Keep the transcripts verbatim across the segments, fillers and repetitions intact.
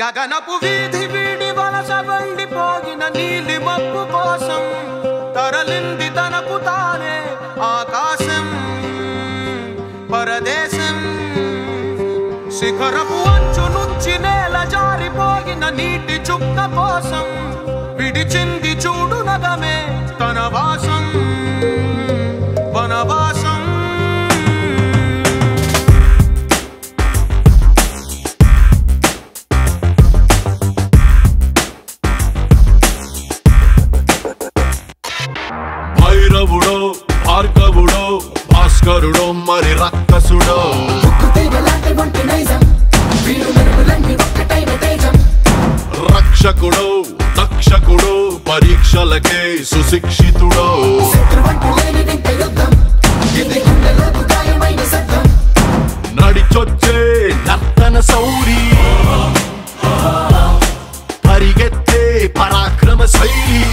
గగనపు వీధి వీడి వలస వండి పోగిన నీలి మప్పు కోసం తరలింది తనకు తానే ఆకాశం పరదేశం శిఖరపు అంచు నుంచి నేల జారిపోగిన నీటి చుక్క కోసం విడిచింది చూడు నగమే తన వాసం వనవాసం భాస్కరుడో మరి రక్కసుడో రక్షకుడో రక్షకుడో పరీక్షలకే సుశిక్షితుడో నడిచొచ్చే నర్తన శౌరి పరిగెత్తే పరాక్రమ శైలి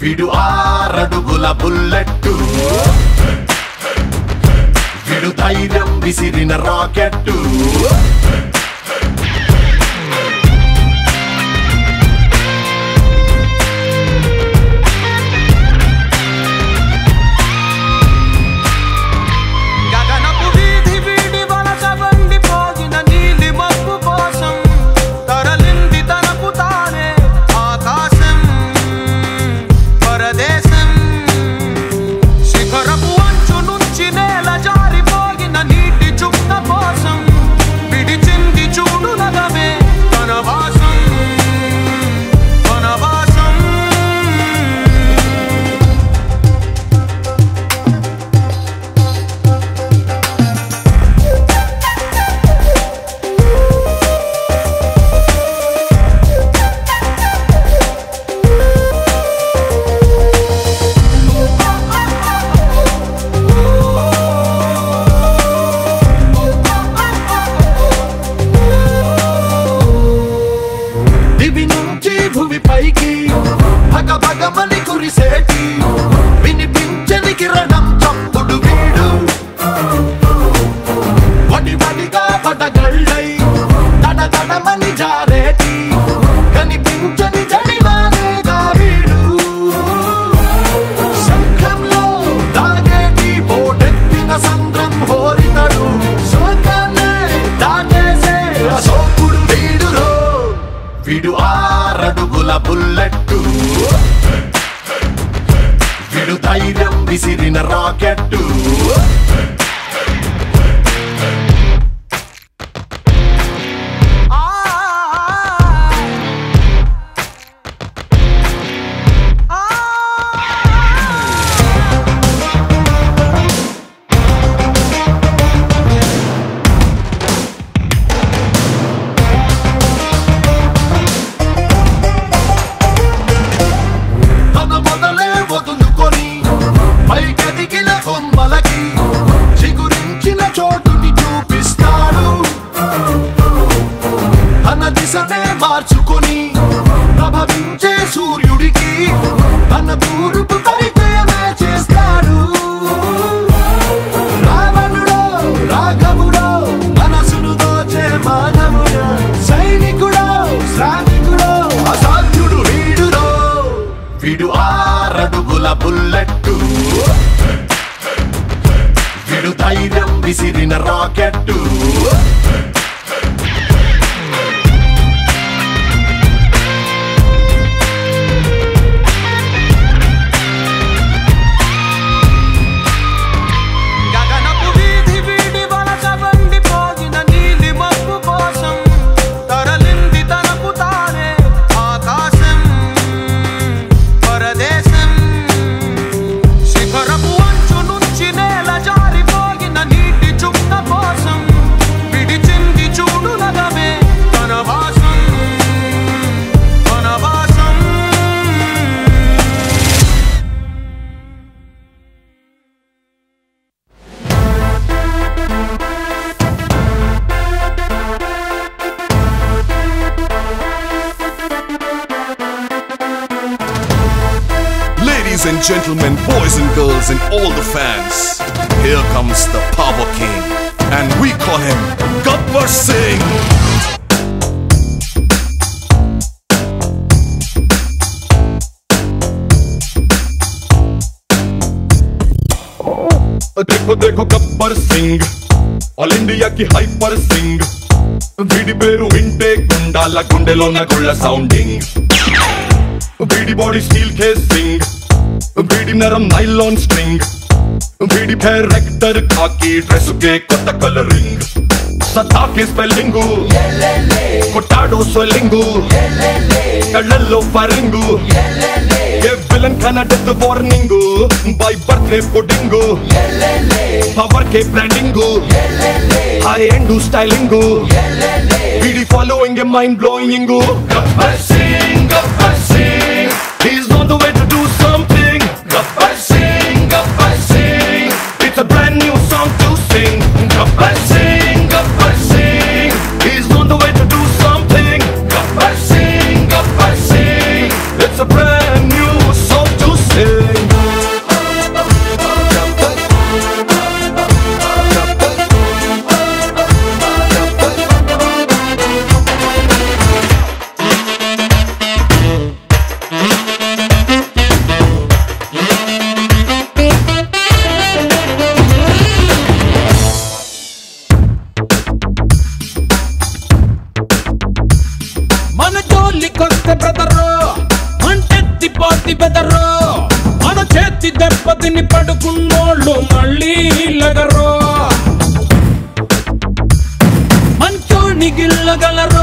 వీడు ఆరడుగుల బుల్లెట్టు వీడు ధైర్యం విసిరిన rocket Some gentlemen, boys and girls, and all the fans, here comes the Power King, and we call him Gabbar Singh. देखो देखो गब्बर सिंह, ऑल इंडिया की हाइपर सिंह, बीडी पेरू इंटे गुंडाला गुंडेलो ना गुल्ला साउंडिंग, बीडी बॉडी स्टील के सिंह, बीडी नरम नाइलॉन स्ट्रिंग, बीडी पैर रेक्टर खाकी ड्रेस के कोटा कलरिंग, सता के स्पेलिंगू, कोटाडो स्वेलिंगू, कल्लो फारिंगू, ये विलन खाना death warning, by birthday puddingo, power ke brandingo, high end stylingo, B D following a mind blowingingo. Gabbar Singh, Gabbar Singh, he's on the way to do something. Gabbar Singh, Gabbar Singh, it's a brand new song to sing. Gabbar Singh, Gabbar Singh, he's on the way to do something. Gabbar Singh, Gabbar Singh, it's a brand new song to sing. Padini padukunnollu malli lagaro manchoniki lagalaro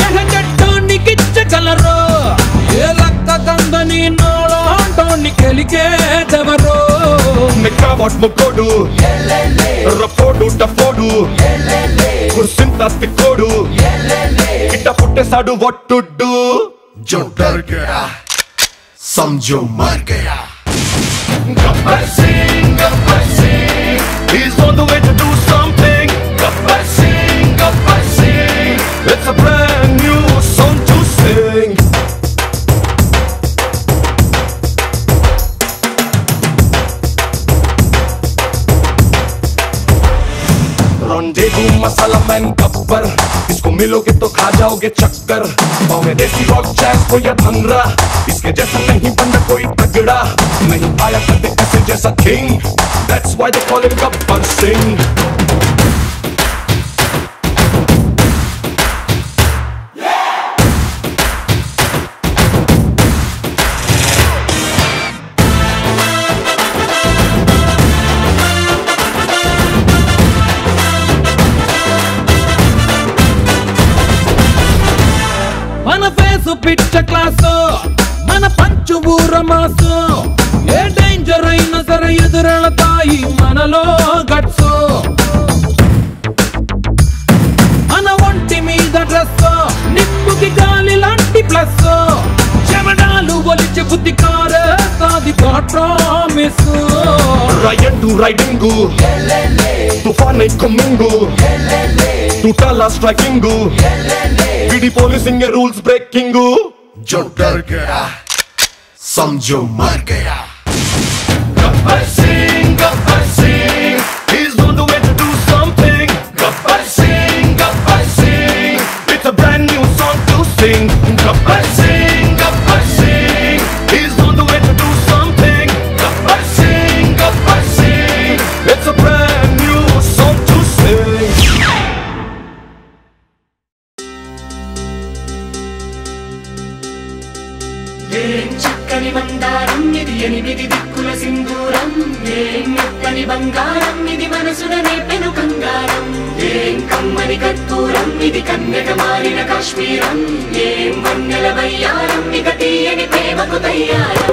yehagattoniki chagalaro yelakka tandani nolo antoni kelike davaro nikka bot mukodu yelele rapodu tapodu yelele kursinta tikkodu yelele kitta putte sadu what to do jo dar gaya samjho mar gaya. Gabbar Singh, Gabbar Singh, he's on the way to do something. Gabbar Singh, Gabbar Singh, it's a brand new song to sing. Rendezvous masala man Gabbar, इसको मिलोगे तो खा जाओगे चक्कर. पावे देसी rock jazz हो या भंगड़ा, इसके जैसा नहीं बंदा कोई तगड़ा. नहीं आया कभी ऐसे जैसा king, that's why they call him Gabbar Singh. పిచ్చ క్లాసు మన పంచుబూర మాసు ఏ డేంజర్ అయినా సరే ఎదురెళతాయి మనలో గట్సు మన ఒంటి మీద డ్రెస్సు నిప్పుకి గాలి లాంటి ప్లస్సు చెమడాలు ఒలిచి బుద్ధి కారే సాది గాడ్ ప్రామిసు రాయండు రైడింగు తుఫానై కమ్మింగు టూటాలా స్ట్రైకింగు B D policing के rules breaking हो, जो डर गया, समझो मर गया. Gabbar Singh, Gabbar Singh, he's on the way to do something. Gabbar Singh, Gabbar Singh, it's a brand new song to sing. Gabbar Singh, Gabbar Singh, he's on the way to do something. Gabbar Singh, Gabbar Singh, it's a brand new song to sing. Chikkani bandaram nidi enimidi dikkula sinduram em nettani bangaram nidi manasuna nepenu kangaram em kammani katturam nidi kannaka marina kashmiram em vannala vayyaram nigatiyani premaku tayyaram.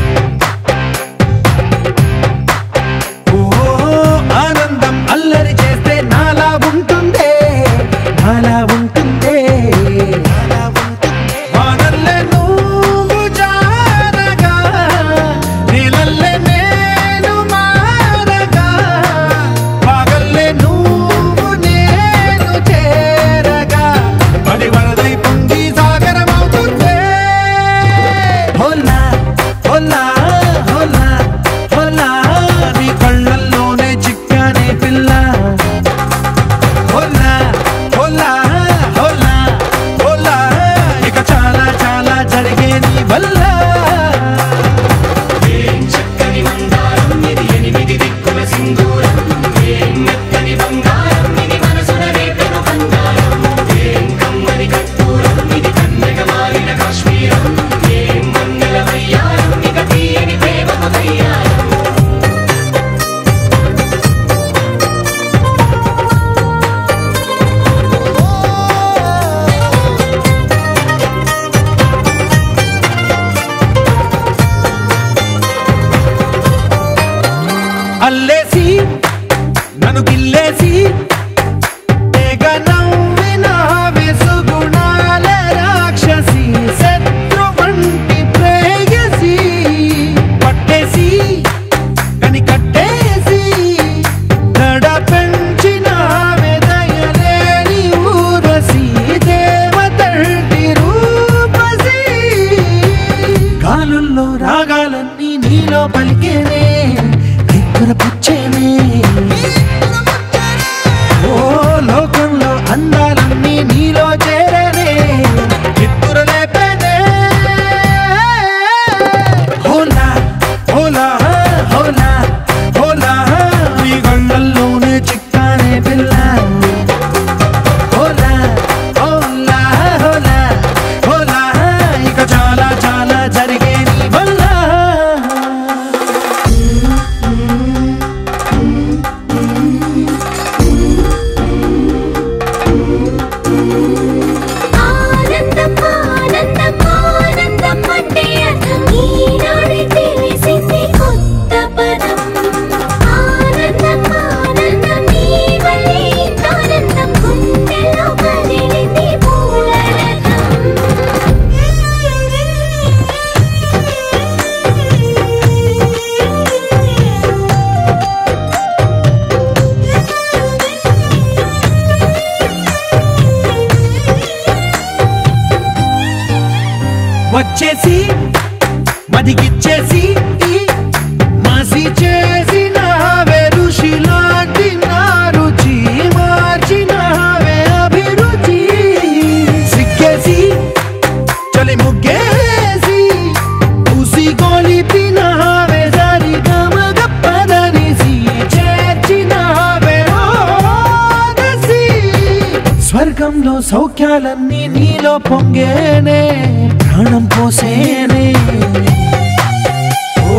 ఓ ఆనందం అల్లరి చేస్తే నాలా ఉంటుందే నాలా ఉంటుందే నాలా ఉంటుందే వానల్లే నువ్వు జారగా నీలల్లే బంధు సౌఖ్యాలన్నీ నీలో పొంగేనే ప్రాణం పోసేనే ఓ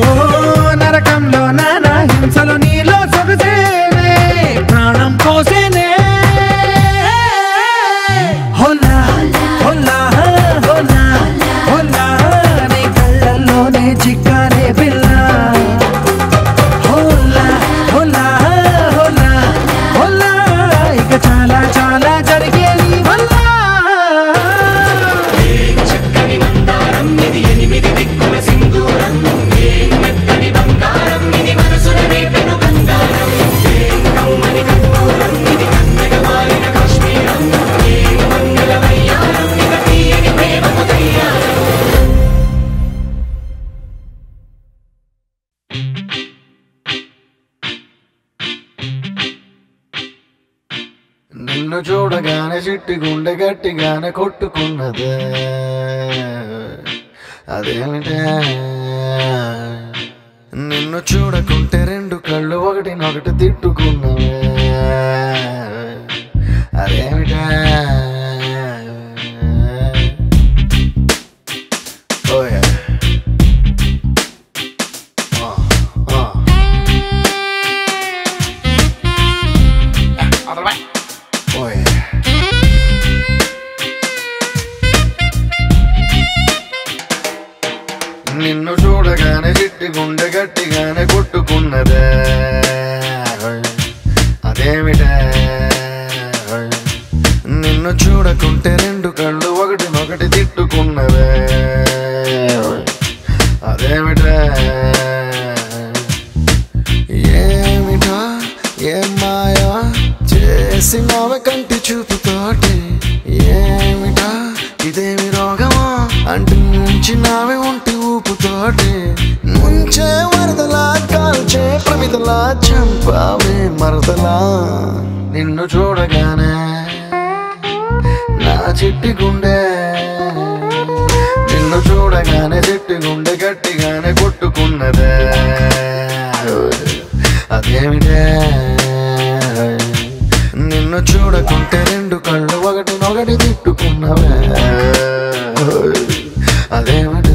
నరకంలో నానా హింసలు నీలో సొగసేనే ప్రాణం పోసేనే హోలా హోలా హోలా హోలా నీ కళ్ళల్లోనే చిక్కానే పిల్ల చూడగానే చిట్టి గుండె గట్టిగానే కొట్టుకున్నదే అదేమిటే నిన్ను చూడకుంటే రెండు కళ్ళు ఒకటినొకటి తిట్టుకున్నవే అదేమిటే నిన్ను చూడగానే చిట్టి గుండె గట్టిగానే కొట్టుకున్నదే అదేమిటే నిన్ను చూడకుంటే రెండు కళ్ళు ఒకటినొకటి తిట్టుకున్నవే అదేమిటే ఏమిటా ఏ మాయా చేసినావే కంటి చూపుతోటి ఏమిటా ఇదేమి రోగమా అంటు నుంచి నావే ఉంటే ఊపుతోటి ముంచే వరదలా కాల్చే ప్రమిదలా చంపావే మరదలా నిన్ను చూడగానే నా చిట్టి గుండె నిన్ను చూడగానే చిట్టి గుండె గట్టిగానే కొట్టుకున్నదే అదేమిటే నిన్ను చూడకుంటే రెండు కళ్ళు ఒకటినొకటి తిట్టుకున్నవే అదేమిటే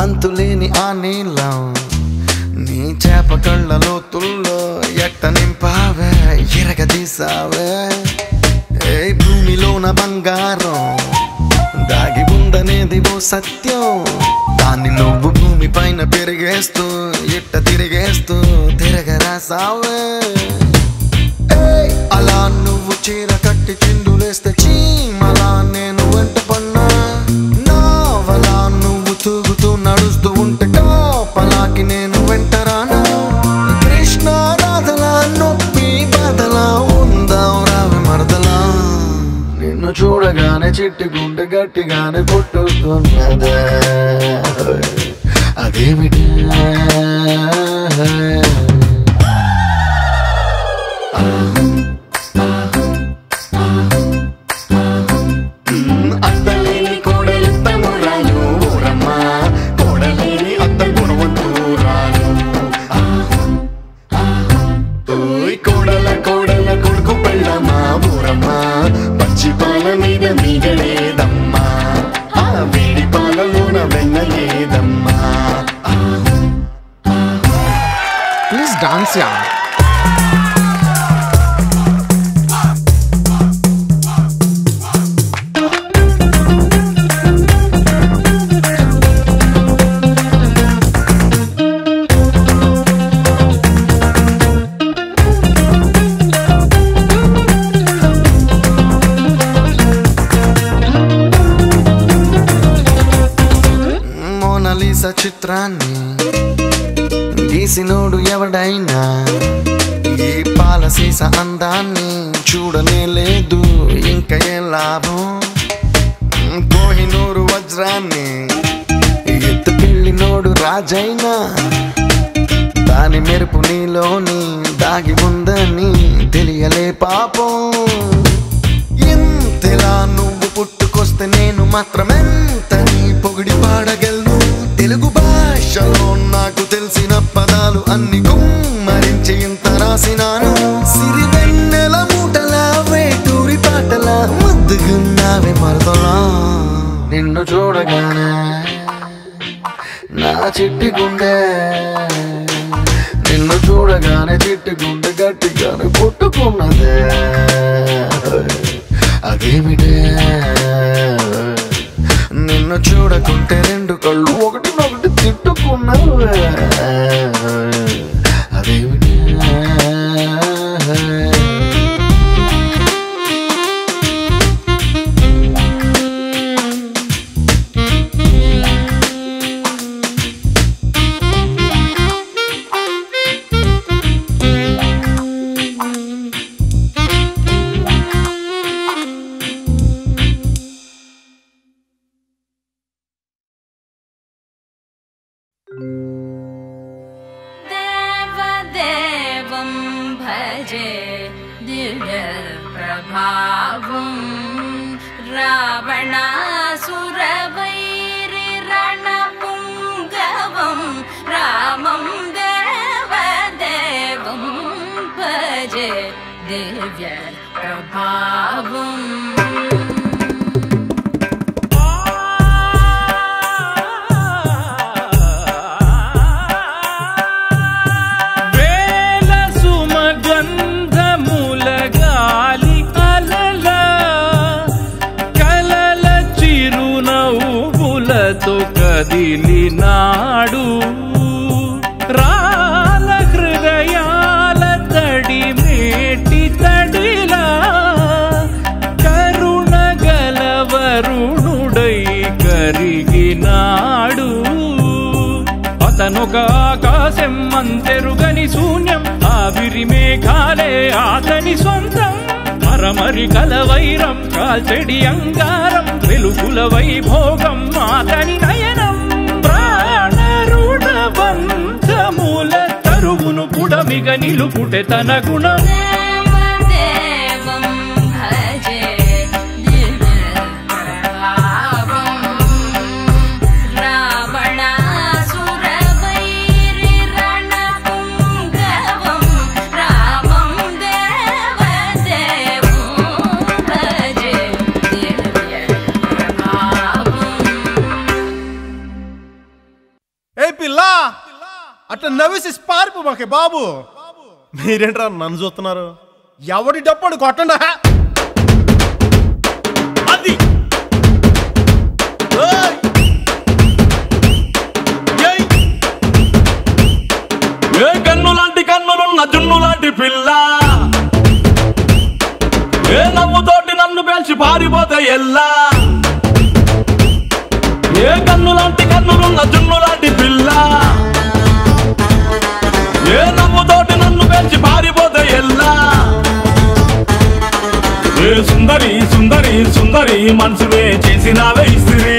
అంతులేని ఆ నీలం నీ చేప కళ్ళ లోతుల్లో ఎట్ట నింపావే ఎరగదీసావే ఏ భూమిలోన బంగారం దాగి ఉందనేది ఓ సత్యం దాన్ని నువ్వు భూమి పైన పెరిగేస్తూ ఎట్ట తిరిగేస్తూ తిరగరాసావే అలా నువ్వు చీర కట్టి చిందులేస్తే చీమలా నేను వెంట పన్నా నావలా నువ్వు తూగుతూ నడుస్తూ ఉంటే కాపలాకి నేను వెంటరాను కృష్ణ రాధలా నొప్పి బాధలా ఉందావు రావి మరదలా నిన్ను చూడగానే చిట్టి గుండె గట్టిగానే కొట్టుకున్నదే అదేమిటి చిత్రాన్ని గీసినోడు ఎవడైనా ఈ పాలసీస అందాన్ని చూడనే లేదు ఇంకా ఏ లాభం కోహినూరు వజ్రాన్ని ఎత్తు పెళ్ళినోడు రాజైనా దాని మెరుపు నీలోని దాగి ఉందని తెలియలే పాపం ఎంతలా నువ్వు పుట్టుకొస్తే నేను మాత్రమెంతని పొగిడి పాడగలను తెలుగు భాషలో నాకు తెలిసిన పదాలు అన్ని గుమ్మరించి ఇంత రాసినాను సిరివెన్నెల మూటలా వేటూరి పాటలా ముద్దుగున్నావే మరదలా నిన్ను చూడగానే నా చిట్టి గుండె నిన్ను చూడగానే చిట్టి గుండె గట్టిగానే కొట్టుకున్నదే అదేమిటే నిన్ను చూడకుంటే రెండు కళ్ళు ఒకటినొకటి తిట్టుకున్నవే అదేమిటే బాబు మీరేంట్రా నన్ను చూస్తున్నారు ఎవడి డప్పుడు కొట్టండి అది ఏ కన్ను లాంటి కన్నులున్న జున్ను లాంటి పిల్ల ఏ నవ్వుతోటి నన్ను పేల్చి పారిపోతే ఎల్లా ఏ కన్ను లాంటి కన్నులున్న జున్ను లాంటి పిల్ల ఏ నమ్ముతోటి నన్ను పెంచి పారిపోతే ఎల్లా ఏ సుందరి సుందరి సుందరి మనసువే చేసినావే ఇస్త్రీ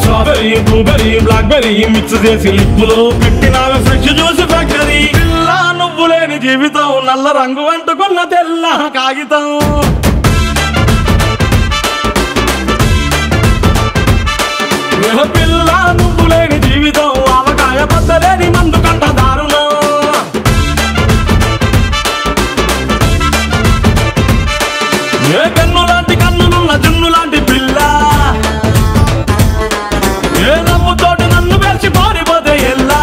స్ట్రాబెరీ బ్లూబెరీ బ్లాక్బెరీ మిక్స్ చేసి లిప్పులో పెట్టినావే ఫ్రెష్ జ్యూస్ ఫ్యాక్టరీ పిల్లా నువ్వు లేని జీవితం నల్ల రంగు అంటుకున్న తెల్ల కాగితం పిల్ల నువ్వు లేని జీవితం ఆవకాయ బద్దలేని మందు కంట దారుణం ఏ కన్ను లాంటి కన్నులున్న జున్ను లాంటి పిల్ల ఏ నమ్ముతోటి నన్ను పేర్చి పారిపోతే ఎల్లా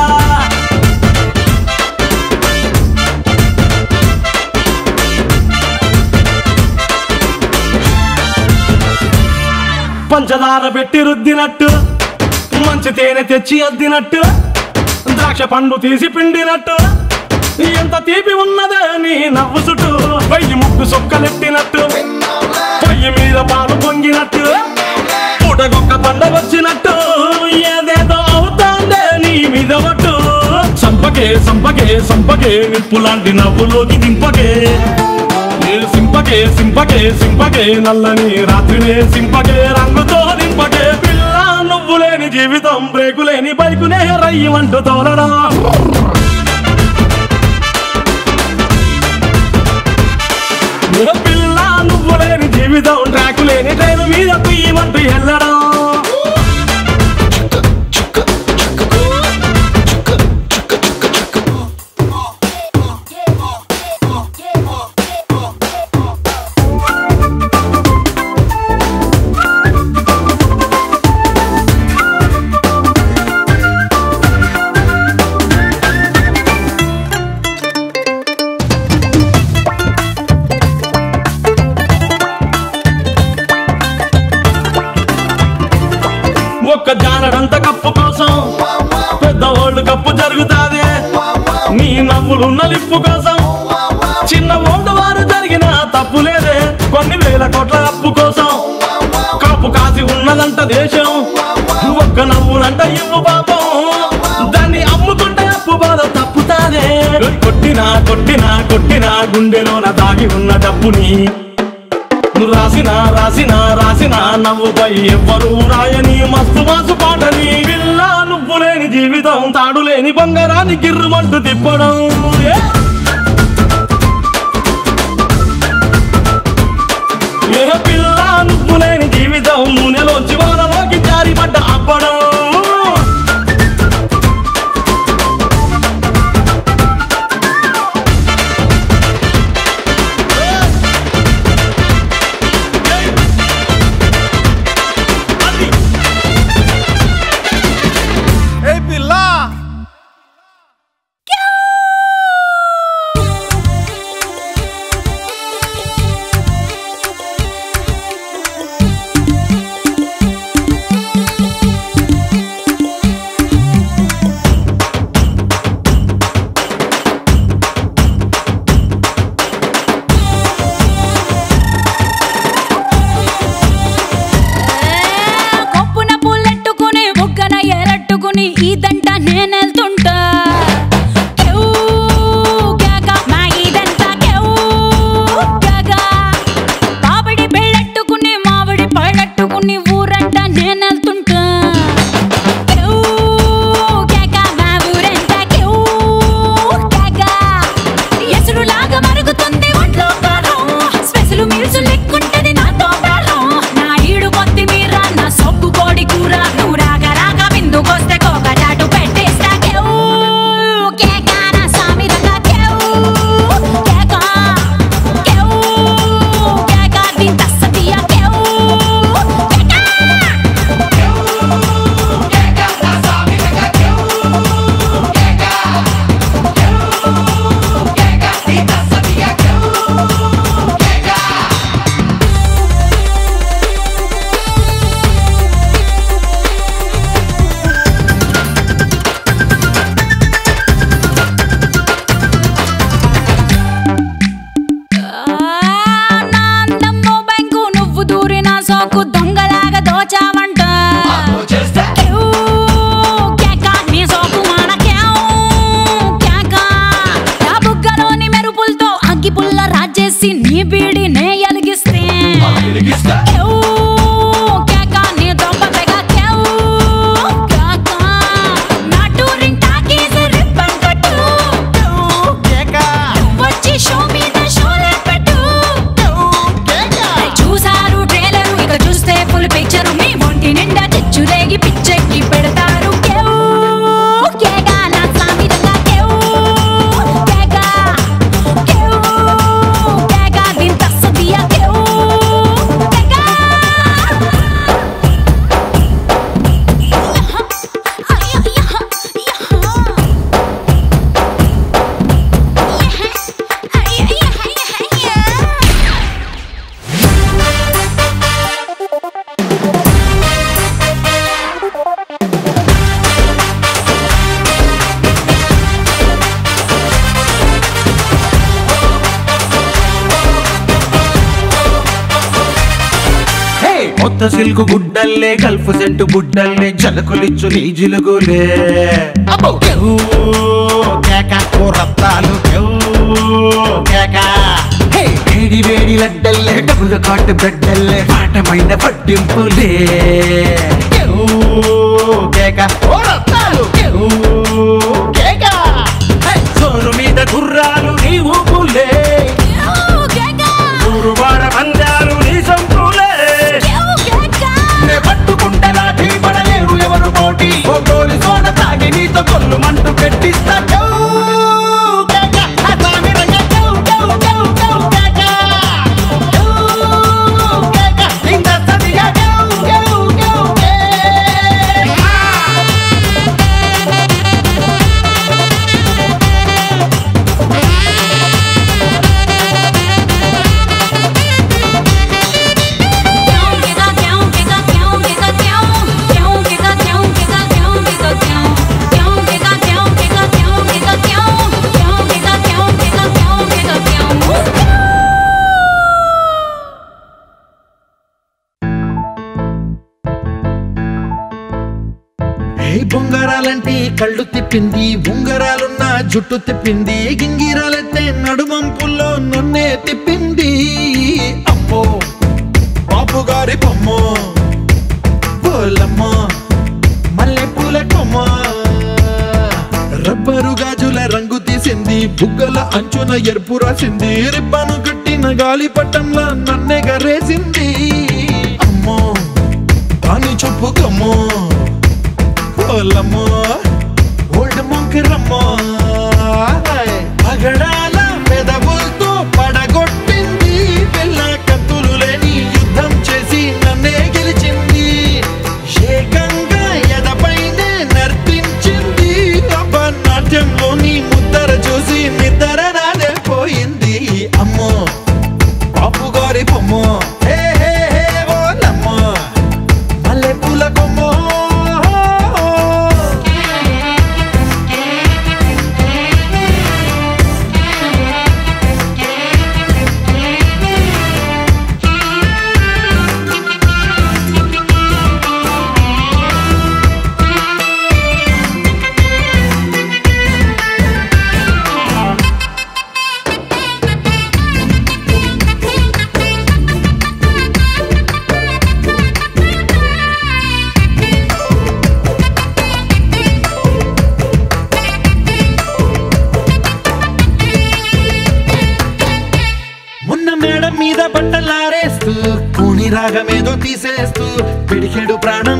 పంచదార పెట్టి రుద్దినట్టు మంచి తేనె తెచ్చి అద్దినట్టు ద్రాక్ష పండు తీసి పిండినట్టు ఎంత తీపి ఉన్నదే నీ నవ్వు చుట్టూ పయ్యి ముగ్గు సొక్కలెట్టినట్టు పయ్యి మీద పాలు పొంగినట్టు పూటకొక్క పండగొచ్చినట్టు ఏదేదో అవుతాందే నీ మీద ఒట్టు సంపగే సంపగే సంపగే నిప్పులాంటి నవ్వులోకి దింపగే సింపగే సింపగే సింపగే నల్లని రాత్రినే సింపగే రంగుతో నింపగే పిల్ల నువ్వులేని జీవితం బ్రేకులేని బైకునే రయ్యి అంటూ తోలడా పిల్ల నువ్వులేని జీవితం ట్రాకులేని ట్రైన్ మీద కుయ్యమంటూ ఎల్లడా జానడంత కప్పు కోసం పెద్ద ఓళ్ళు కప్పు జరుగుతాదే నీ నవ్వులున్న లిప్పు కోసం చిన్న ఓళ్ళు వారు జరిగిన తప్పు లేదే కొన్ని వేల కోట్ల అప్పు కోసం కాపు కాసి ఉన్నదంట దేశం ఒక్క నవ్వులంట ఇవ్వు పాపం దాన్ని అమ్ముకుంటే అప్పు బాధ తప్పుతాదే కొట్టినా కొట్టినా కొట్టినా గుండెలోన దాగి ఉన్న డబ్బుని నువ్వు రాసినా రాసినా రాసినా నవ్వుపై ఎవ్వరూ రాయని మస్తు మాసు పాటని పిల్ల నువ్వు లేని జీవితం తాడులేని బంగారాన్ని గిర్రుమంటూ తిప్పడం ఏ పిల్ల నువ్వు లేని జీవితం నూనెలోంచి వానలోకి జారిపడ్డ అప్పడం సిల్కు గుడ్డల్లే గల్ఫ్ సెట్టు బుడ్డల్లే జలకులిచ్చు నీ జిలుగులే పట్టు బిడ్డలే పాఠమైన పట్టింపులే సోరు మీద గుర్రాలు నీ ఊపులే గురువార పందాలు నీ సంపులే పట్టుకుంటే నాటి పడలేరు ఎవరు పోటీ గోలి సోడ తాగి నీతో కొల్లు మంటూ పెట్టిస్తా బొంగరాలంటే కళ్ళు తిప్పింది బొంగరాలున్న జుట్టు తిప్పింది గింగిరాలైతే నడుమంపుల్లో నన్నే తిప్పింది అమ్మో బాపు గారి బొమ్మో బోలమ్మో మల్లె పూల కొమ్మో రబ్బరు గాజుల రంగు తీసింది బుగ్గల అంచున ఎరుపు రాసింది రిబ్బను కట్టిన గాలి పట్టంలా నన్నే గరేసింది అమ్మో దాని చెప్పు కమ్మో లమ్మో ఓల్డ్ మంక్ రమ్మో పగడాల పెదవులతో పడగొట్టింది పిల్ల కత్తులు లేని యుద్ధం చేసి నన్నే గెలిచింది ఏకంగా ఎదపైనే నర్తించింది అబ్బా నాట్యంలో నీ ముద్దర చూసి నిద్ర రాలే పోయింది అమ్మో బాపు గారి బొమ్మో రాగమేదో తీసేస్తూ పిడికెడు ప్రాణం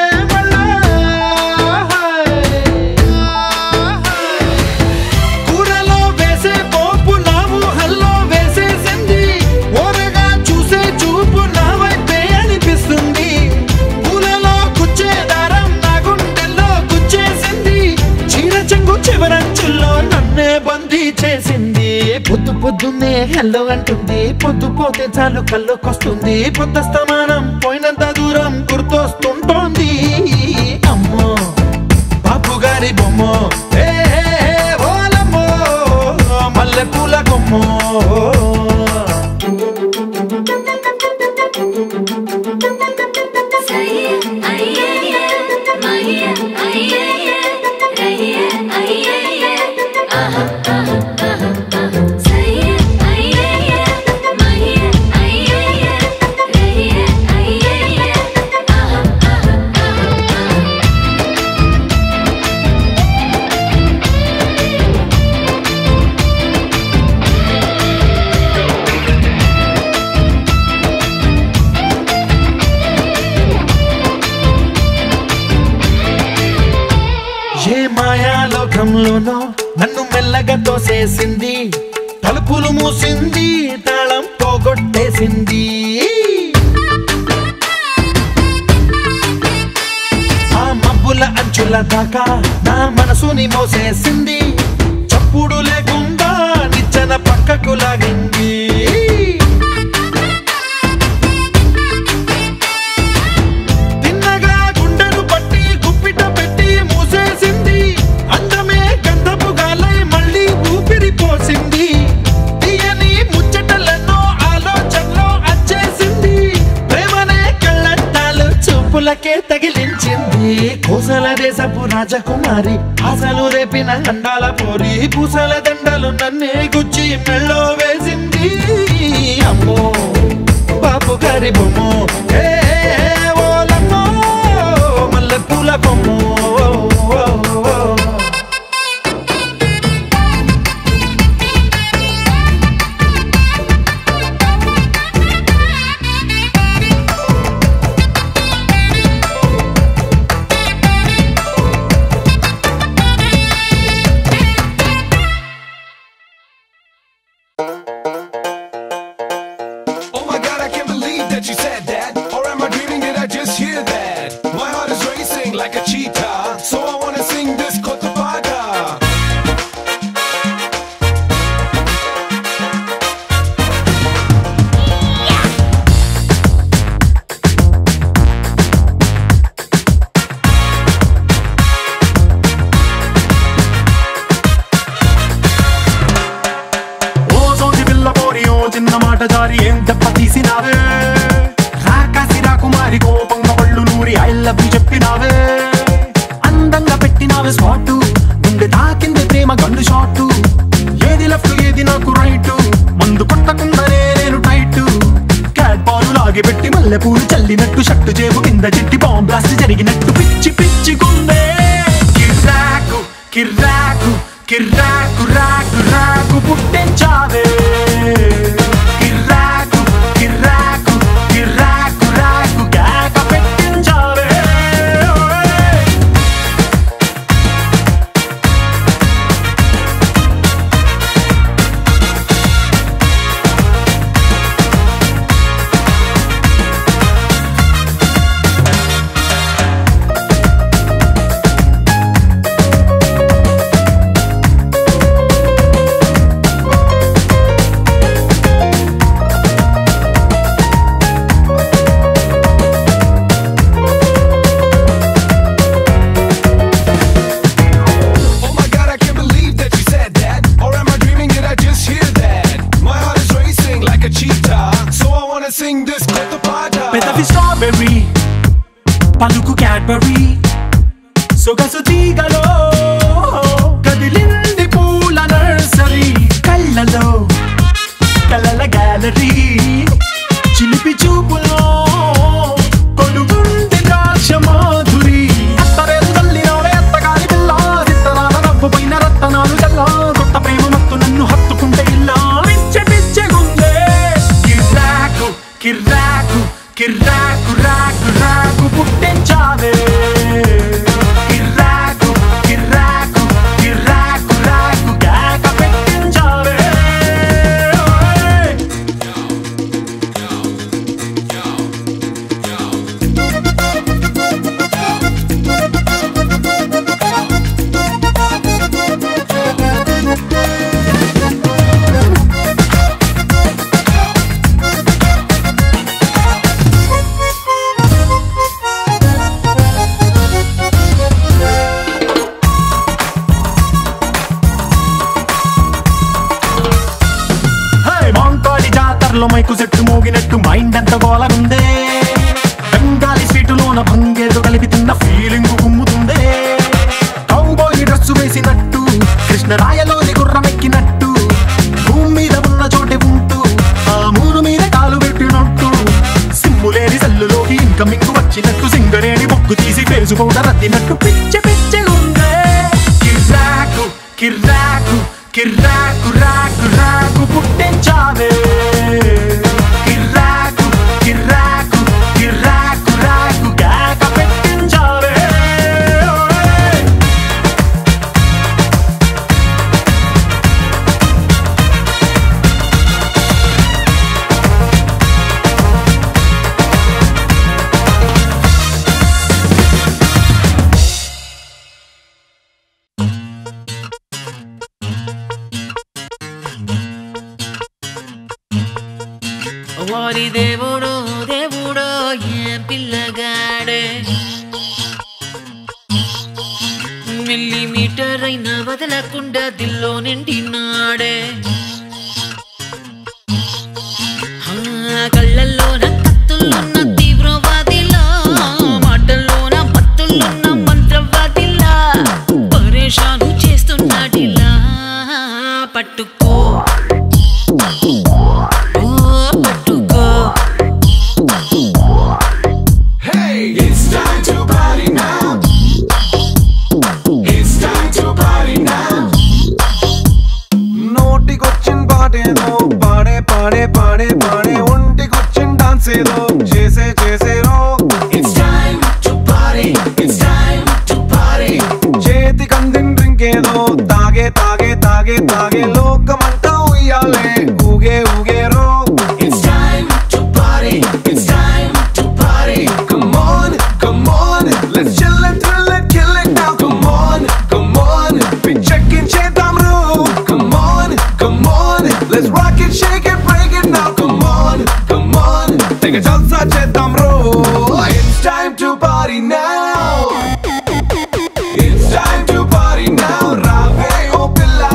మళ్ళా కూరలో వేసే పోపు నా ఊహల్లో వేసేసింది ఓరగా చూసే చూపు చివరంచుల్లో నన్నే బందీ చేసింది పొద్దు పొద్దున్నే హెల్లో అంటుంది పొద్దు పోతే చాలు కళ్ళకొస్తుంది పొద్దు స్థమానం పోయినంత దూరం గుర్తొస్తుంటోంది అమ్మో బాపు గారి బొమ్మో ఏ ఓలమ్మో మల్లె పూల కొమ్మో నన్ను మెల్లగా తోసేసింది తలుపులు మూసింది తాళం పోగొట్టేసింది ఆ మబ్బుల అంచుల దాకా నా మనసుని మోసేసింది చప్పుడు లేకుండా నిచ్చెన పక్కకు లాగింది పోసింది తీయని ముచ్చటలను ఆలోచనలో అచ్చేసింది దేశపు రాజకుమారి ఆశలు రేపిన అందాల పోరి పూసల దండలు నన్నే గుచ్చి మెళ్ళో వేసింది అమ్మో బాపు గారి బొమ్ము ఏ ఓలమ్మో మల్లెపూల బొమ్ము తీవ్రవాదిలో మాటల్లోన పత్తులున్న మంత్రవాదిలో పట్టుకో పట్టుకో It's time to party now It's time to party now నోటికొచ్చిన పాటేదో పాడే పాడే పాడే పాడే ఒంటికొచ్చిన డాన్స్ ఏదో చేసే చేసేరో It's time to party It's time to party చేతికందిన డ్రింక్ ఏదో తాగే తాగే తాగే తాగే లోకమంతా ఉయ్యాలే ఊగే ఊగేరో It's time to party It's time to party Come on come on let's chill and thrill and kill it now Come on come on పిచ్చెక్కించేద్దాం రో Come on come on let's rock it shake it break it now Come on come on తెగ జల్సా చేద్దాం రో It's time to party now It's time to party now రావే ఓ పిల్ల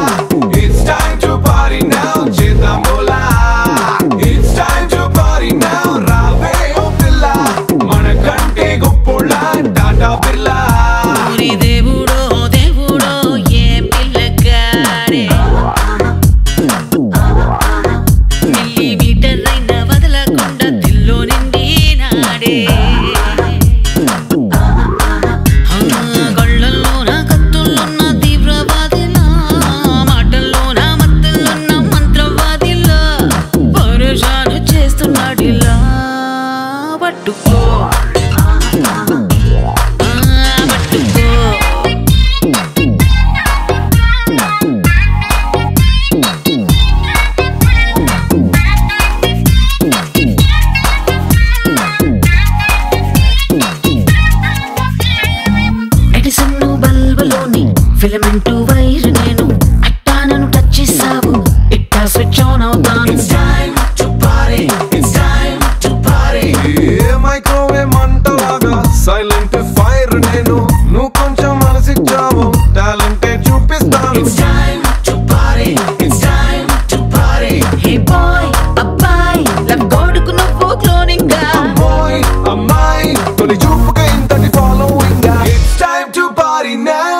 It's time to party now చేద్దాం బోలా It's time to party now రావే ఓ పిల్ల మనకంటే గొప్పోళ్ళ టాటా బిర్లా ఓరి దేవుడో దేవుడో ఏ పిల్లగాడే మిల్లీమీటర్ అయినా వదలకుండా దిల్లో నిండి నాడే ఫిలమెంట్ వైర్ నేను అట్టా నన్ను టచ్ చేసావు ఇట్టా స్విచ్ ఆన్ అవుతాను It's time to party It's time to party ఏ మైక్రోవేవ్ మంటలాగా సైలెంట్ ఫైర్ నేను నువ్వు కొంచెం మనసిచ్చావు టాలెంటే చూపిస్తాను It's time to party It's time to party Hey boy అబ్బాయి లవ్ గోడుకు నువ్వు క్లోనింగ్గా అమ్మాయి అమ్మాయి తొలి చూపుగా ఇంతటి ఫాలోయింగ్గా It's time to party now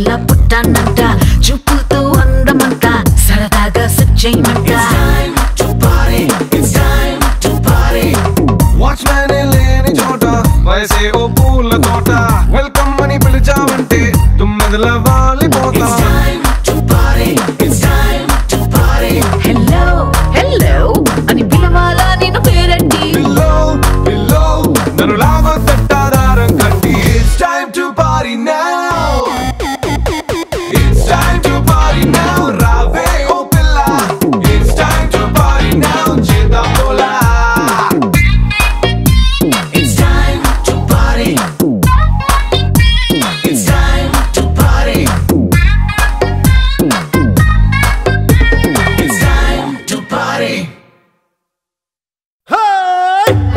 ఇలా పుట్టానంట చూపుతూ అందమంట సరదాగా సెట్ చేయమంట వాచ్మ్యాన్ లేని చోట వయసే ఓ పూల తోట వెల్కమ్ అని పిలిచావంటే తుమ్మెదల వాలిపోతా హెల్లో హెల్లో అని పిలవాలా నేను పేరండి పిల్లో పిల్లో నన్ను లాగో తట్టాదారం కట్టి It's time to party now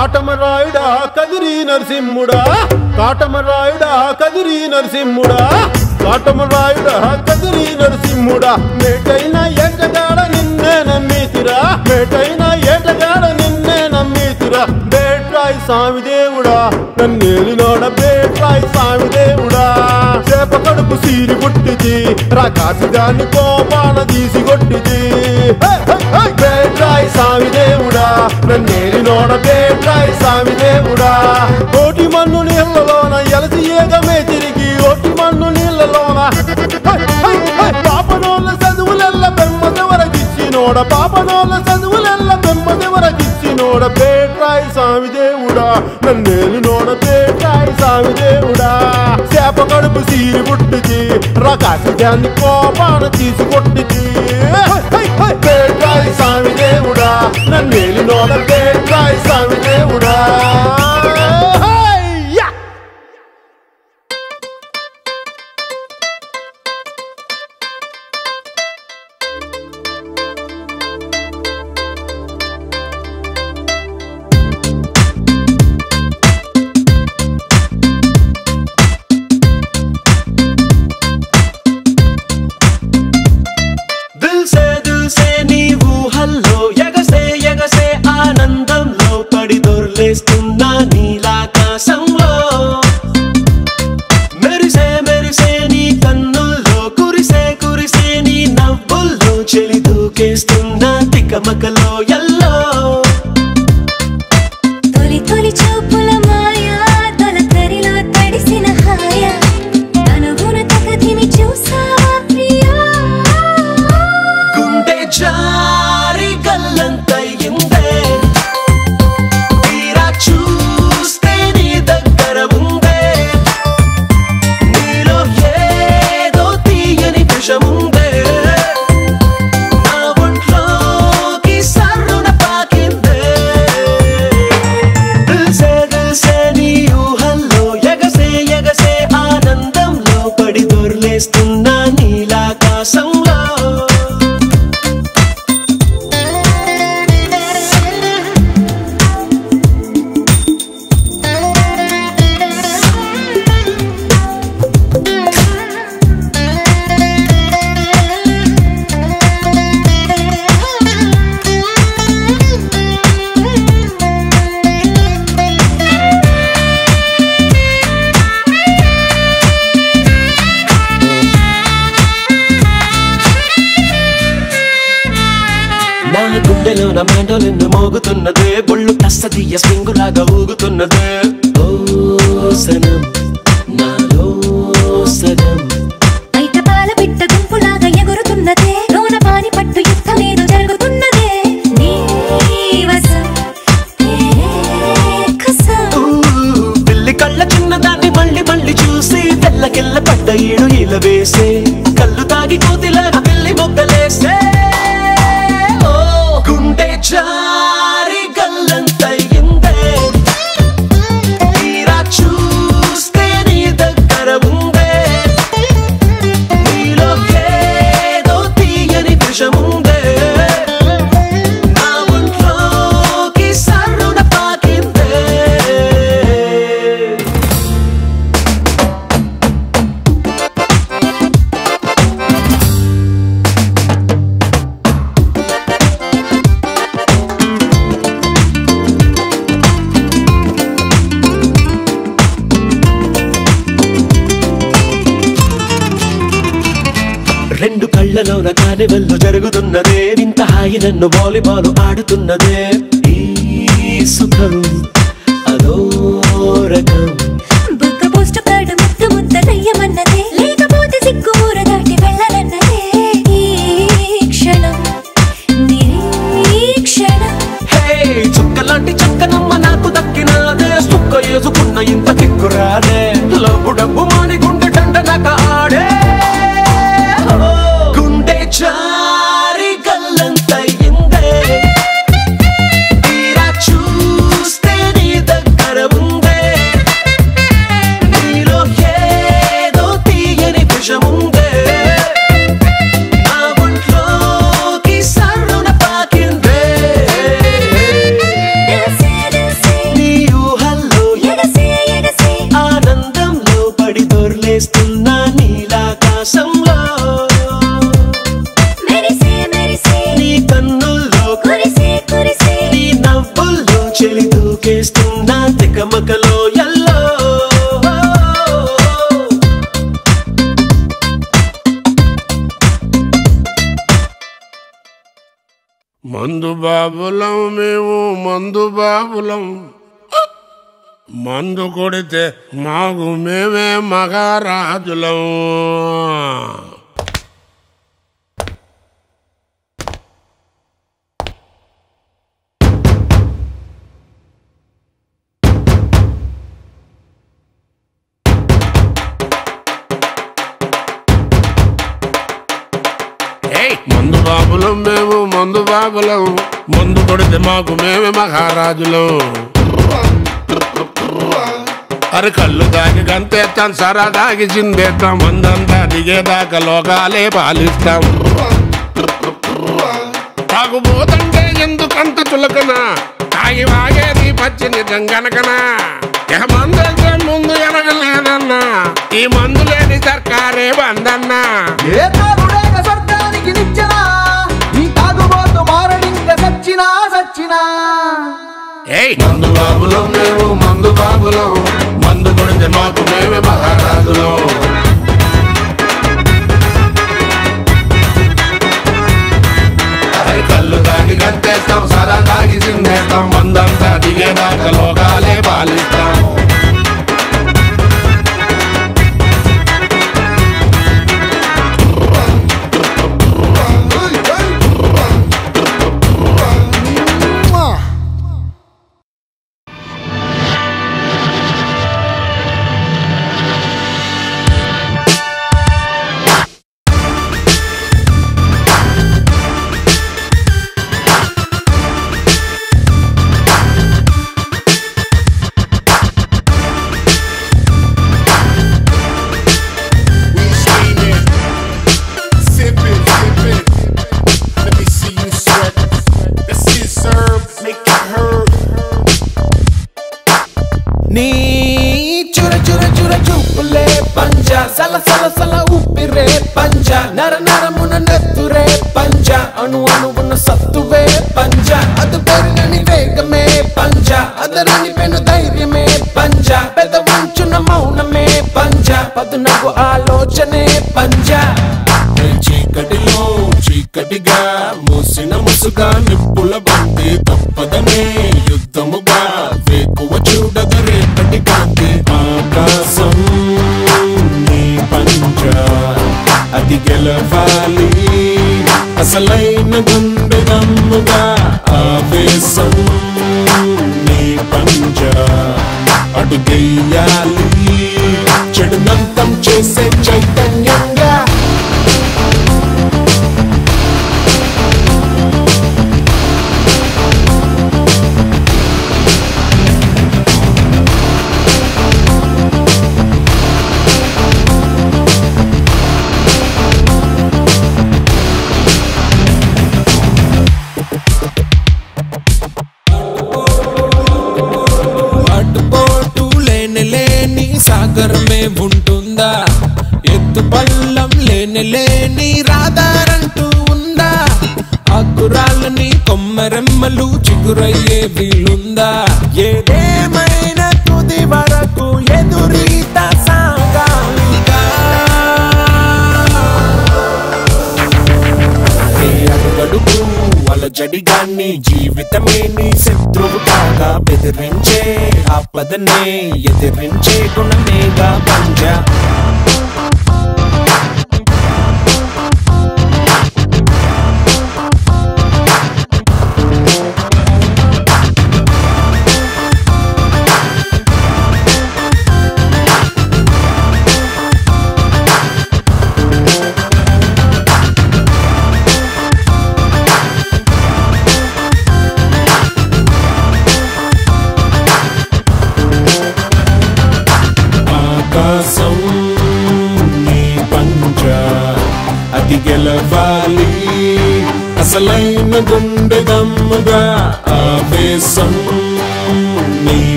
కాటమరాయుడా Kadiri నరసింహుడా కాటమరాయుడా Kadiri నరసింహుడా కాటమరాయుడా Kadiri నరసింహుడా మేటైన ఏటగాడ నిన్నే నమ్మితిరా మేటైన ఏటగాడ నిన్నే నమ్మితిరా బేట్రాయి స్వామి దేవుడా నన్నేలినోడ బేట్రాయి స్వామి దేవుడా చేప కడుపు సీరి పుట్టిది రాకాసిదాన్ని కోపాన తీసి కొట్టిది బేట్రాయి స్వామి దేవుడా నన్నేలినోడ బేట్రాయి స్వామి దేవుడా కోటి మన్ను నీళ్ళలోన ఎలసి ఏగమే తిరిగి కోటి మన్ను నీళ్ళలోన పాపనోళ్ళ చదువులెల్ల బెమ్మదెవరకిచ్చినోడ పాపనోళ్ళ చదువులెల్ల బెమ్మదెవరకిచ్చినోడ బేట్రాయి స్వామి దేవుడా నన్నేలినోడ బేట్రాయి స్వామి దేవుడా చేప కడుపు సీరి పుట్టిది రకాసిదాన్ని కోపాన తీసి కొట్టిది బేట్రాయి స్వామి దేవుడా నన్నేలినోడ బేట్రాయి స్వామి దేవుడా హై యా मुन्ना नीला का संगो मेरिसे मेरिसे नी कन्नुलो कुरिसे कुरिसे नी नव्वुलो चली दूकेस्तुन्ना तिकमकलो यल्लो तोली तोली चूपुल माया दोल तरिलो तडिसिन हाया तनुगुन तकदिमी चूसावा प्रिया गुंडे जारी गल्लंत इंदे నా మెండోలిన్ను మోగుతున్నదే బొళ్ళు తస్సదియ స్వింగులాగా ఊగుతున్నదే ఓసనం నాలో సగం ఐటపాల బిట్ట గుంపులాగా ఎగురుతున్నదే లోన పాని పట్టు యుద్ధమేదో జరుగుతున్నదే నీవసం ఏకసం పిల్లి కళ్ళ చిన్నదాన్ని మళ్ళీ మళ్ళీ చూసి తెల్లకెళ్ళ పడ్డ ఏడు ఇలా వేసే కళ్ళు తాగి కోతిలాగా పిల్లి బొగ్గలేసే రెండు కళ్ళలోన కార్నివల్లో జరుగుతున్నదే ఇంత హాయి నన్ను వాలీబాల్ ఆడుతున్నదే ఈ సుఖం అదో రకం బుక్క పోస్ట్ కార్డు ముద్దు ముద్ద దయ్యమన్నదే లేకపోతే సిగ్గు ఊర దాటి వెళ్ళనన్నదే ఈ క్షణం నిరీక్షణం హే చుక్కలాంటి చక్కనమ్మ నాకు దక్కినాదే సుక్క ఏసుకున్న ఇంత కిక్కురాదే లబ్బు డబ్బు మాని గుండె దండ నాక ఆడే Makalo yellow Mandu babulam mevu mandu babulam Mandu kodite maagu meve magarajulam Mandu babulam mevu mandu babulam Mandu kodite maaku meve maharajulam Are kallu daagi gantettam sara daagi jindettam Mandanta digedaaka lokale paalistam Tagubotante endukanta chulakana Taagi vaagedi pacchi nijam ganakana Eh mandante mundu ganakaledanna Ee mandu leni sarkare bandanna Ee tagudega sarkariki nichana Ee tagubotu maraninte sachina sachina Hey mandu babulam mevu రాజులం మందు కొడితే మాకు మేమే మహారాజులం కళ్ళు తాగి గంతేస్తాం సదా తాగి సింగేస్తాం మందంతా దిగేదాకా లోకాలే పాలిస్తాం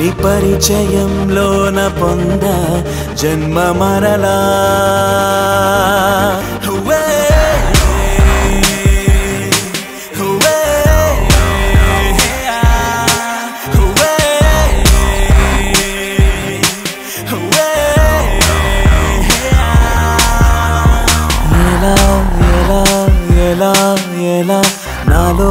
నీ పరిచయంలోన పొంద జన్మ మరలా నాలో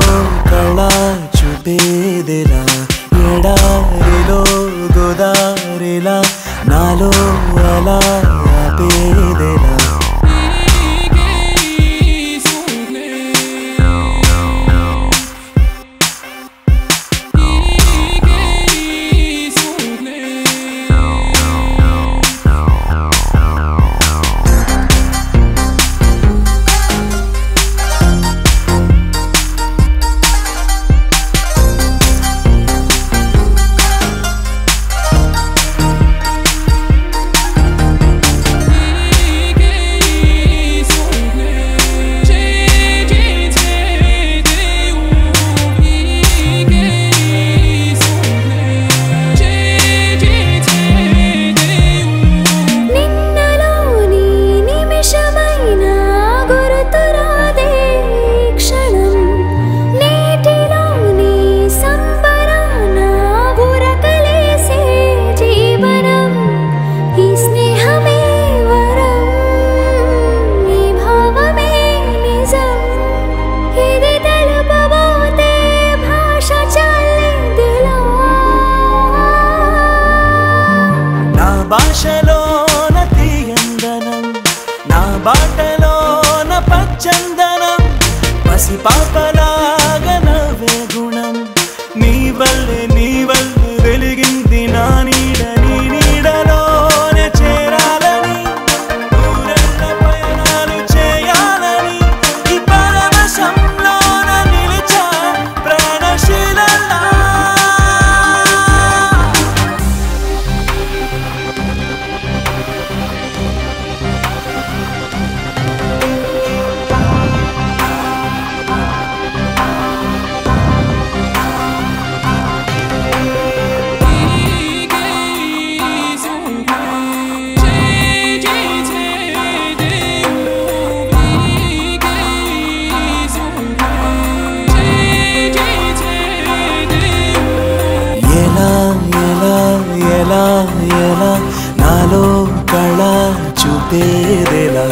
కళా చూపేదిలా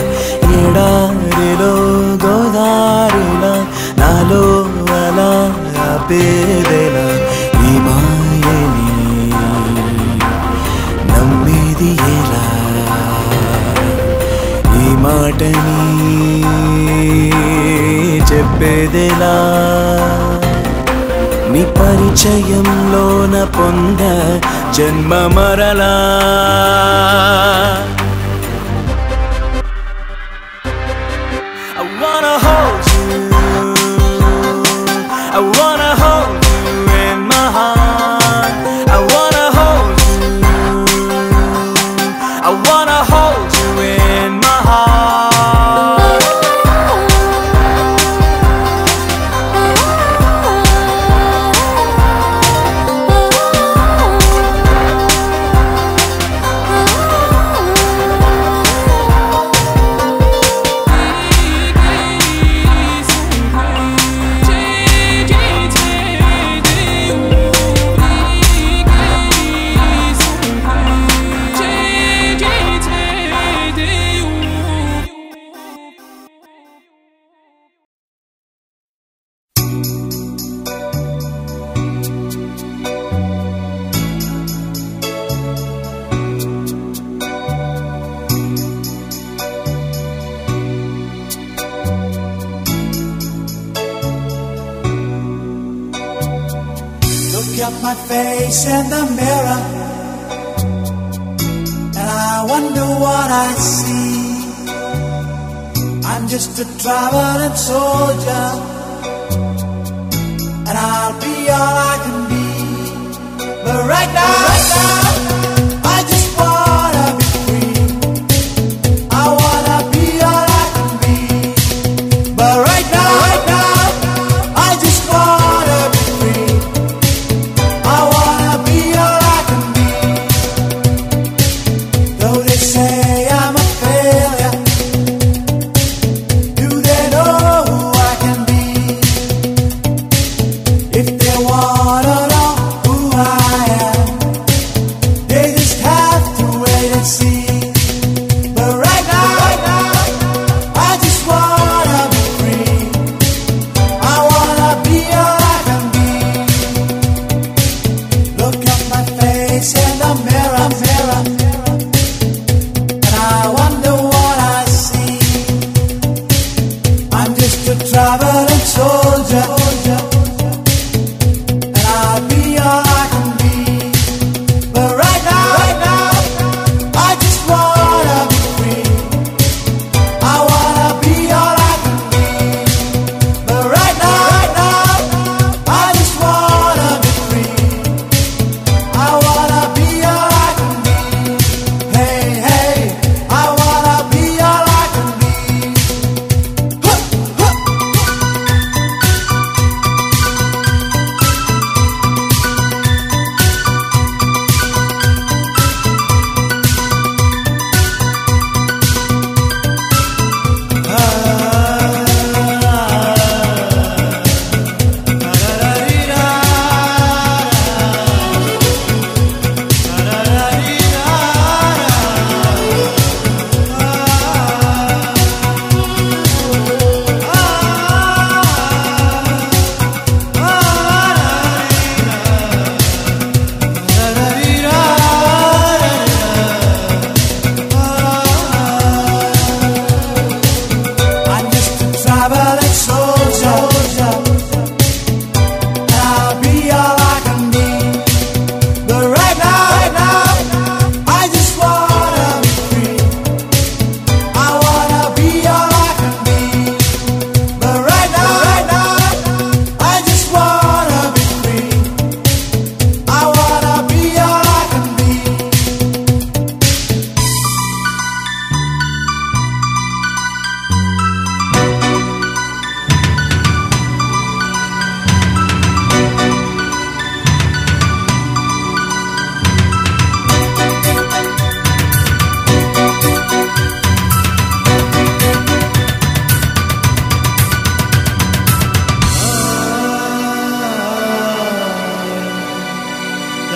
ఎడారిలో గోదారిలా నాలో అలా ఆపేదిలా పరిచయంలోన పొంద జన్మ మరలా in the mirror, and I wonder what I see. I'm just a traveling soldier, and I'll be all I can be. But right now, right now I just wanna be free. I wanna be all I can be. But right now, right now I just wanna be free. I wanna be your life.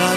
just move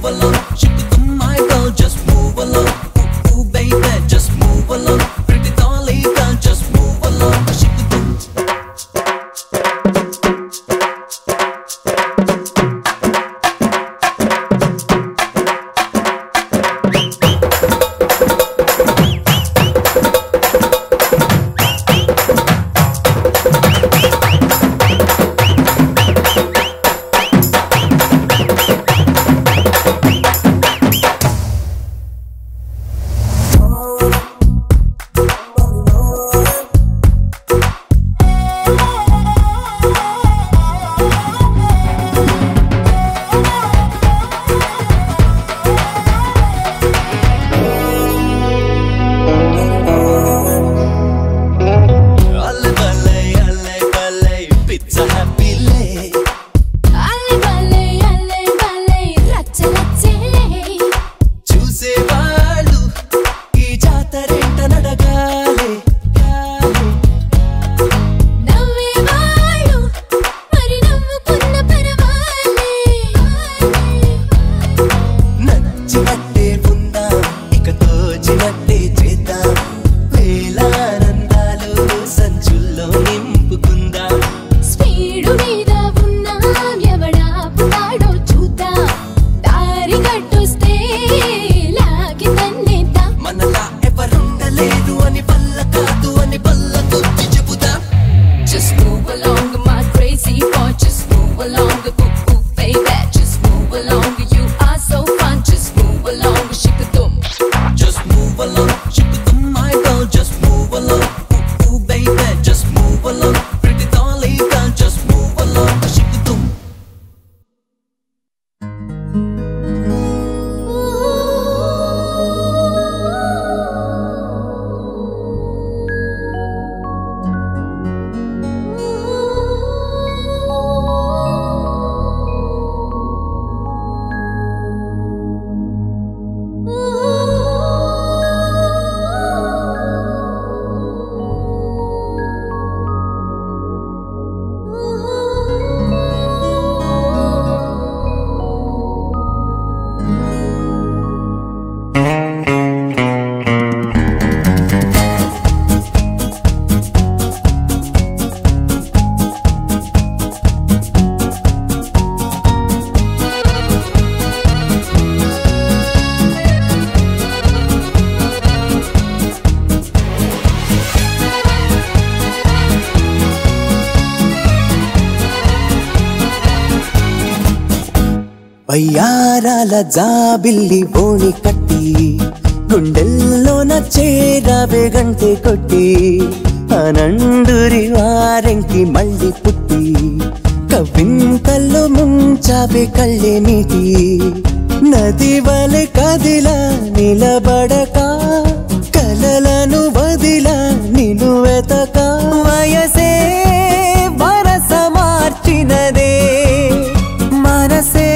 along, shake the thumb, my ಜಾಬಿಲ್ಲಿ ಓಣಿ ಕಟ್ಟಿ ಗುಂಡೆಲ್ಲೋನ ಚೇರವೆ ಗಂಟೆ ಕೊಟ್ಟಿ ಅನಂಡುರಿ ವಾರೆಂಕಿ ಮಳ್ಳಿ ಪುಟ್ಟಿ ಕವಿಂತಲ್ಲು ಮುಂಚಾವೆ ಕಳ್ಳೆ ನೀತಿ ನದಿ ಬಲೆ ಕದಿಲ ನಿಲಬಡಕ ಕಲಲನು ಬದಿಲ ನೀನು ಎತಕ ವಯಸೇ ಬರಸ ಮಾರ್ಚಿನದೆ ಮನಸೆ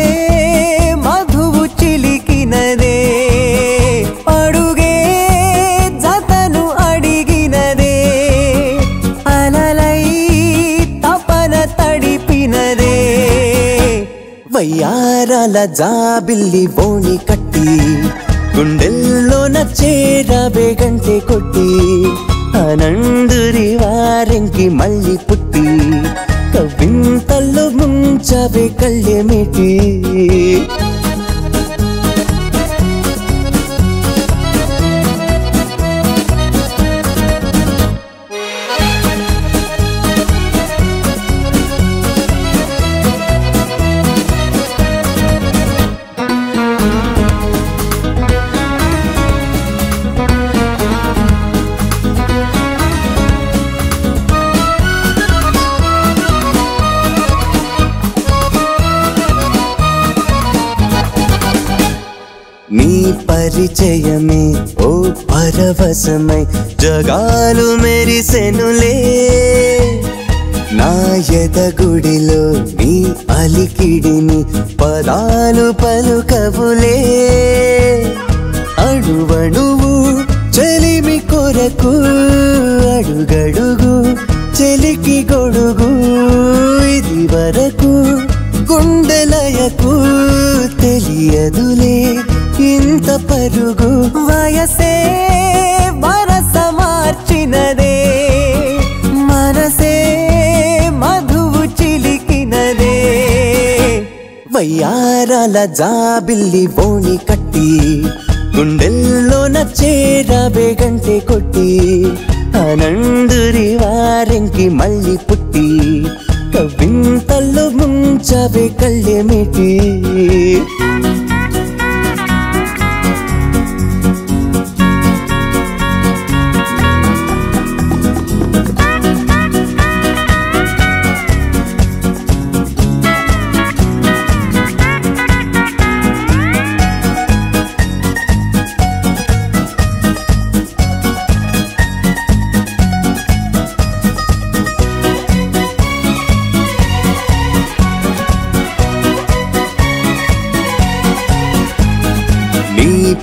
ಯಾರಲ ಜಾಬಿಲ್ಲಿ ಬೋಣಿ ಕಟ್ಟಿ ಗುಂಡೆಲ್ಲೋನ ಚೇರವೆ ಗಂಟೆ ಕೊಟ್ಟಿ ಅನಂದುರಿ ವಾರೆಂಕಿ ಮಳ್ಳಿ ಪುಟ್ಟಿ ಕವಿಂತಲ್ಲು ಮುಂಚವೆ ಕಳ್ಳೆ ಮಿಟಿ परिचय में ओ परवस में जगालू मेरी सेनुले ना यदगुडिलो नी अलिकिडिनी पदालु पलु कबुले अडुवणुवु चलिमि कोरकु अडुगडुगु चलिकि गोडुगु इदि वरकु गुंडलयकु तेलियदुले ಇಂತ ಪರುಗು ವಯಸೇ ಬರಸ ಮಾರ್ಚಿನದೆ ಮನಸೇ ಮಧುವು ಚಿಲಿಕಿನದೆ ವಯ್ಯಾರಲ ಜಾಬಿಲ್ಲಿ ಬೋಣಿ ಕಟ್ಟಿ ಗುಂಡೆಲ್ಲೋನ ಚೇರವೆ ಗಂಟೆ ಕೊಟ್ಟಿ ಅನಂದುರಿ ವಾರೆಂಕಿ ಮಳ್ಳಿ ಪುಟ್ಟಿ ಕವಿಂತಲ್ಲು ಮುಂಚವೆ ಕಳ್ಳೆ ಮಿಟಿ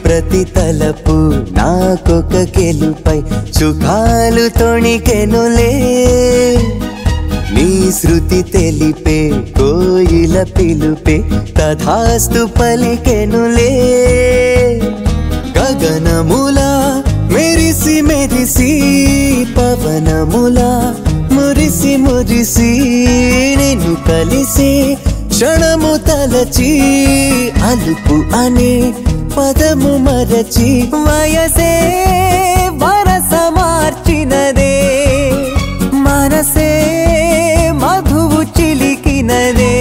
ಪ್ರತಿ ತಲಪು ನಾಕೊಕ ಕೆಲುಪೈ ಸುಖಾಲು ತೊಣಿಕೆನುಲೇ ನೀ ಶ್ರುತಿ ತೆಲಿಪೆ ಕೋಯಿಲ ಪಿಲುಪೆ ತಥಾಸ್ತು ಪಲಿಕೆನುಲೇ గగనములా మెరిసి మెరిసి పవనములా మురిసి మురిసి నిన్ను కలిసి క్షణము తలచి అలుపు అనే పదము మరచి వయసే వరస మార్చినదే మనసే మధువు చిలికినదే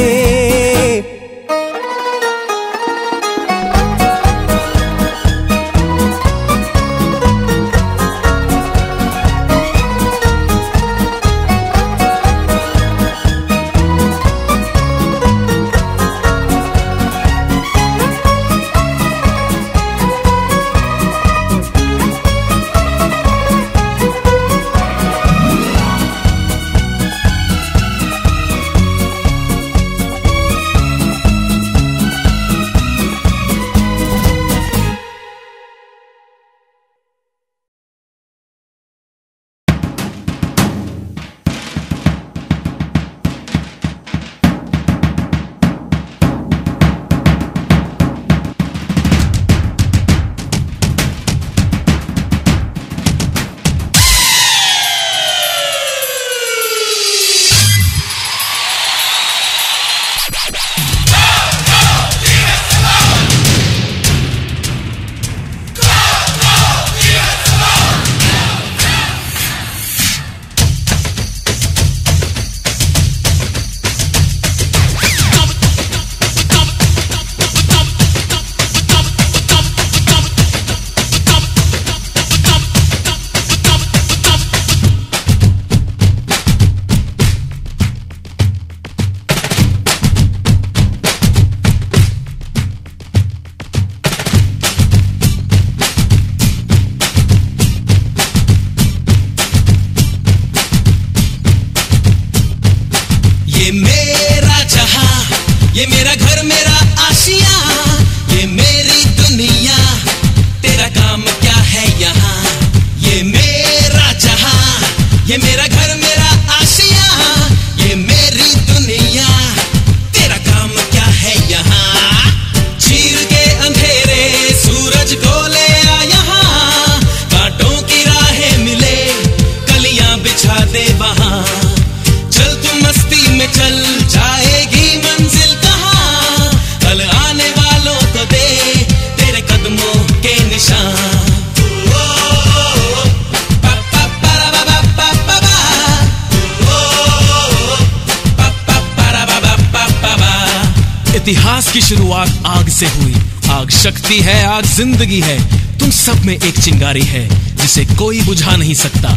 शक्ति है आग जिंदगी है तुम सब में एक चिंगारी है जिसे कोई बुझा नहीं सकता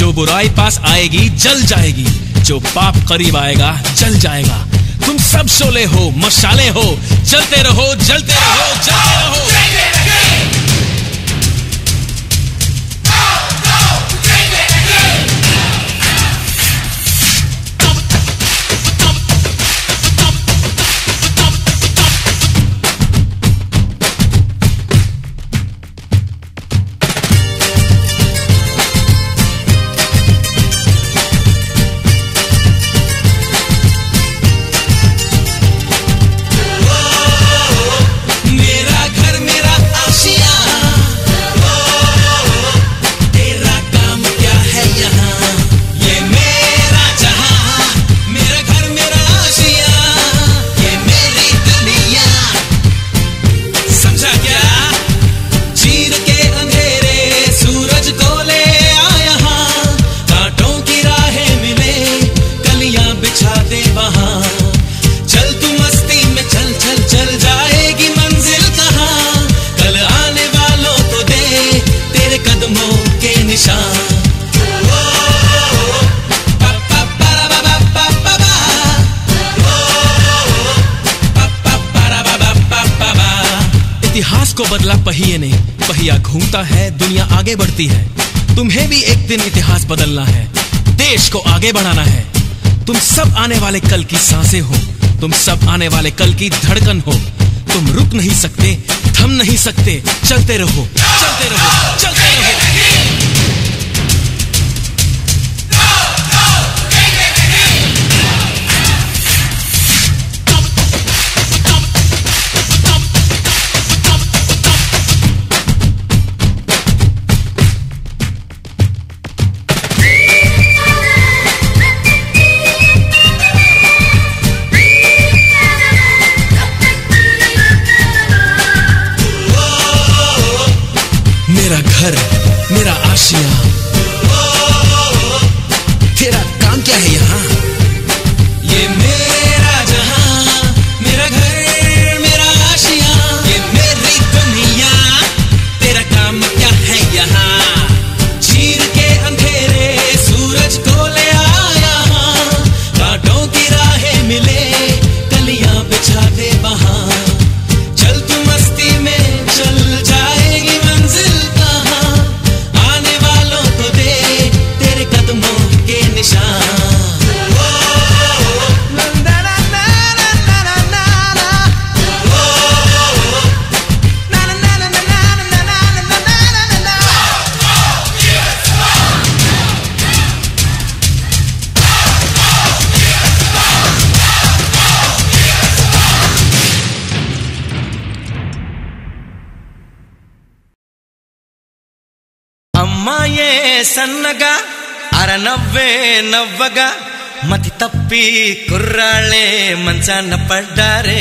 जो बुराई पास आएगी जल जाएगी जो पाप करीब आएगा जल जाएगा तुम सब शोले हो मशाले हो जलते रहो जलते रहो जलते रहो, जलते रहो। बढ़ती है तुम्हें भी एक दिन इतिहास बदलना है देश को आगे बढ़ाना है तुम सब आने वाले कल की सांसें हो तुम सब आने वाले कल की धड़कन हो तुम रुक नहीं सकते थम नहीं सकते चलते रहो चलते रहो चलते रहो घर मेरा आशिया, तेरा काम क्या है यहाँ? ये मेरा जहाँ, मेरा घर मेरा आशिया, ये मेरी दुनिया, तेरा काम क्या है यहाँ? चीर के अंधेरे सूरज को ले आया, कांटों की राहें मिले कलियां बिछा दे वहाँ। चल तू मस्ती में चल जा, अम्माये सन्नगा अरनव्वे नव्वगा मति तप्पी कुर्राले मंचान पड्डारे।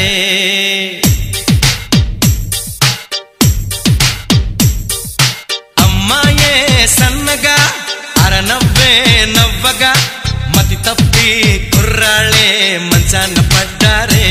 अम्माये सन्नगा अरनव्वे नव्वगा मति तप्पी कुर्राले मंचान पड्डारे।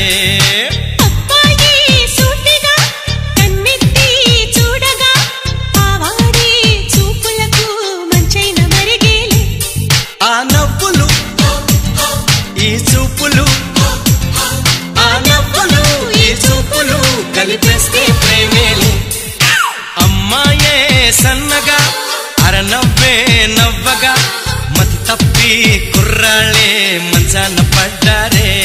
अम्माये सन्नगा अरनव्वे नव्वगा मति तप्पी कुर्राले मंचान पड्डारे।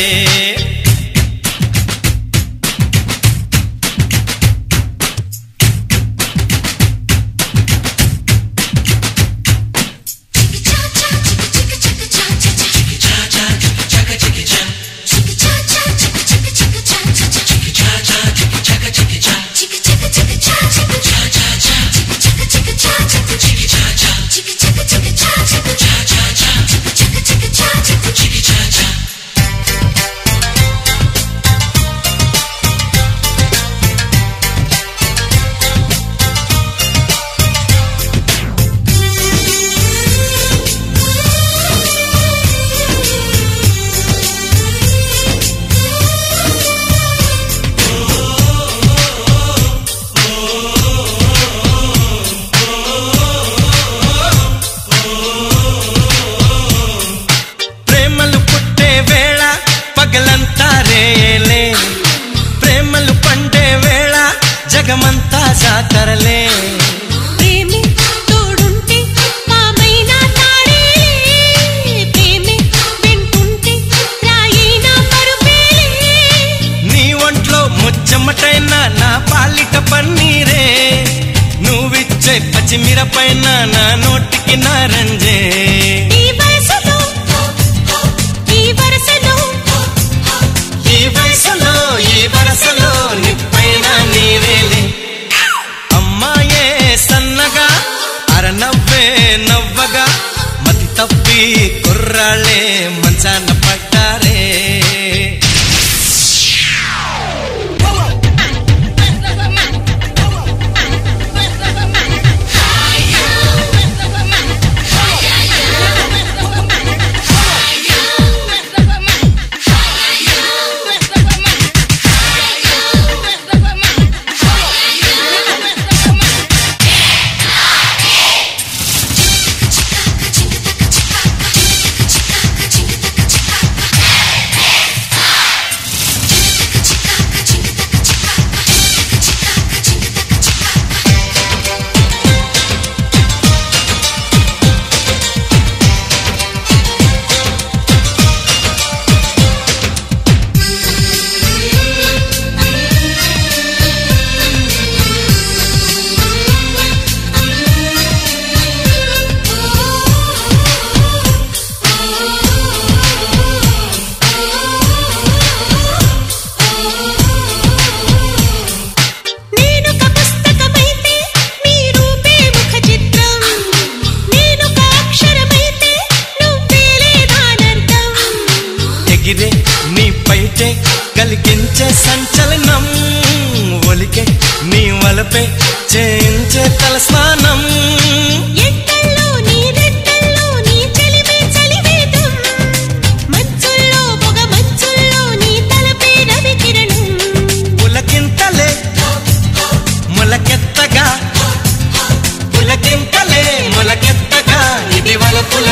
చేయించే తలస్నానం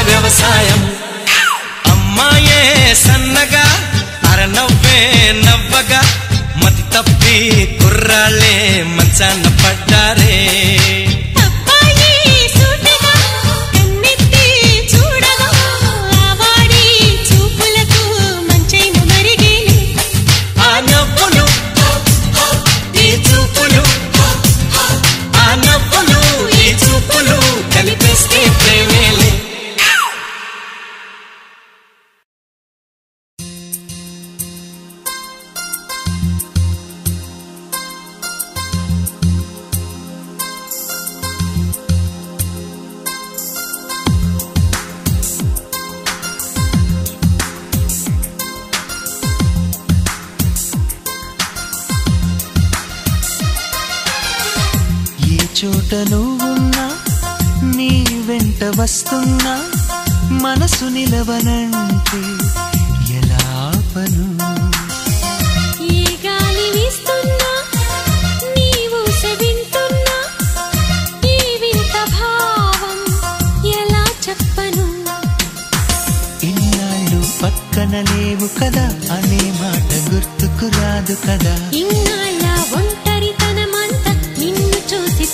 వ్యవసాయం అమ్మాయే సన్నగా అరనవ్వే నవ్వగా మతి తప్పి కుర్రాళ్ళే మంచాన పడ్డారే నువ్వున్నా నీ వెంట వస్తున్నా మనసు నిలవనంటే ఎలా పను ఈ గాలి వీస్తున్నా నీవు వింటున్నా ఈ వింత భావం ఎలా చెప్పను ఇన్నాళ్ళు పక్కన లేవు కదా అనే మాట గుర్తుకు రాదు కదా ఇన్నాళ్ళ ఒంటరితనమంత నిన్ను చూసి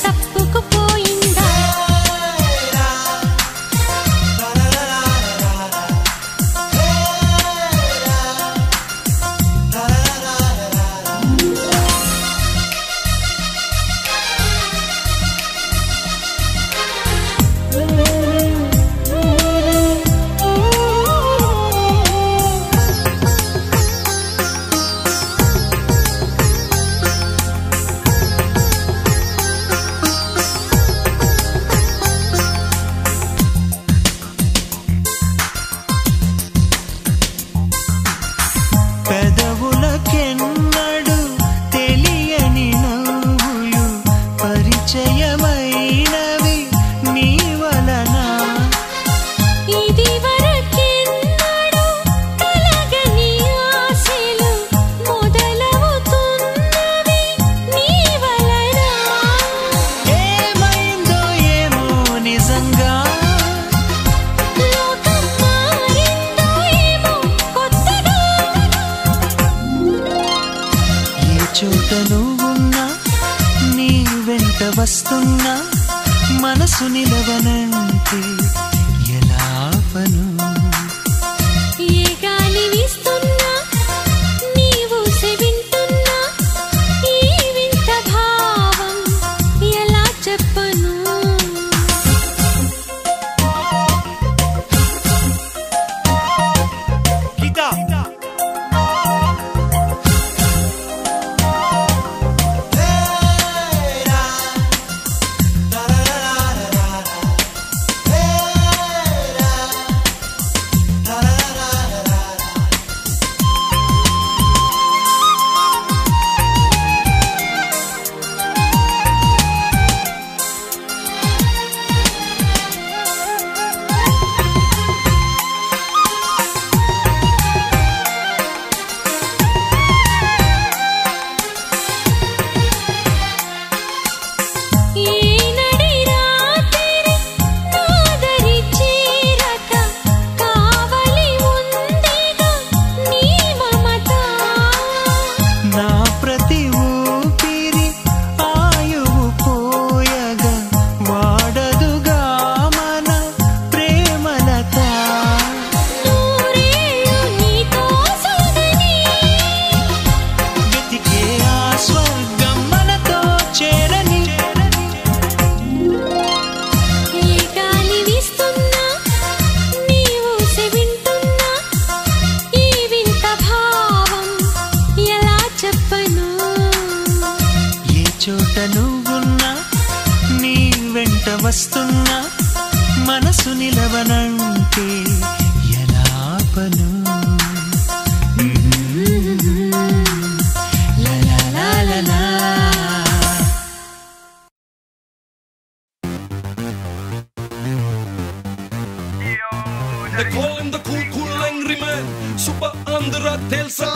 They call him the cool, cool, angry man. Super andhra telsa.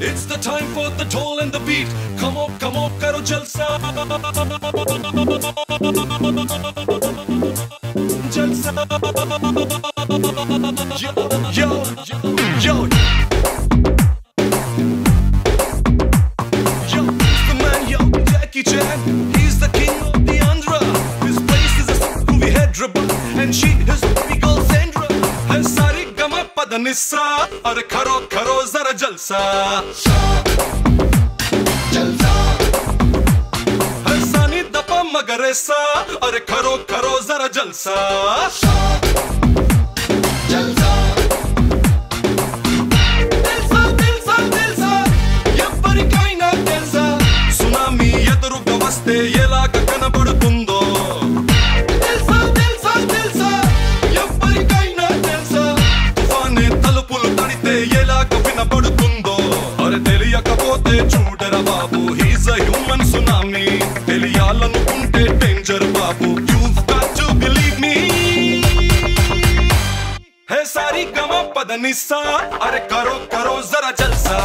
It's the time for the toll and the beat. Come on, come on, karo jalsa. Jalsa. Yo, yo, yo. He's the king of the Andhra. His place is a groovy headdress, and she is pretty girl Sandra. And sari gama padanissa, aur kharo kharo zara jalsa. Jalsa. Har sani dapa magaresa, aur kharo kharo zara jalsa. Jalsa. Yela kakana padutundo telsa telsa telsa eppari kaina telsa tufane talupulu tadite yela kakana padutundo are teliyakapothe chudara babu he's a human tsunami teliyalanunte danger babu you've got to believe me hai sari gama padanissa are karo karo zara jalsa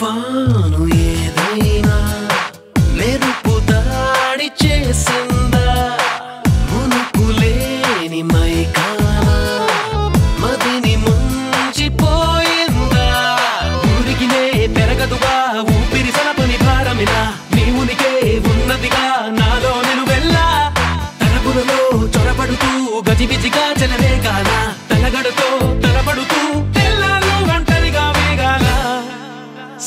తుఫాను ఏదైనా మెరుపు దాడి చేసిందా మునుపులేని మైకాన మదిని ముంచిపోయిందా ఉరికినే పెరగదుగా ఊపిరి సలపని భారమిలా నీ ఉనికే ఉన్నదిగా నాలో నేను వెళ్ళా తలపులలో చొరబడుతూ గజిబిజిగా చెలరేగాల తలగడుతో తలపడుతూ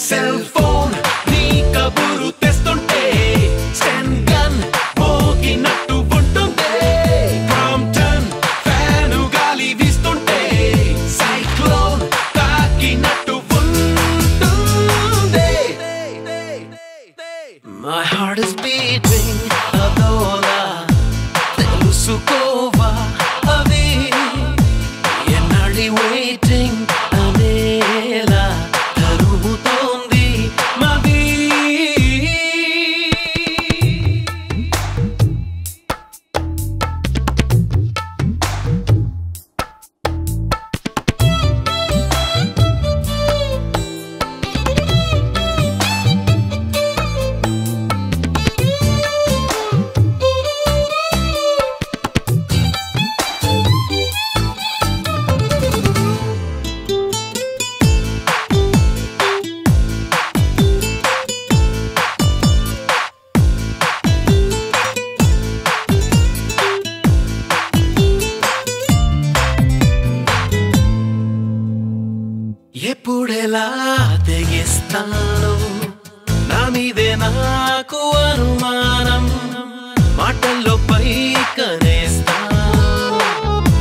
cell phone nee kaburu testunte stand gun poginattu untunde prompton fanu gali vistunte cyclone takinattu untunde my heart is beating adola telusukova avi and early waiting anela tarubuto ఎప్పుడెలా తెగిస్తాను నా మీదే నాకు అనుమానం మాటల్లో పై కనేస్తాను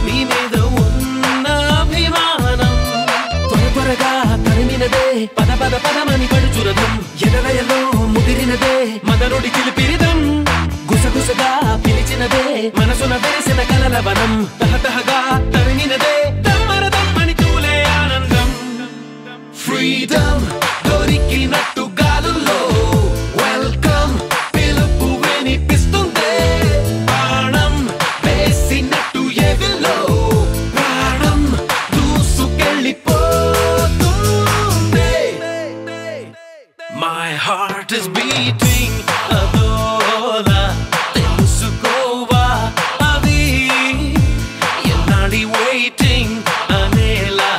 నీ మీద ఉన్న అభిమానం త్వరగా తరిమినదే పద పద పదమని పడుచురదం ఎడలయలో ముదిరినదే మదనుడి చిలిపిరిదం గుసగుసగా పిలిచినదే మనసున వెలిసిన కలల వనం తహతహగా తరిమినదే freedom dorikinattu gaalulo welcome pilupu vinipistunde aanam vesinattu evilo aanam doosukellipotunde my heart is beating adola telusukova avi enadi waiting anela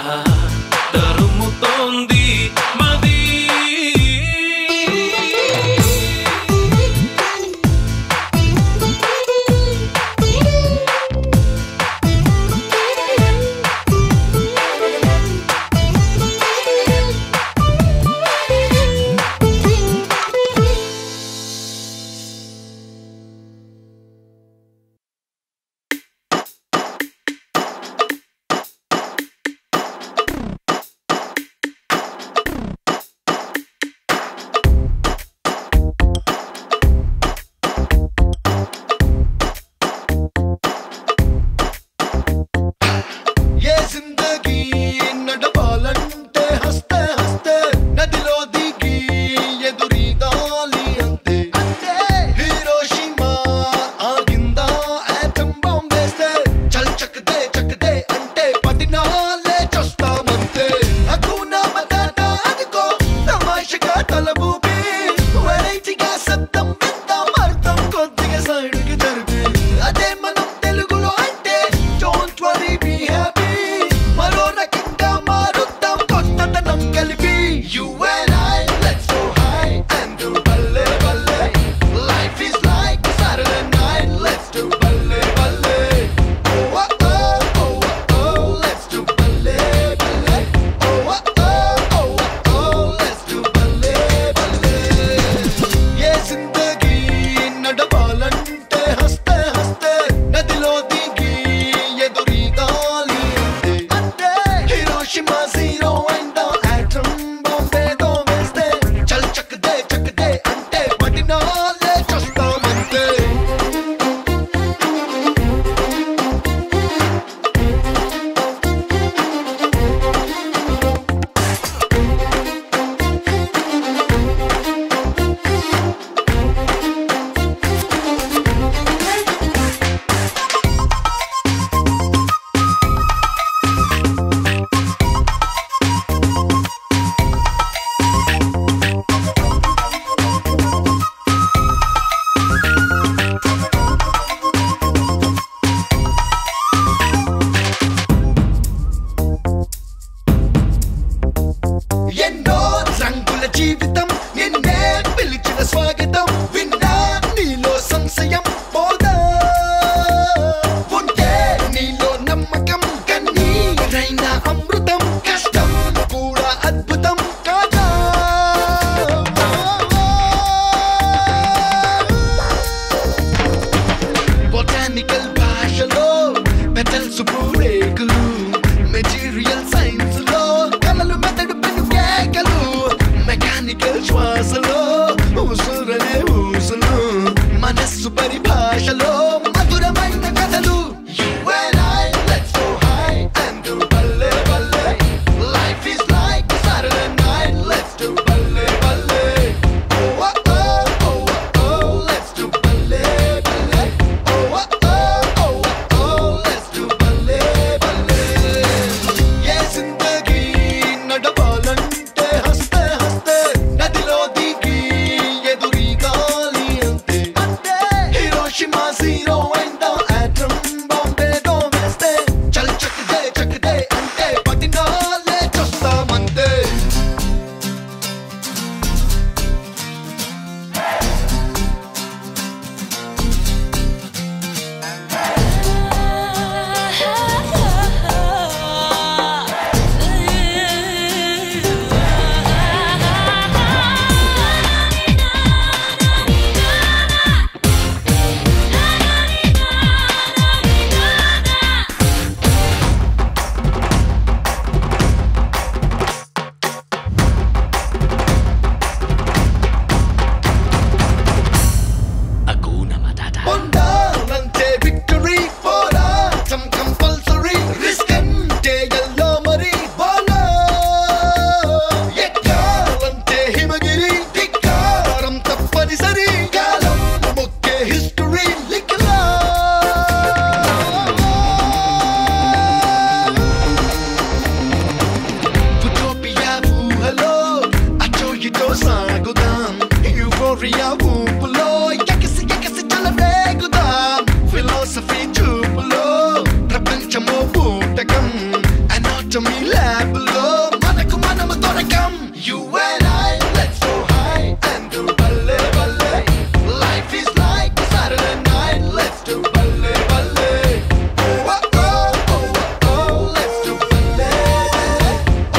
Korea Wumpulo, Yakisi Yakisi Chalave Gudam, Philosophy Tupulo, Prapanchamo Butagam, Anatomy Labulo, Manakumana Matoragam. You and I, let's go high and do balle balle. Life is like a Saturday night, let's do balle balle. Oh oh oh oh oh, let's do balle.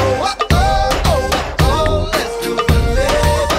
Oh oh oh oh oh, let's do balle balle.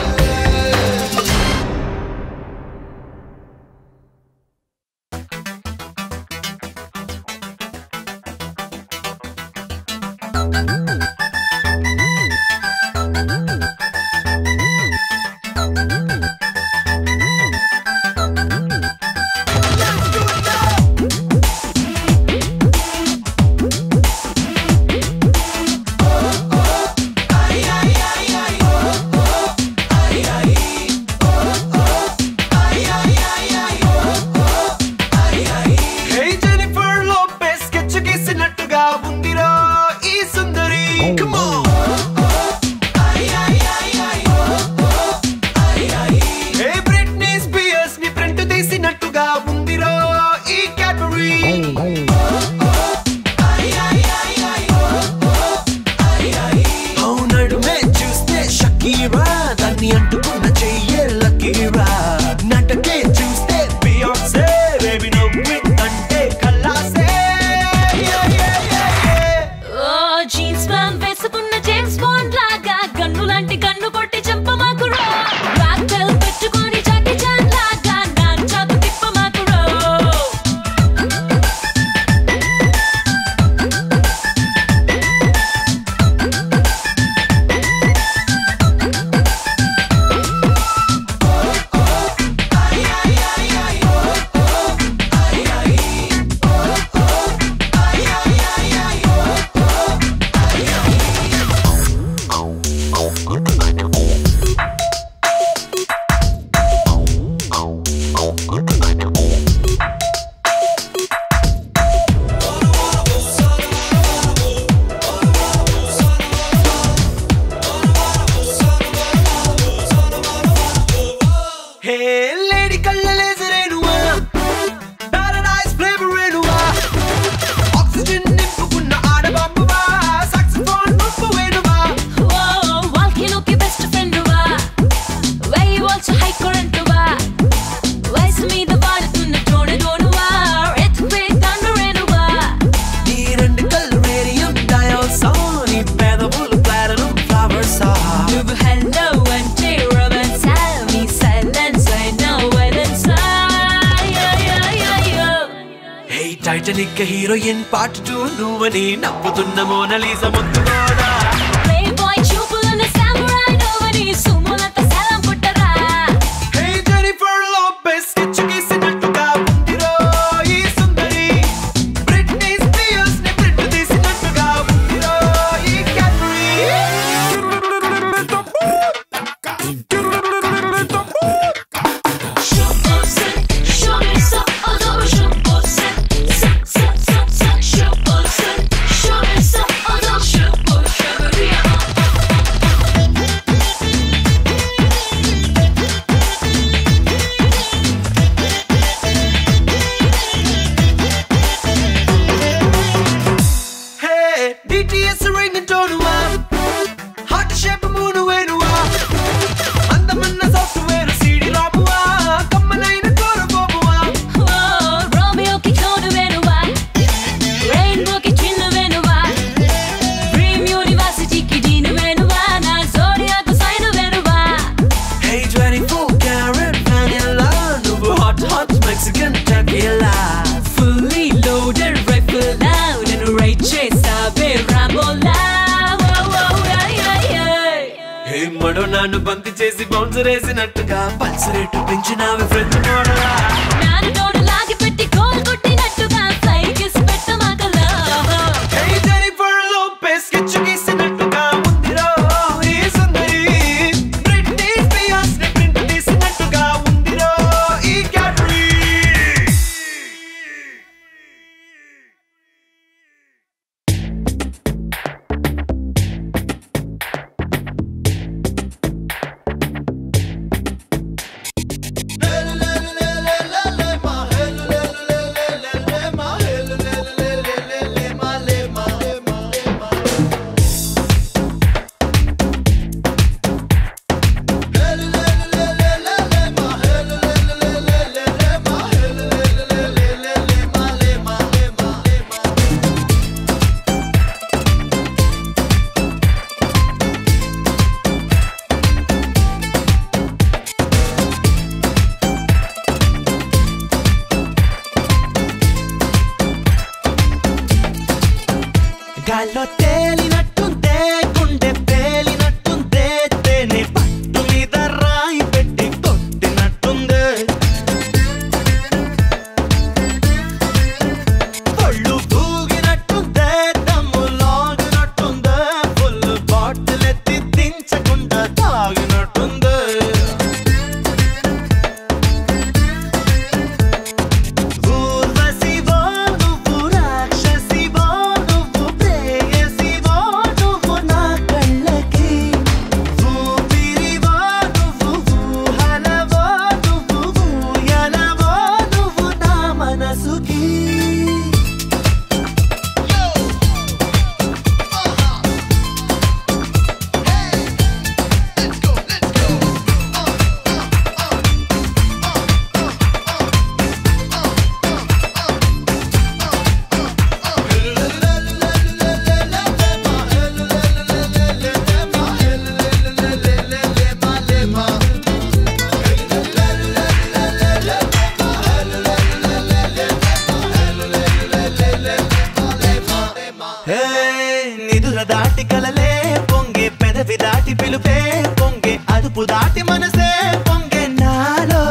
Titanic heroine part two nuvani napputuna Mona Lisa muttukoda playboy chupulana samurai novani sumulata salam puttara hey Jennifer Lopez kichukisinattga undiro ee sundari Britney Spears ni pretty disinattuga undiro ee Catherine. Madonna బంతి చేసి bounce రేసినట్టుగా pulse rate పెంచిన French మోడలా నాను తోడు లాగి పెట్టి goal కొట్టినట్టుగా సైకిస్ పెట్టమాకలా హే జెనిఫర్ లోపెస్ కిచ్చుకిసినట్టుగా ఉందిరా ఈ సుందరి బ్రిట్నీ స్పియర్స్ ని ప్రింట్ తీసినట్టుగా ఉందిరా ఈ Catherine. గాల్లో తేలినట్టుందే గుండె తేలినట్టుందే తేనె పట్టు మీద రాయి పెట్టి కొట్టినట్టుందే పళ్ళు తూగినట్టుందే దమ్ము లాగినట్టుందే ఫుల్ బాటిల్ ఎత్తి దించకుండా తాగినట్టుందే దాటి కలలే పొంగే పెదవి దాటి పిలుపే పొంగే అదుపు దాటి మనసే పొంగే నాలో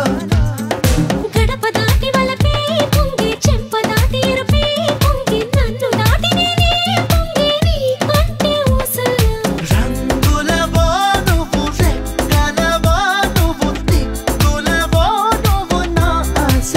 గడప దాటి వలపే పొంగే చెంప దాటి ఇరుపే పొంగే నన్ను దాటి నేనే పొంగే నీ కంటే ఊసలు రంగులవో నువ్వు రెక్కలవో నువ్వు దిక్కులవో నువ్వు నా ఆశకి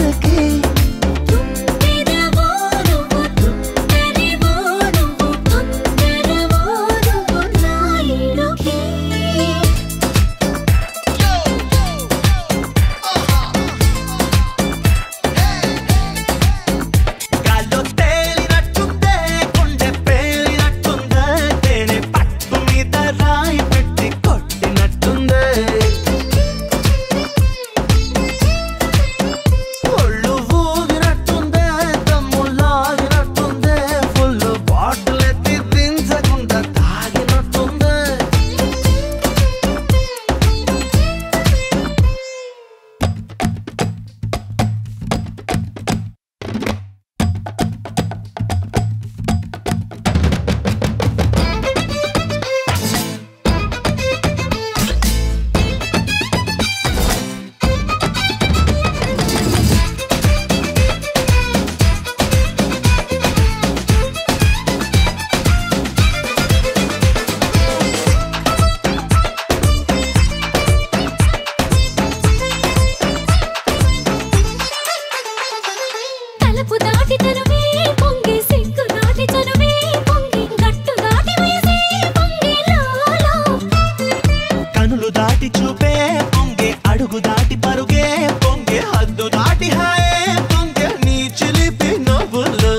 కనులు దాటి చూపే పొంగే అడుగు దాటి పరుగే పొంగే హద్దు దాటి హాయే పొంగే నీ చిలిపి నవ్వులు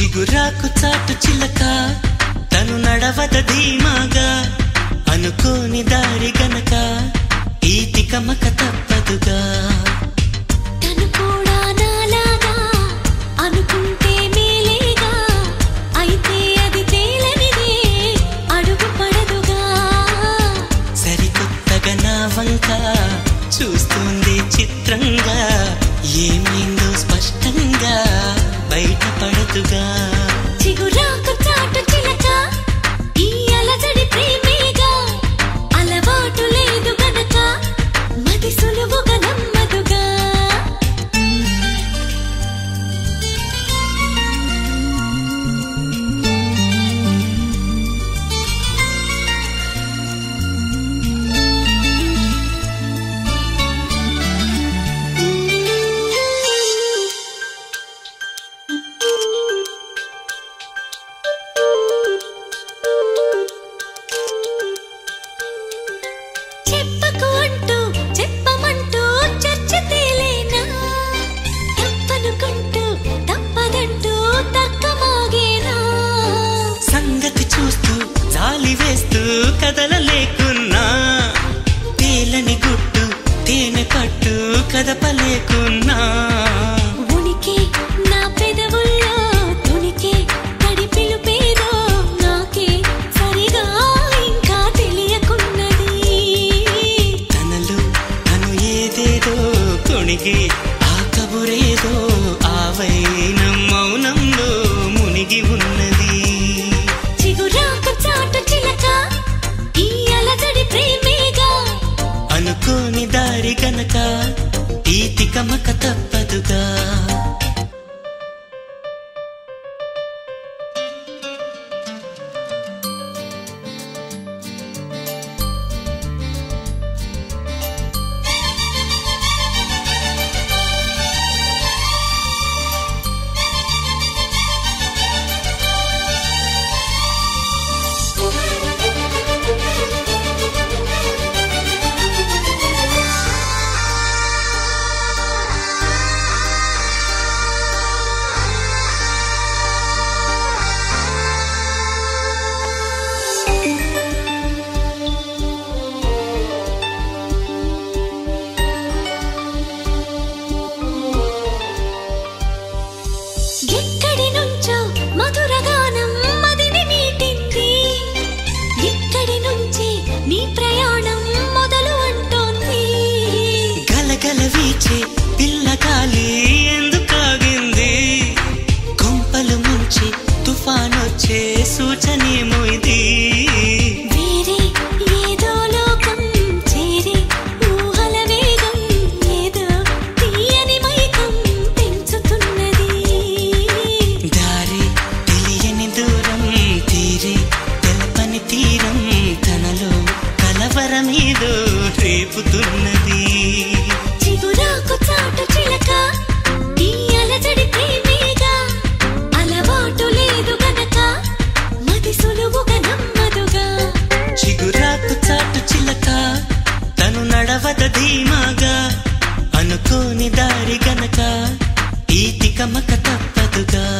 చిగురాకు చాటు చిలక తను నడ పర్వత ధీమాగా అనుకోని దారి గనక ఈతి కమక తప్పదుగా. చూస్తుంది చిత్రంగా ఏమైందో స్పష్టంగా బయటపడదుగా. చిగురాకు చాటు చిలక ఈ అలజడి ప్రేమేగా, అలవాటు లేదు గనక మది సులువుగా నమ్మదుగా.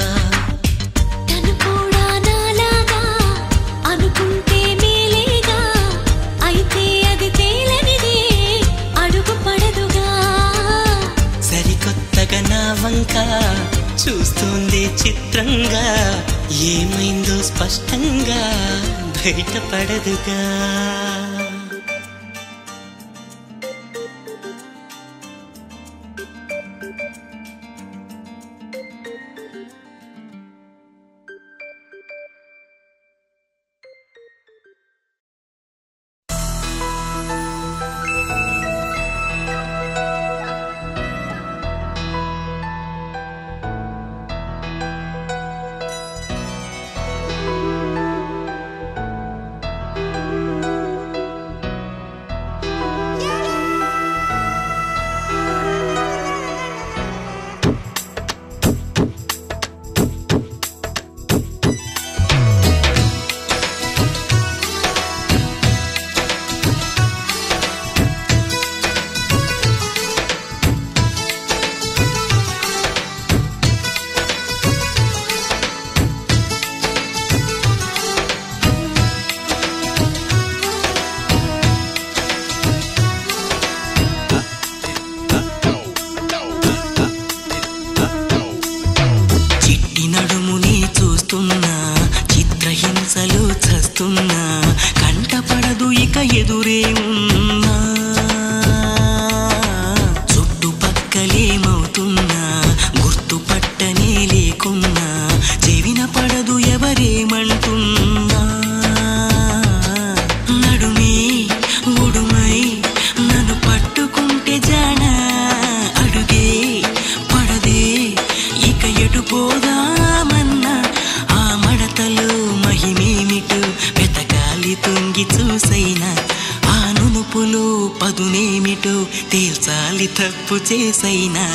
గుర్తున్నా గుర్తుపట్టనే లేకున్నా జీవిన పడదు ఎవరేమంటున్నా నడుమే ఉడుమై నన్ను పట్టుకుంటే జాన అడుగే పడదే ఇక ఎటు పోదామన్నా ఆ మడతలు మహిమేమిటు వెతకాలి తుంగి చూసైనా పులు పదునేమిటో తేల్చాలి తప్పు చేసైనా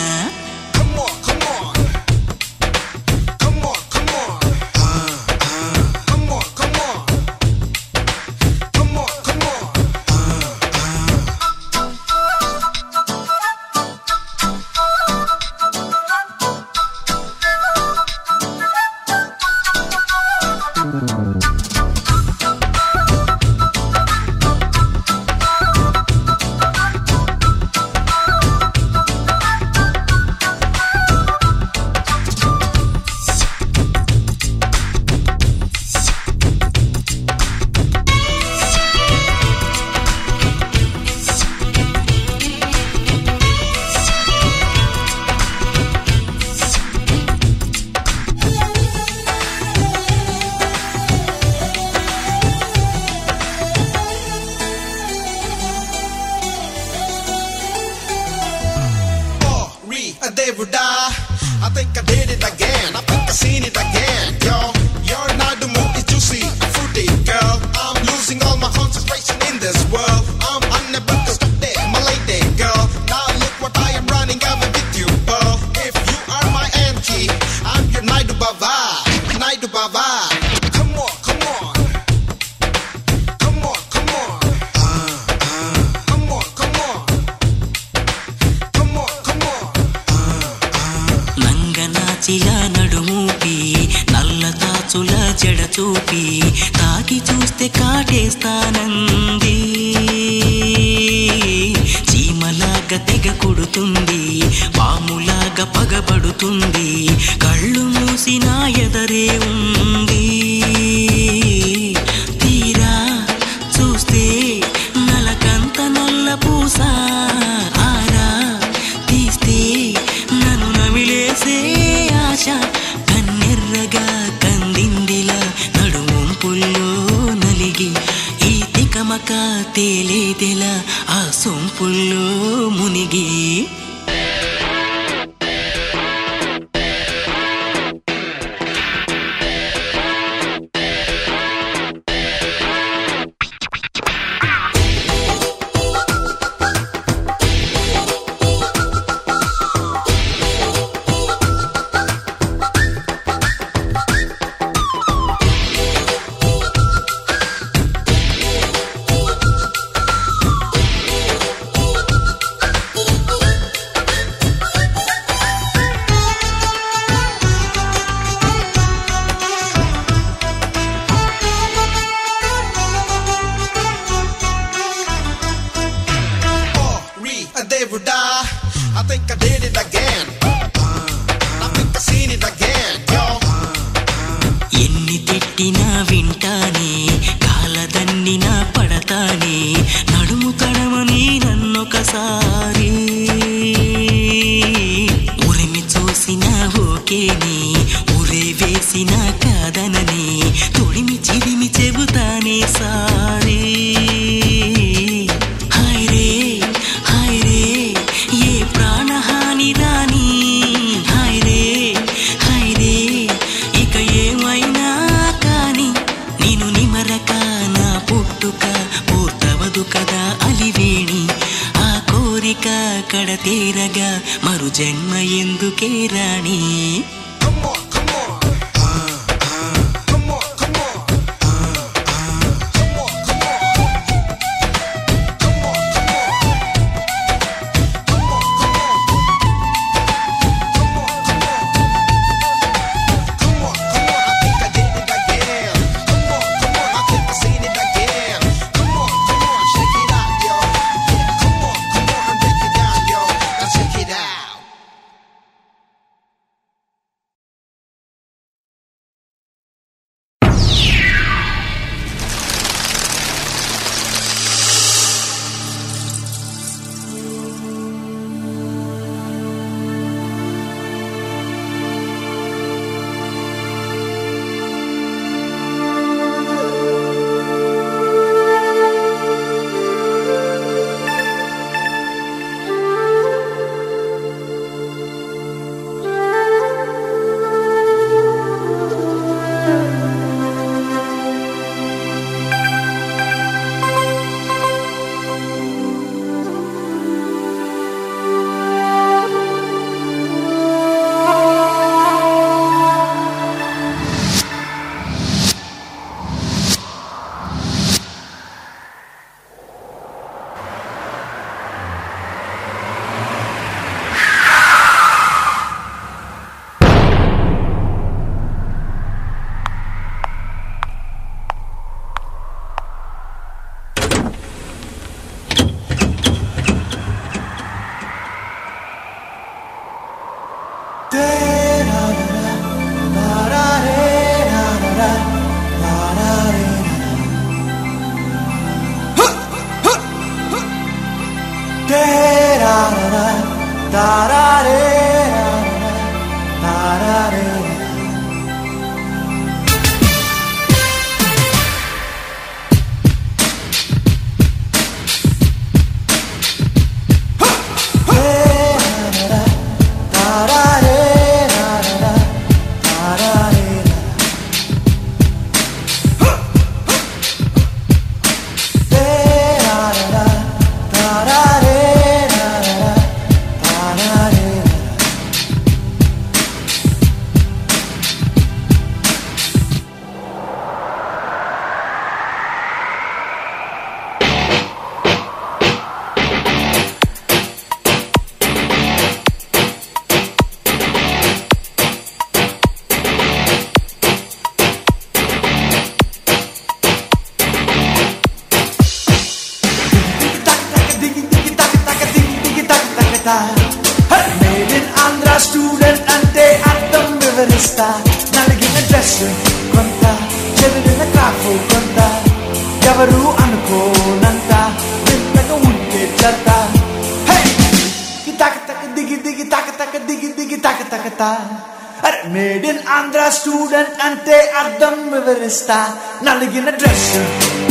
Naligina dress,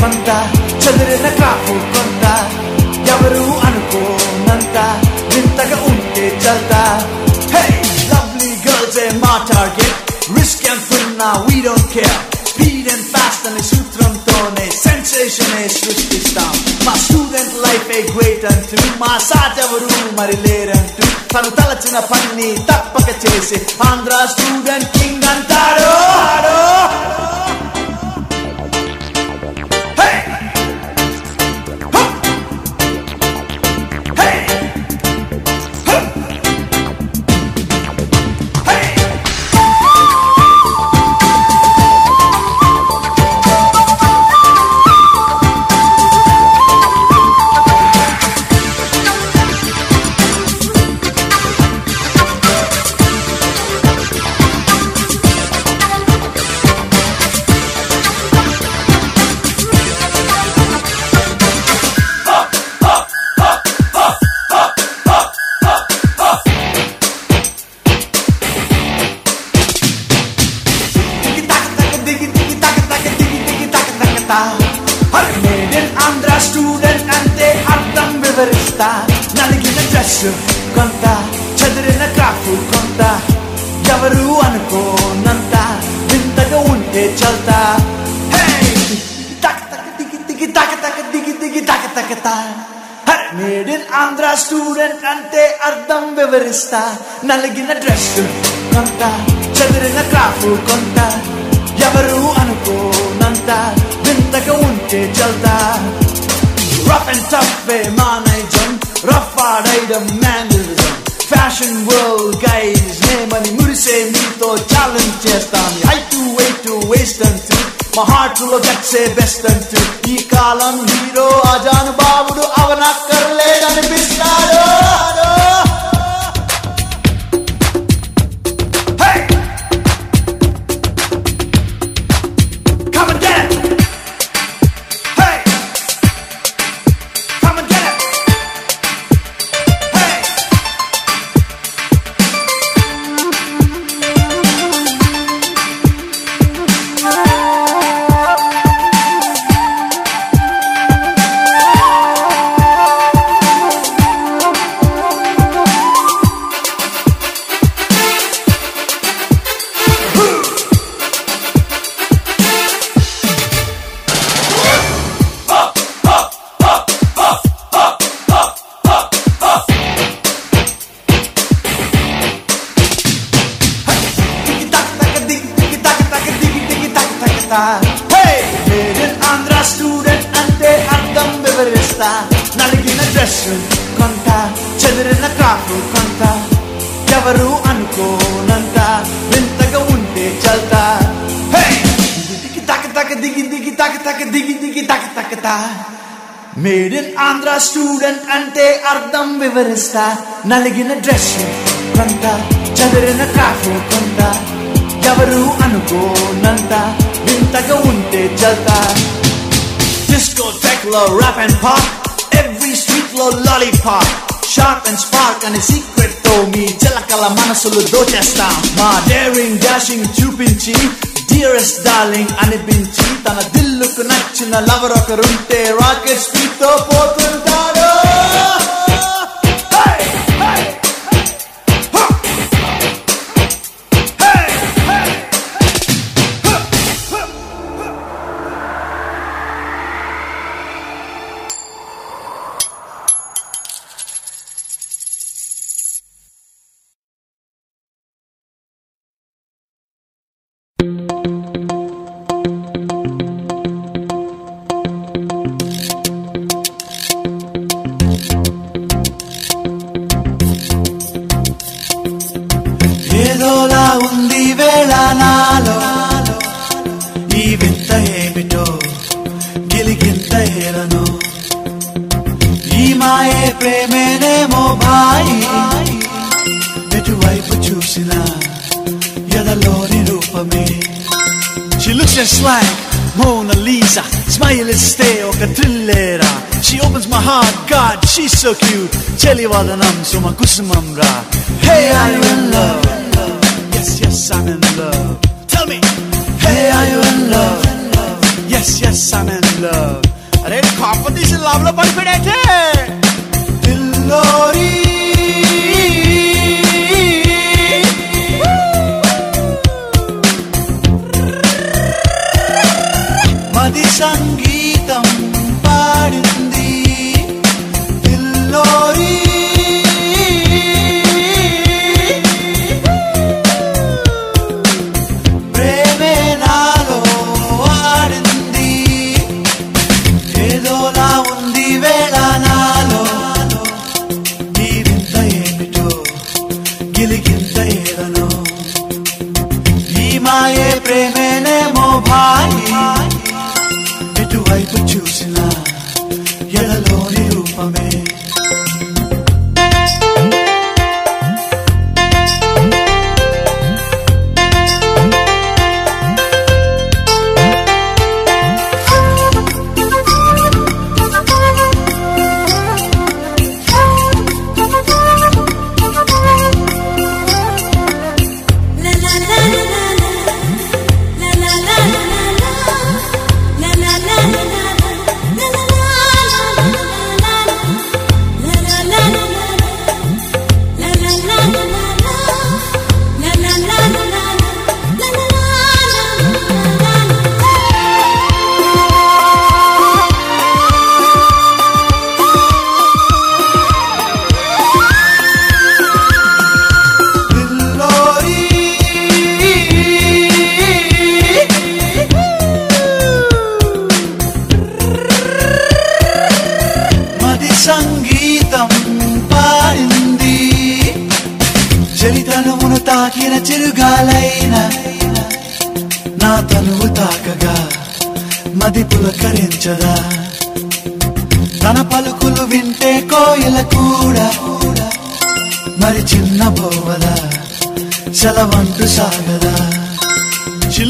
manta, chadirina kafu konta, yavaru anuko nanta, vintaga unke chalta. Hey, lovely girls are my target. Risk and fun now, we don't care. Speed and fast and sutram tone, sensation is switch this down. My student life a great unto my satavaru marilerantu. Tanu talachina panni tappaka chesi Andhra student king antaro. Naligina dress, konta, chadirina kafu konta, yavaru anuko nanta, vintaga unte chalta. Rough and tough way managam, rough hard item mannerism, fashion world guys, nemani murise meeto challenge chestani. High to weight to waist antu, my heart to look at say best antu. Ee kalam hero ajanu babudu avana karledani bistado. Student ante ardham vivarista naligina dress konta చదిరిన కాశోకుంద ఎవరు అనుకోనంత వింతగా ఉంటే చల్తా Disco, techno, rap and pop Every street lo lollipop Sharp and spark and a secret to me Chalakala manasulu dochesta Ma daring, dashing, chupinchi Dearest darling, anipinchi Tana dilluku nachina lover okarunte Rocket speed to potuntaru So cute, cheli vadanam suma kusumam ra. Hey, are you in love? Yes, yes, I'm in love. Tell me. Hey, are you in love? Yes, yes, I'm in love. Arey kaapati se lavla par pide the. Dillori. Madhi sangeetam paadi.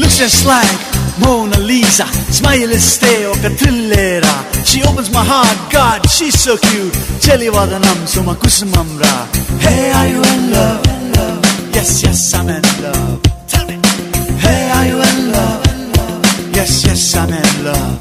Just like Mona Lisa, smile is stay oka thrillera. She opens my heart, God, she's so cute. Cheli vadanam suma kusumam ra. Hey, are you in love? Yes, yes, I'm in love. Tell me. Hey, are you in love? Yes, yes, I'm in love.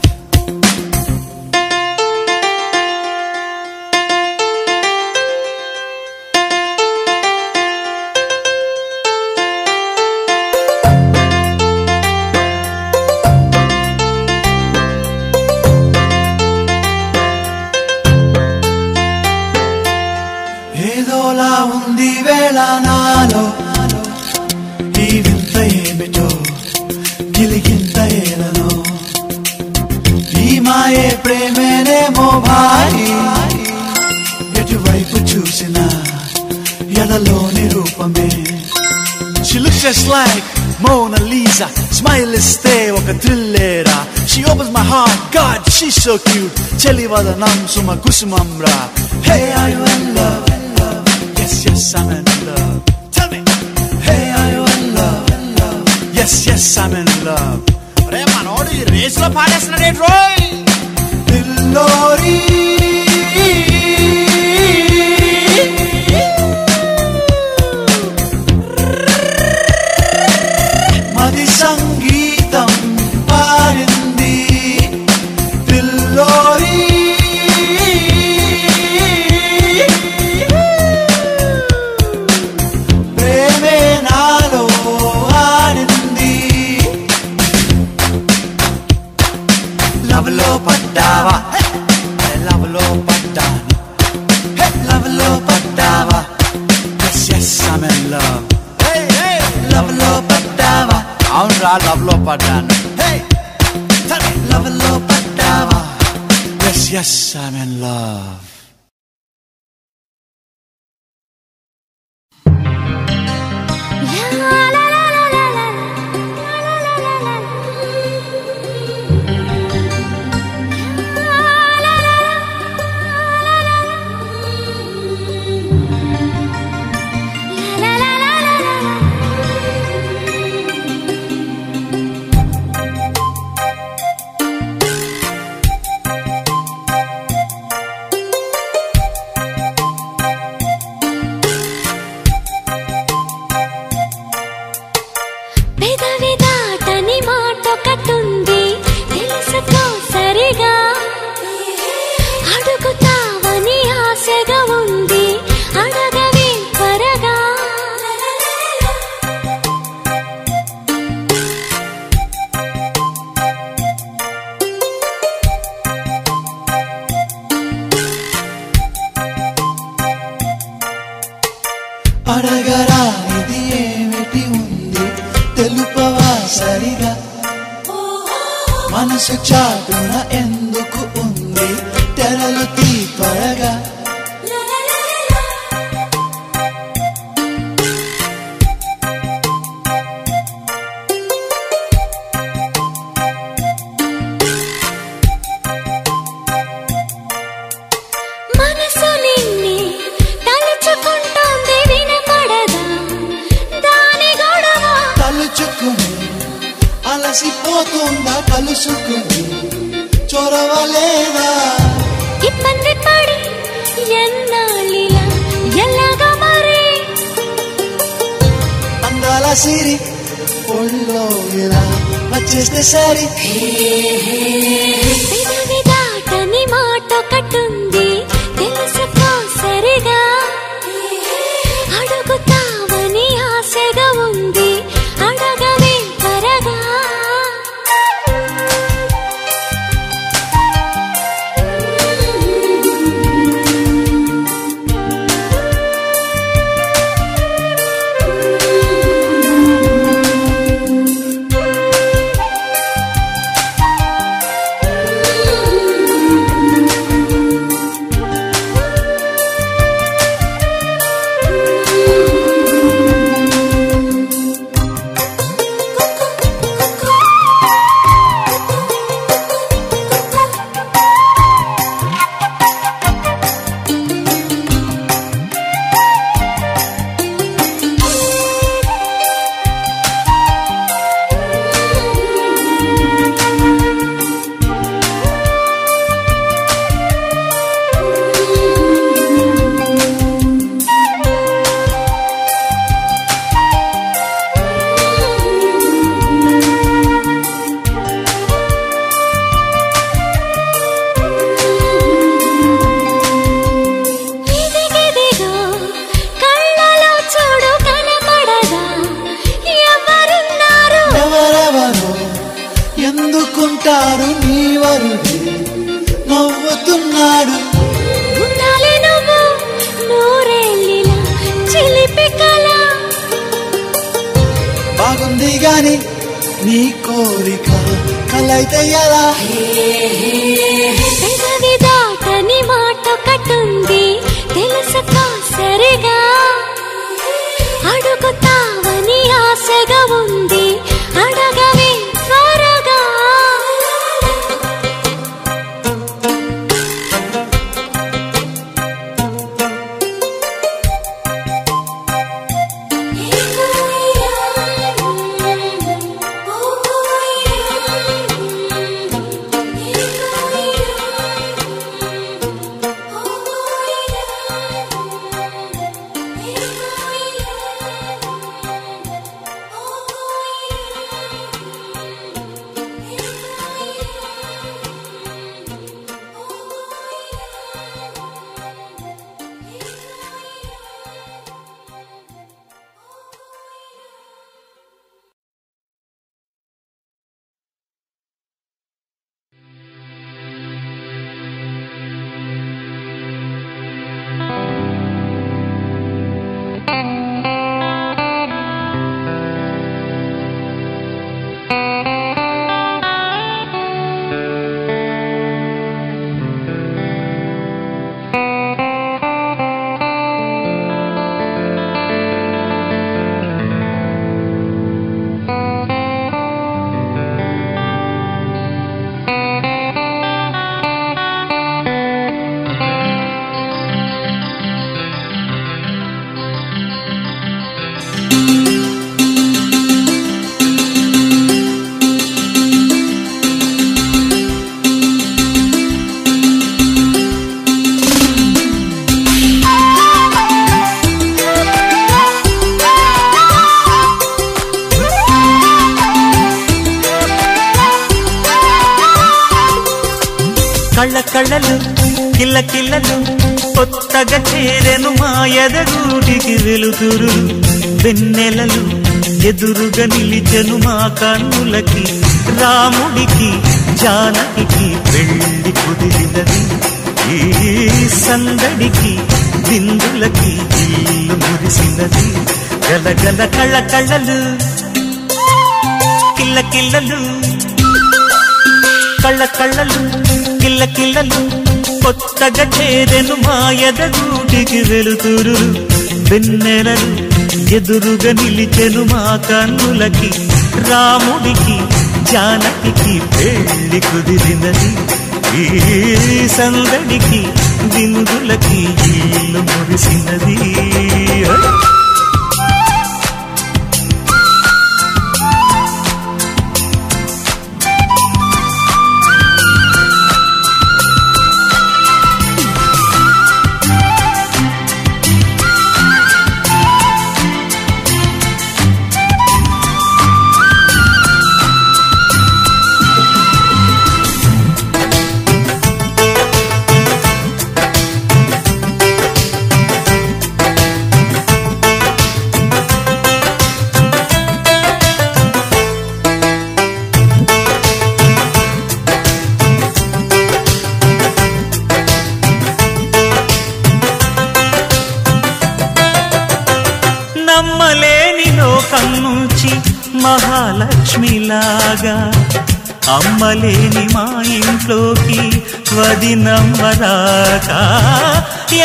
Just like Mona Lisa, smile is stay oka thrillera. She opens my heart, God, she's so cute. Cheli vadanam suma kusumam ra. Hey, are you in love? Yes, yes, I'm in love. Tell me. Yes, yes, I'm in love. Hey man, how do you race love hardest in it, Roy? Dillori Madhi Sangeetam Parindi Dillori Love lo padana. Hey, love lo padava. Yes, yes, I'm in love. ಕಳಕಳಲು ಕಿಲಕಿಲಲು ಹೊತ್ತಗ ಚೇರೆನು ಮಾಯದ ಗೂಡಿಗೆ వెలుతురు ಬೆನ್ನೆಲಲು ఎదురుగ నిలిచెను మా కన్నులకి రాముడికి జానకికి వెళ్ళి కుదిలినది ఈ సందడికి బిందులకి ఇల్లు మురిసినది గలగల కళకళలు కిలకిలలు కళకళలు కిలకిలలు కొత్తగా చేరెను మాయద గూటికి వెలుతురు వెన్నెలలు ఎదురుగా నిలిచెను మా కన్నులకి రాముడికి జానకికి పెళ్లి కుదిరినది ఈ సందడికి విందులకి ఇల్లు మురిసినది మహాలక్ష్మిలాగా అమ్మలేని మా ఇంట్లోకి వదినమ్మరాగా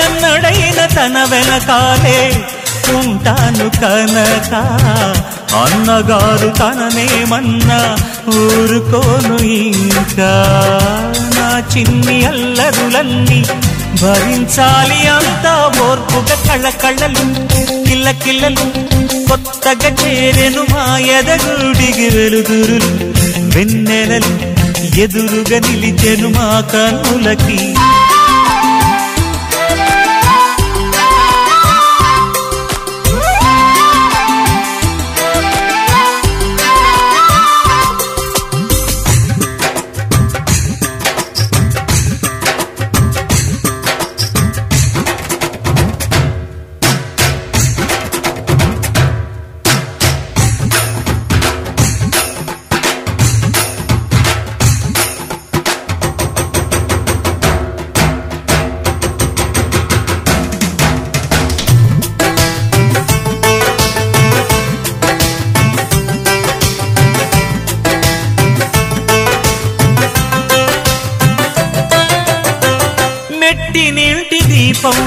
ఎన్నడైన తన వెనకాలే ఉంటాను కనక అన్నగారు తననేమన్నా ఊరుకోను ఇంకా నా చిన్ని అల్లరులన్నీ భరించాలి అంతా ఓర్పుగా కళకళలు కిల్లకిల్లలు కొత్తగా చేరెను మాయద గూడికి వెలుతురులు వెన్నెలలు ఎదురుగా నిలిచెను మా కన్నులకి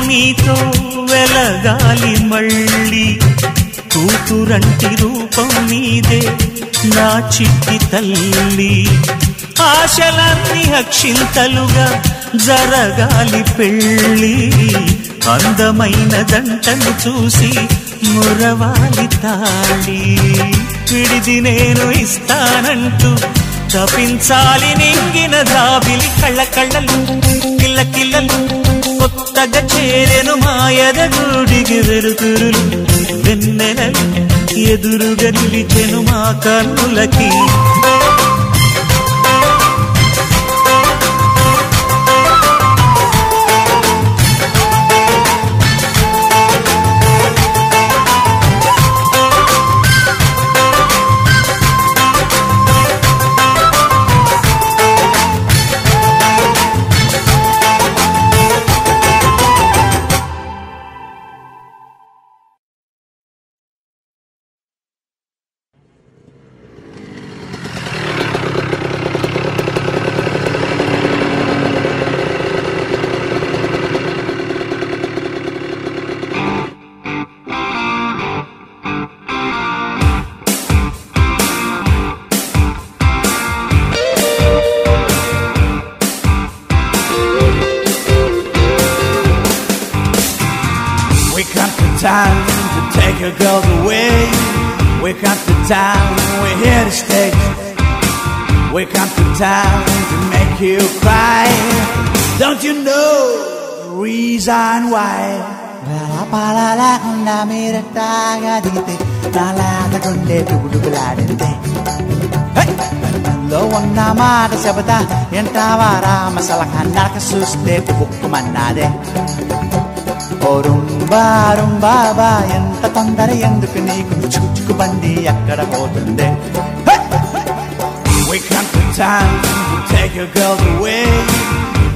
నీతో వెలగాలి మళ్ళీ కూతురంటి రూపం నీదే నా చిట్టి తల్లి ఆశలన్నీ అక్షింతలుగా జరగాలి పెళ్ళి అందమైన దంటను చూసి మురవాలి తాళి విడిది నేను ఇస్తానంటూ తపించాలి నింగిన జాబిలి కళ్ళకళ్ళలు కిల్లకిల్లలు కొత్తగా చేరెను మాయద గూడికి వెలుతురులు వెన్నెలలు ఎదురుగా నిలిచెను మా కన్నులకి Lowanamada Sabata, Yentavara, Masalaka, Suste, Bukumanade, Orumba, Rumba, and Tatandari and the Pinikuchukubandi, Yakara Hotunde. We come to town, we take your girls away.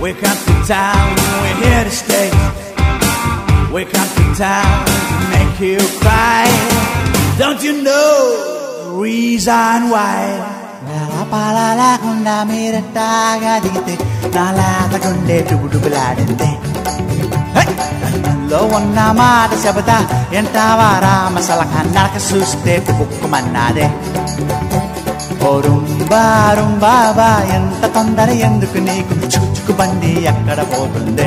We come to town, we're here to stay. We come to town to make you cry. Don't you know the reason why? Palala kunda mere taga dite, nala ta kunde tudu biladinte. Hey, lo wanna mada sabata, yentavara masalaka narka suste pukumanade. Orumba rumba ba, yenta tondare yenduku niku chuchu bandi akkada potunde.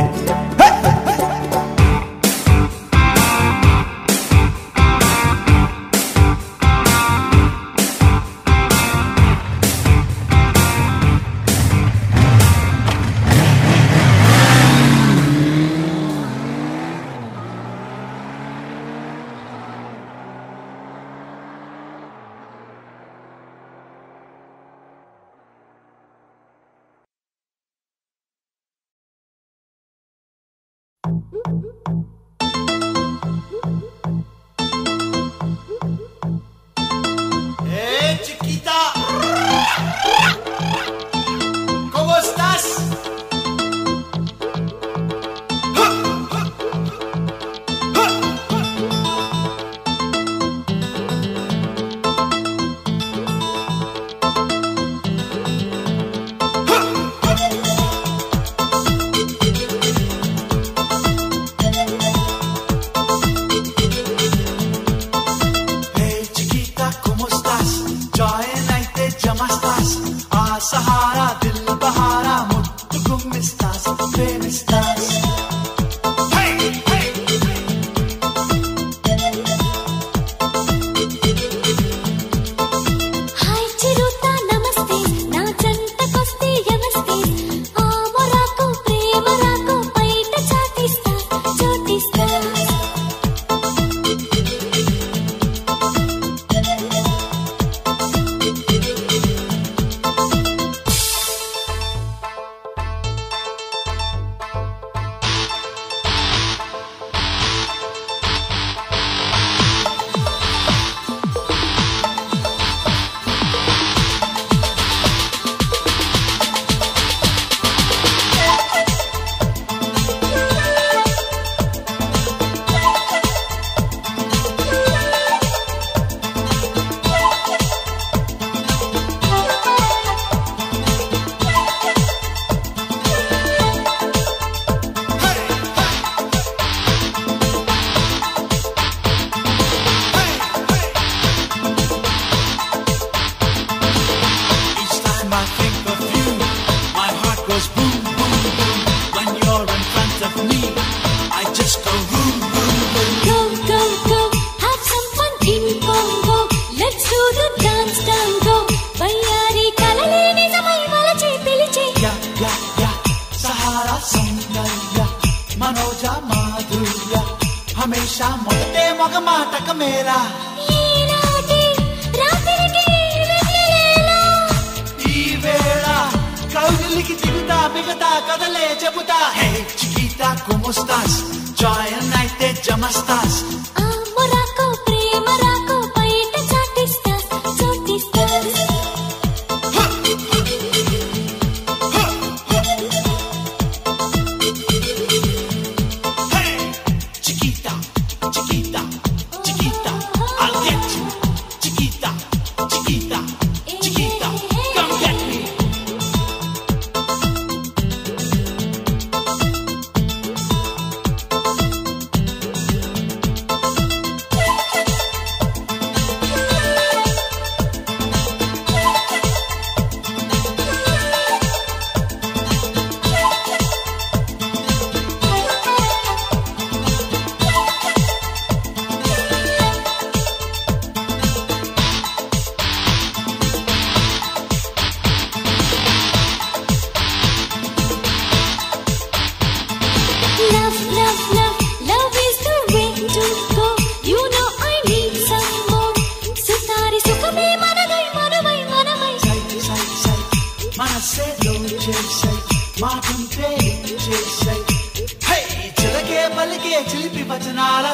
వచనాల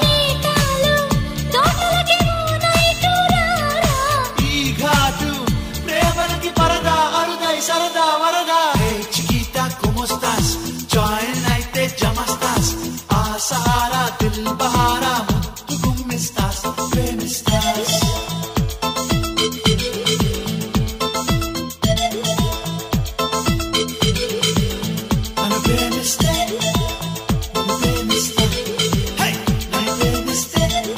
సరదా వరదా Chiquita కుమస్తాస్ join అయితే జమస్తాస్ ఆ సహారా దిల్ బహారా ముత్తు గుమ్మిస్తాస్ ప్రేమిస్తాస్ అను ప్రేమిస్తే అను ప్రేమిస్తే హే నై ప్రేమిస్తే అను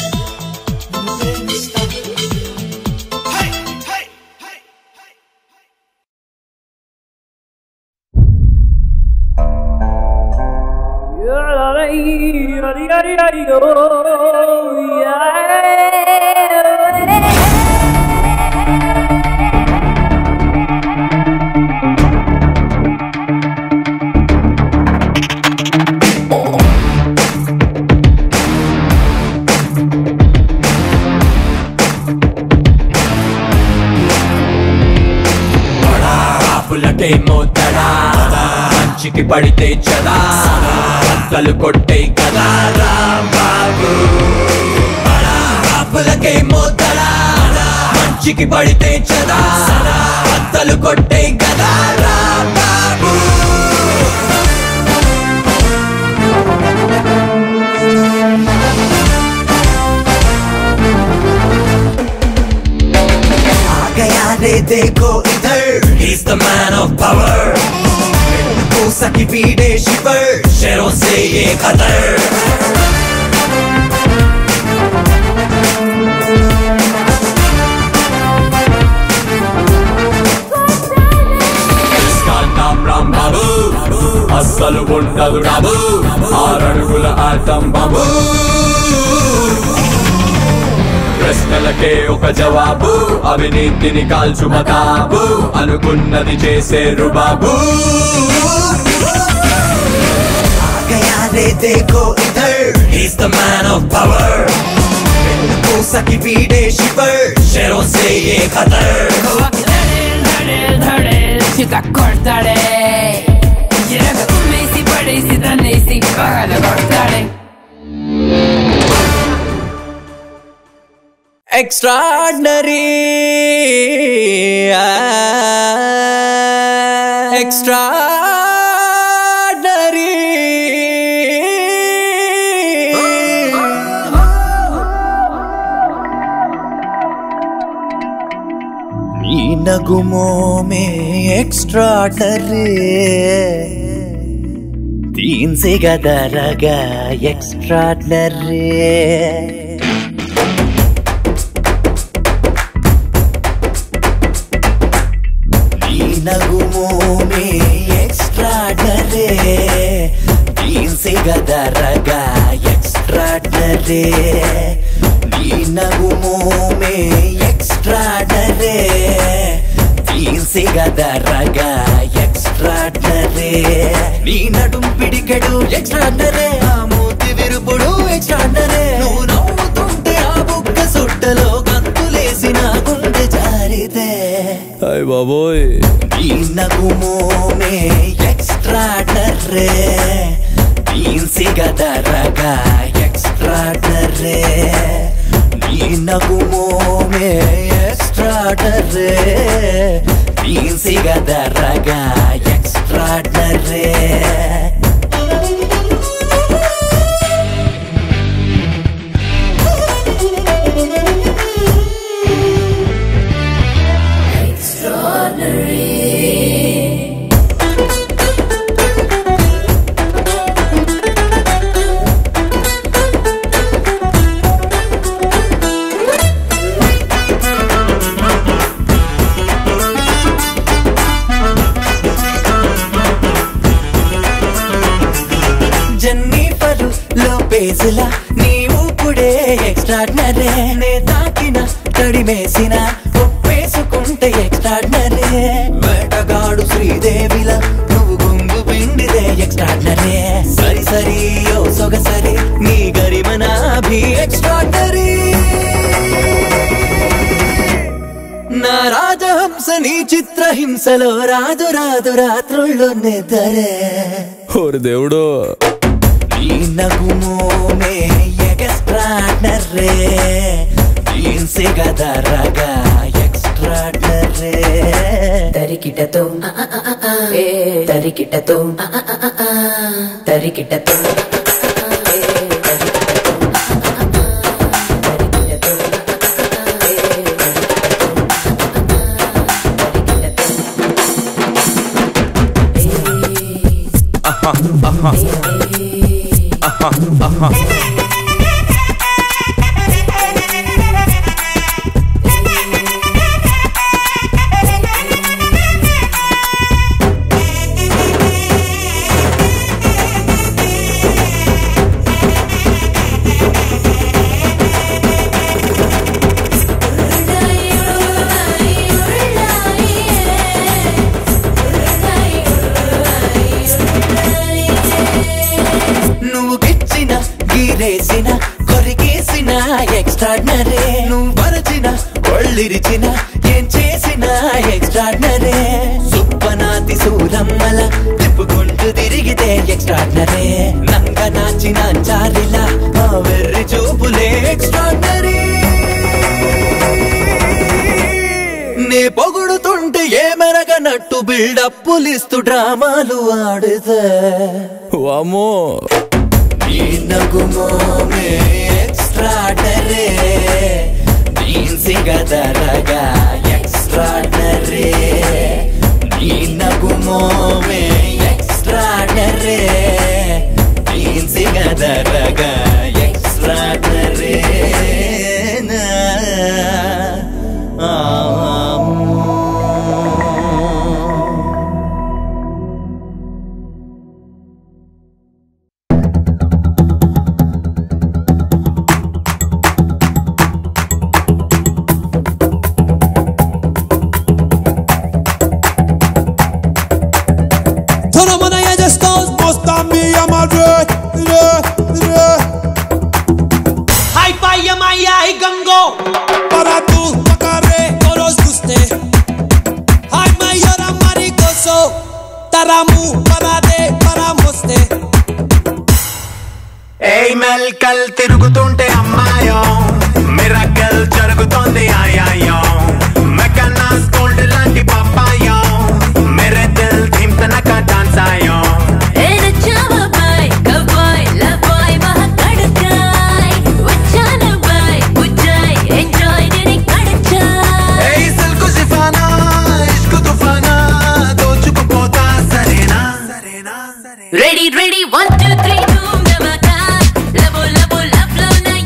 ప్రేమిస్తే హే హే హే Yari yari yari go, yari. చికి పడితే చదా కళ్ళు కొట్టే కదా రాంబాబు ఆపులకే మోతడా మంచికి పడితే చదా కళ్ళు కొట్టే కదా రాంబాబు ఆగయా రే దేఖో ఇధర్ he's the man of power Musa ki peede shiver sheron se ye khatar iska naam Ram Babu asal untadu Babu aranugula aatam Babu ప్రశ్నలకే ఒక జవాబు అవినీతిని కాల్చు మతాబు అనుకున్నది చేసే రుబాబు ఆగయా రే దేఖో ఇధర్ he's the man of power మూసకి పీడే శివర్ షేరోన్ సే యే ఖతర్ ధడే ధడే ధడే చితా కొడతాడే ఇరగ ఉమ్మేసి పడేసి తన్నేసి పగల కొడతాడే Extraordinary uh, Extraordinary oh, oh, oh, oh. Ni nagumo mein extraordinary Teen se gada raga extraordinary Gadaraga extraordinary Ninagumo me extraordinary Teese gadaraga extraordinary Ninadum pidikadu extraordinary Aamuthi virupudu extraordinary Noo nammutunte aa bukka suttalo gantulesi na gunde jaride Hey baboy Ninagumo me extraordinary Insi gadaraga extraordinary Ninagumo me extraordinary Insi gadaraga extraordinary Bezla neevu pude extraordinary ne taakina tadimesina oppesukunte extraordinary vetagaadu sridevila nuvu gungu pindide extraordinary sari sari yo sogasari nee garimana bhi extraordinary na rajahamsa nee chitra himsalo raadu raadu raatrullo nedare or devudo Ninagumo me extraordinary. Jeans sigada raga extraordinary. Tarikita tum ah ah ah ah ah. Tarikita tum ah ah ah ah ah. Tarikita tum ah ah ah ah ah. Tarikita tum ah ah ah ah ah. Tarikita tum ah ah ah ah ah. Tarikita tum ah ah ah ah. Ah ah ah ah. Extraordinary, nu varachina, ollirichina, em chesina extraordinary. Suppanati surammala, tippukontu dirigite extraordinary. Nanga nachina charila, aa verri choopule extraordinary. Ne pogudutunte emaraganattu build up listu dramalu aaduthe. Vamo ninagumoome extraordinary. Neen sigadaraga extraordinary. Neen nagumome extraordinary. Neen sigadaraga extraordinary. Na amo. తిరుగుతుంటే అమ్మాయో miracle జరుగుతోంది ఆయాయో మెకనా స్కోల్డ్ లాంటి పాపాయో మేరే దిల్ థింతన కా dance ఆయో ఏ రచావా బాయ్ గవ్ బాయ్ లవ్ బాయ్ మహా కడకాయ్ వచాన బాయ్ గుజాయ్ ఎంజాయ్ ని కడచాయ్ ఏ దిల్ కు సిఫానా ఇష్క్ తుఫానా తో చుకుపోతా సరేనా సరేనా ready ready one two three two. Love, love, love, love, love.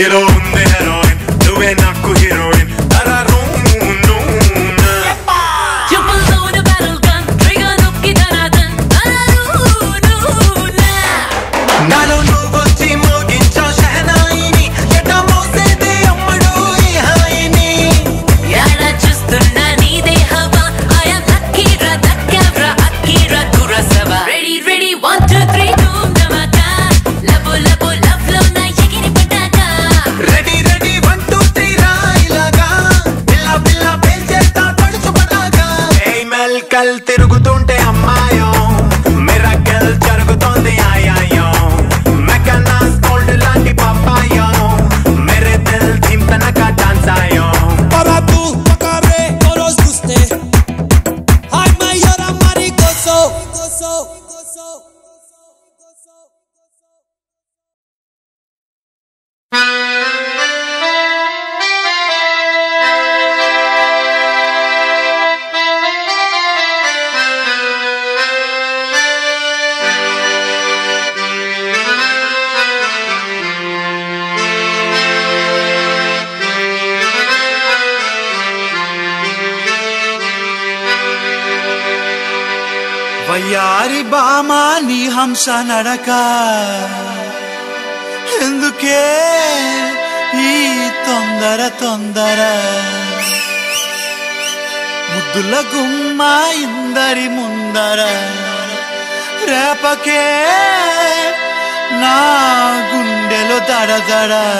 Hero in the heroine, doing aku heroine. తిరుగుతుంటే అమ్మాయో మేరా గల్ జరుగుతోంది ఆయో మెకనా స్కోల్డ్ లాంటి పాపాయో మేరే దిల్ ధిమ్ తనక డాన్స్ ఆయో పరాతు పకారే కోరోస్ గుస్తే హాయ్ మయోరా మారి కోసో కోసో కోసో Vayari Bamani Hamsa Naraka Enduke ee tondara tondara Muddula gumma indari mundara Rapake na gundelo dara dara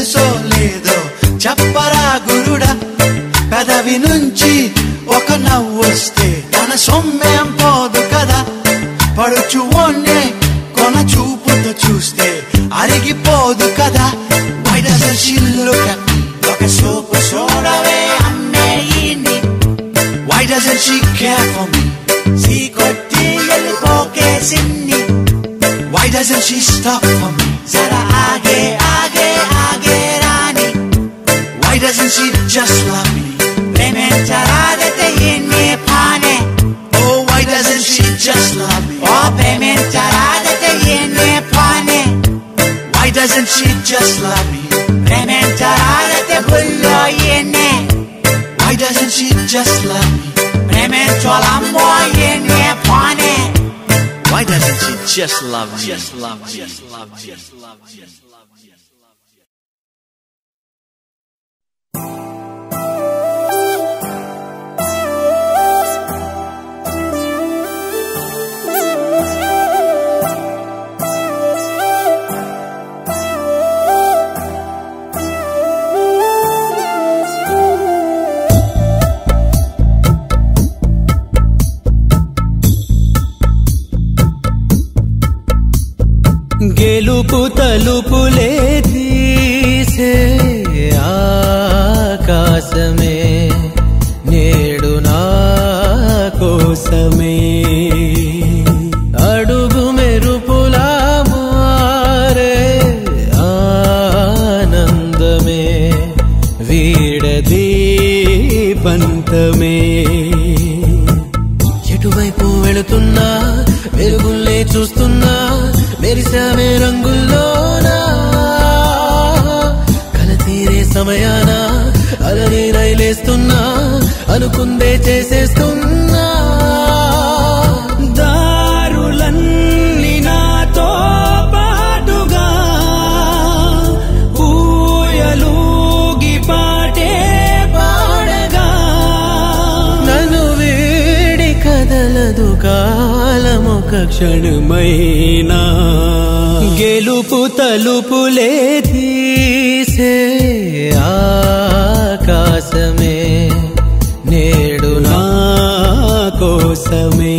తెలుసో లేదో చెప్పరా గురుడా, పెదవి నుంచి ఒక నవ్వు వస్తే తన సొమ్మేం పోదు కదా, పడుచు ఓన్నే కొన చూపుతో చూస్తే అరిగిపోదు కదా. Why doesn't she look at me like a soap or soda way అమ్మేయిని? Why doesn't she care for me? సీకొట్టి వెళ్ళిపోకేసింది. Why doesn't she stop for me? Zara aage aage aage rani. Why doesn't she just love me? Prem chara dete inme paane. Oh, why doesn't she just love me? Oh, prem chara dete inme paane. Why doesn't she just love me? Prem chara dete bullo yene. Why doesn't she just love me? Prem cholambo yene paane. Why doesn't she just love me? Just love me. Just love me. Just love me. Just love me. Just love me. గెలుపు తలుపులే తీసే ఆకాశమే నేడు నా కోసమే, అడుగు మెరుపులా మారే ఆనందమే వీడది పంతమే. ఎటువైపు వెళుతున్నా వెలుగులే చూస్తున్నా, మెరిసామే రంగుల్లోనా, కలతీరే సమయానా, అలనే రైలేస్తున్నా, అనుకుందే చేసేస్తున్నా, దారులన్నీ నాతో పాటుగా ఊయలూగి పాటే పాడగా, నన్ను వీడి కదలదు కాలమొక క్షణమైనా. గెలుపు తలుపులే తీసే ఆకాశమే నేడు నా కోసమే.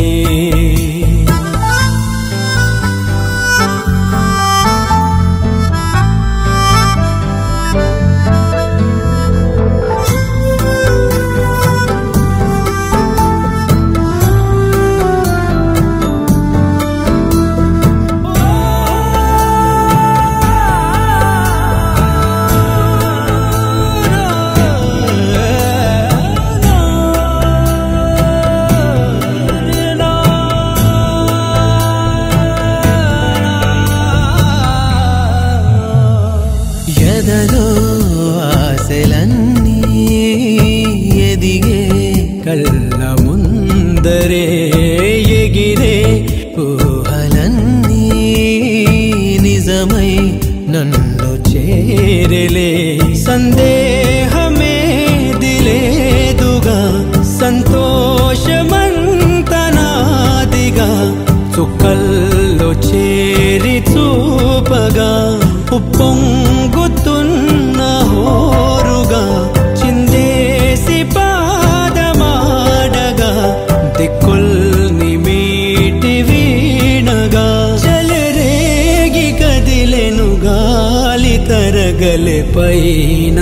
పైనా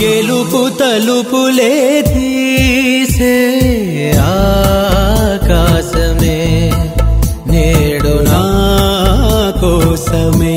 గెలుపు తలుపులే తీసే ఆకాశమే నేడు నా కోసమే.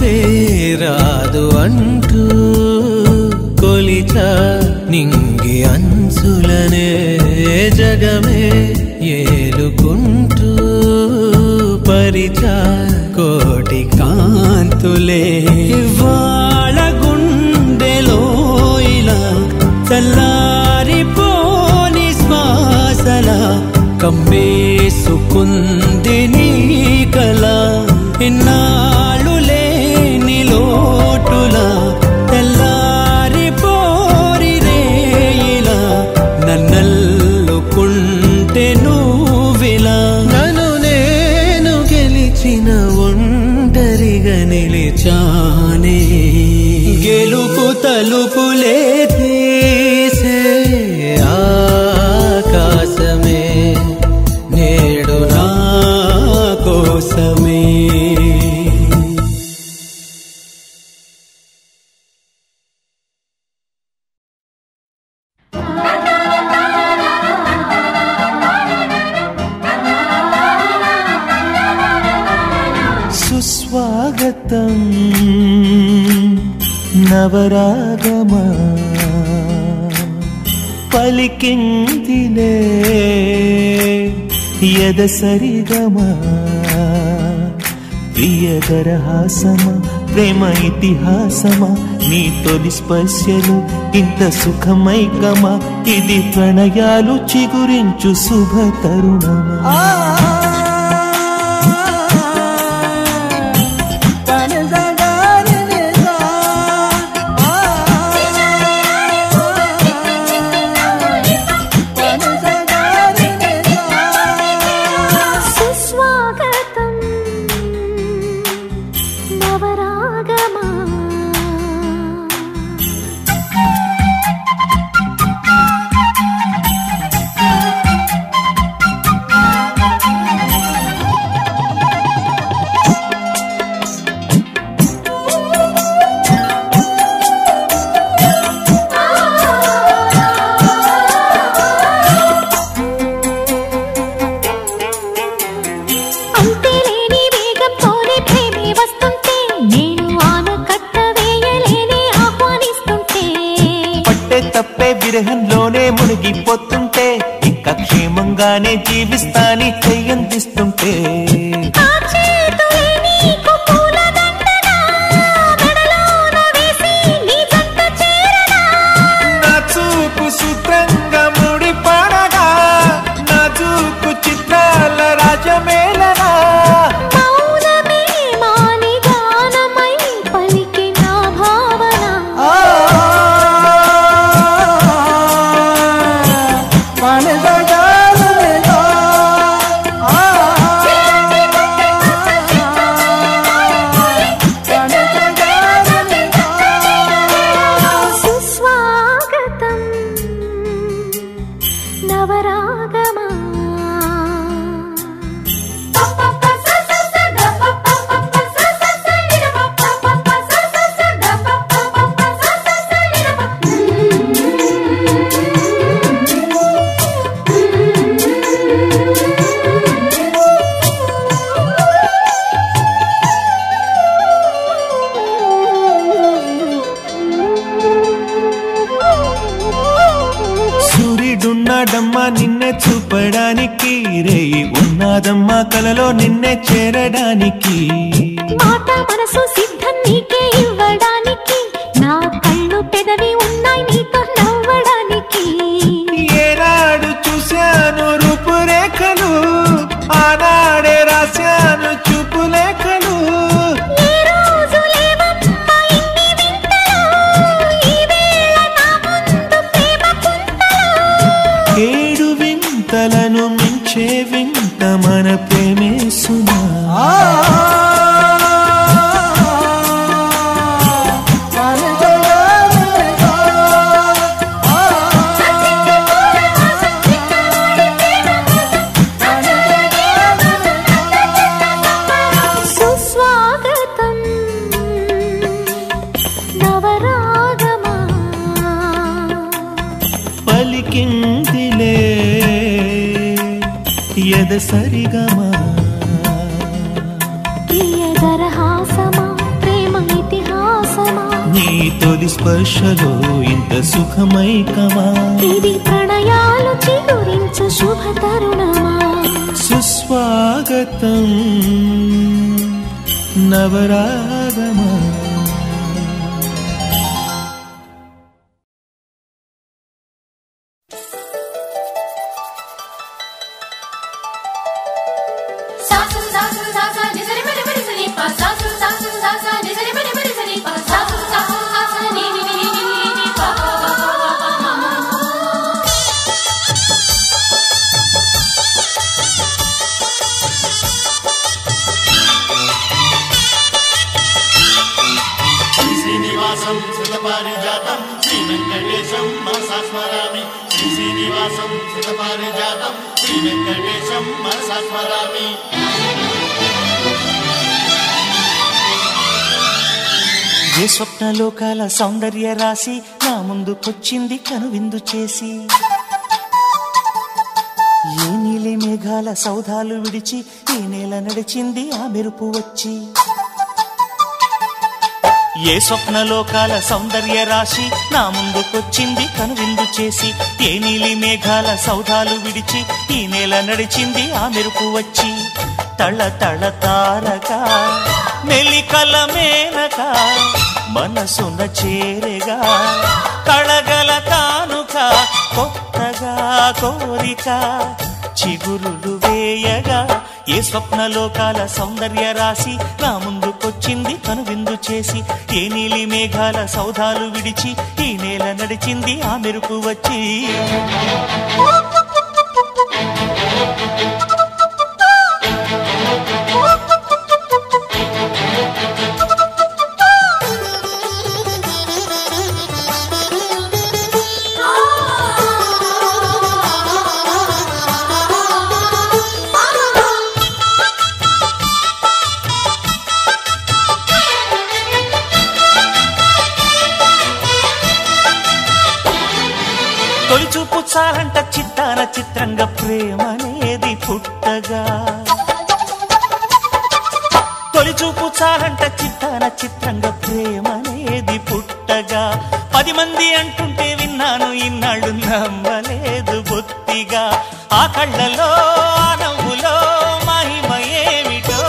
పేరాదు అంటూ కొలిత నింగి అంచులనే జగమే ఏలుకుంటూ పరిచ కోటి కాంతులే ఇవాళ గుండెలో ఇలా చల్లారిపోని శ్వాసల కమ్మేసుకుంది నీ కళ ఇన్నా చానే గెలుపు తలుపులే తీసే ఆకాశమే నేడు నా కోసమే నవరాగమా పలికిందిలే యద సరిగమా ప్రియగరహాసమా ప్రేమ ఇతిహాసమా నీ తొలి స్పర్శలు ఇంత సుఖమైకమా ఇది ప్రణయాలు చిగురించు శుభ తరుణమా జీవిస్తాని చెయ్యందిస్తుంటే నా చూపు సూత్రంగా ముడి పడగా నా చూపు చిత్రాల రాజమేళనా కలలో నిన్నే చేరడానికి మాట మనసు సిద్ధం నీకే ఇవ్వడానికి నా కళ్ళు పెదవి ఉన్నాయి నీతో నవ్వడానికి ఏనాడు చూశాను రూపురేఖలు ఆనాడే రాశాను చూపులేఖలు ఏడు వింతలను మించే వింత మన ప్రేమే సునా సరిగమా ప్రియదరహాసమా వర్షలో ఇంత సుఖమైకవా ఇది ప్రణయాలు చిగురించు శుభ తరుణమా సుస్వాగతం నవరాగమా. ఏ స్వప్నలోకాల సౌందర్య రాశి నా ముందుకొచ్చింది కనువిందు చేసి ఏ నీలి మేఘాల సౌధాలు విడిచి ఏ నేల నడిచింది ఆ మెరుపు వచ్చి ఏ స్వప్నలోకాల సౌందర్య రాశి నా ముందుకొచ్చింది కనువిందు చేసి ఏ నీలి మేఘాల సౌధాలు విడిచి ఈ నేల నడిచింది ఆ మెరుపు వచ్చి తళ తళ తారక మెలికల మేనక మనసున చేరగా కళగల తానుక కొత్తగా కోరిక చిగురులు వేయగా ఏ స్వప్నలోకాల సౌందర్య రాశి నా ముందుకొచ్చింది కనువిందు చేసి ఏ నీలి మేఘాల సౌధాలు విడిచి ఈ నేల నడిచింది ఆ మెరుపు వచ్చి చాలంట చిత్తాన చిత్రంగా ప్రేమనేది పుట్టగా తొలి చూపు చాలంట చిత్తాన చిత్రంగా ప్రేమనేది పుట్టగా పది మంది అంటుంటే విన్నాను ఇన్నాళ్ళు నమ్మలేదు బొత్తిగా ఆ కళ్ళలో ఆ నవ్వులో మహిమ ఏమిటో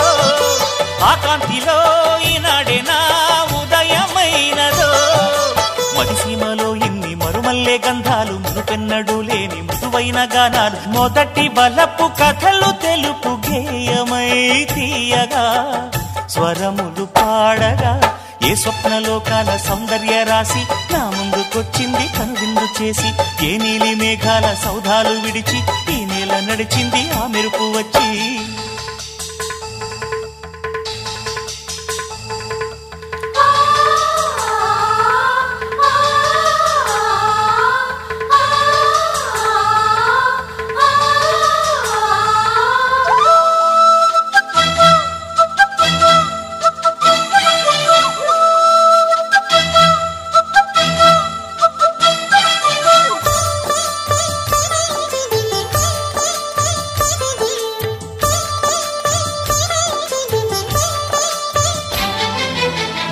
ఆ కాంతిలో ఈనాడే నా ఉదయమైనదో మదిసీమలో ఇన్ని మరుమల్లే గంధాలు పెన్నడు లేని మృదువైన గానాలు మొదటి బలపు కథలు తెలుపు గేయమై తీయగా స్వరములు పాడగా ఏ స్వప్నలోకాల సౌందర్య రాశి నా ముందుకొచ్చింది కనువిందు చేసి ఏ నీలి మేఘాల సౌధాలు విడిచి ఈ నేల నడిచింది ఆ మెరుపు వచ్చి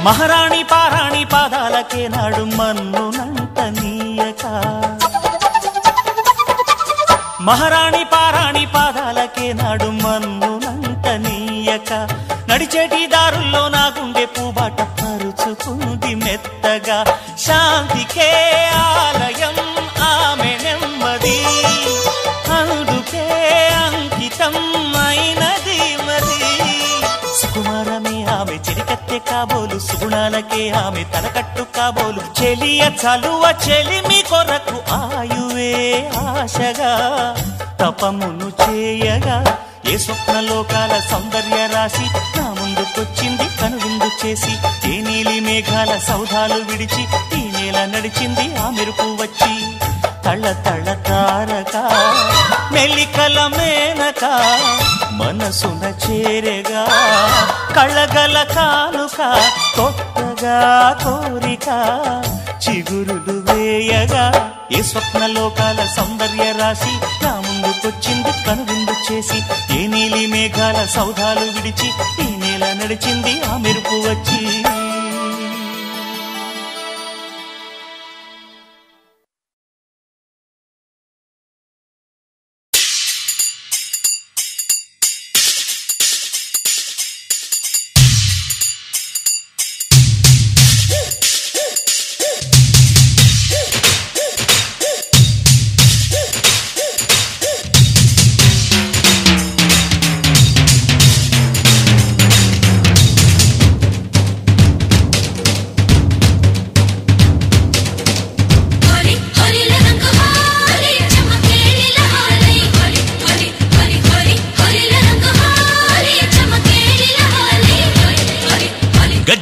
మహారాణి పారాణి పాదాలకే నాడు మన్నునంత నీయక మహారాణి పారాణి పాదాలకే నాడు మన్నునంత నీయక నడిచేటి దారుల్లో నా గుండె పూబాట పరుచుకుంది మెత్తగా శాంతికే ఆలయం ఆమె నెమ్మది అందుకే అంకితం అయినది మరి సుకుమారమే ఆమె చెలికత్తె కాబోలు సుగుణాలకే ఆమె తలకట్టు కాబోలు చెలియ చలువ చెలిమి కొరకు ఆయువే ఆశగా తపమును చేయగా ఏ స్వప్నలోకాల సౌందర్య రాశి నా ముందుకొచ్చింది కనువిందు చేసి ఏ నీలి మేఘాల సౌధాలు విడిచి ఈ నేల నడిచింది ఆ మెరుపు వచ్చి తళ తళ తారక మెలికల మేనక మనసున చేరగా కళగల కానుక కొత్తగా కోరిక చిగురులు వేయగా ఏ స్వప్నలోకాల సౌందర్య రాశి నా ముందుకొచ్చింది కనువిందు చేసి ఏ నీలి మేఘాల సౌధాలు విడిచి ఈ నేల నడిచింది ఆ మెరుపు వచ్చి.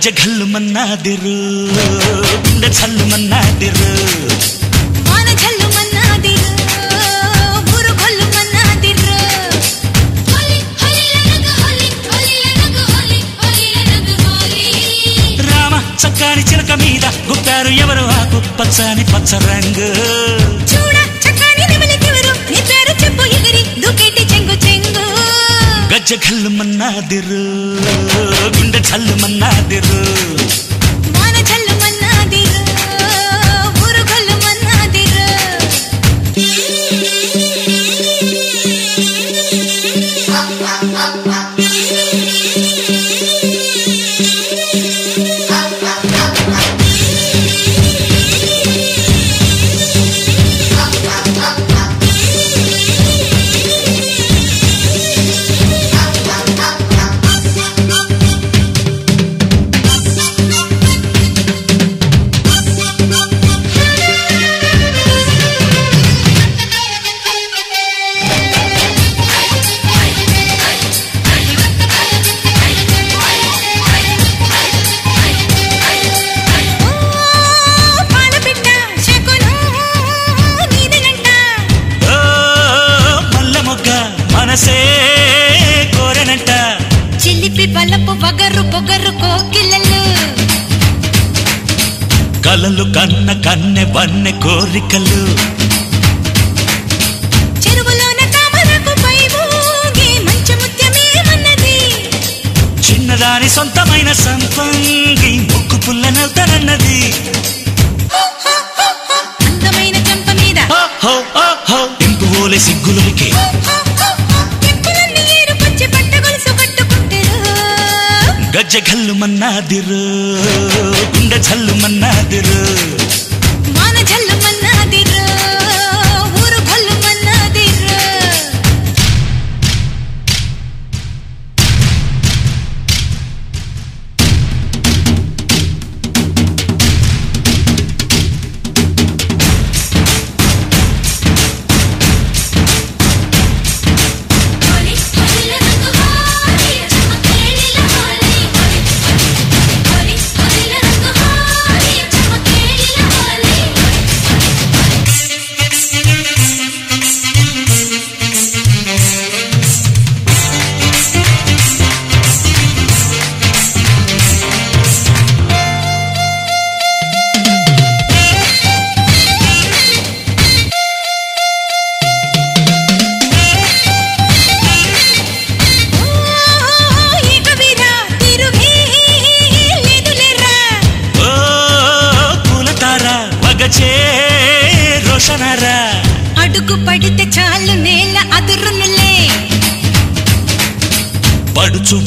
ಜಗಲ್ ಮನ್ನಾದಿರು ಗುಂಡ ಛಲ್ಲು ಮನ್ನಾದಿರು ಮಾನ ಛಲ್ಲು ಮನ್ನಾದಿರು ಗುರು ಛಲ್ಲು ಮನ್ನಾದಿರು ಹೋಲಿ ಹೋಲಿಲನಗ ಹೋಲಿ ಹೋಲಿಲನಗ ಹೋಲಿ ಹೋಲಿಲನಗ ಹೋಲಿ ರಾಮ ಚಕ್ಕಾಣಿ ಚಿಲಕ ಮೀದ ಗುಪ್ತಾರು ಎವರು ಹಾಕು ಪಚ್ಚನಿ ಪಚ್ಚ ರಂಗ ಚೂಡ ಚಕ್ಕಾಣಿ ನಿಮಲಕಿವರು ನಿಪೇರು ಚೆಪ್ಪು ಎಗರಿ ದುಕೇಟಿ ಚೆಂಗು ಚೆಂಗು ಗಜ್ಜಲ್ ಮನ್ನಾದಿರು ಗುಂಡ ಛಲ್ ಮನ್ನಾದಿರು ಮಾನ ಛಲ್ ಮನ್ನಾದಿರು ಗುರು ಛಲ್ ಮನ್ನಾದಿರು కలలు కన్న కన్నె వన్నె కోరికలు చెరువులోన తామరకు పై ఊగే మంచి ముత్యమే ఉన్నది చిన్నదాని సొంతమైన సంపంగి ముక్కు పుల్లనవుతానన్నది అందమైన చెంప మీద హో హో హో ఇంపు ఓలే సిగ్గులకి ಗಜ್ಜೆ ಘಲ್ಲು ಮನ್ನಾದಿರು ಗುಂಡ ಛಲ್ಲು ಮನ್ನಾದಿರು ಮಾನ ಛಲ್ಲು ಮನ್ನಾದಿರು ಊರು ಘಲ್ಲು ಮನ್ನಾದಿರು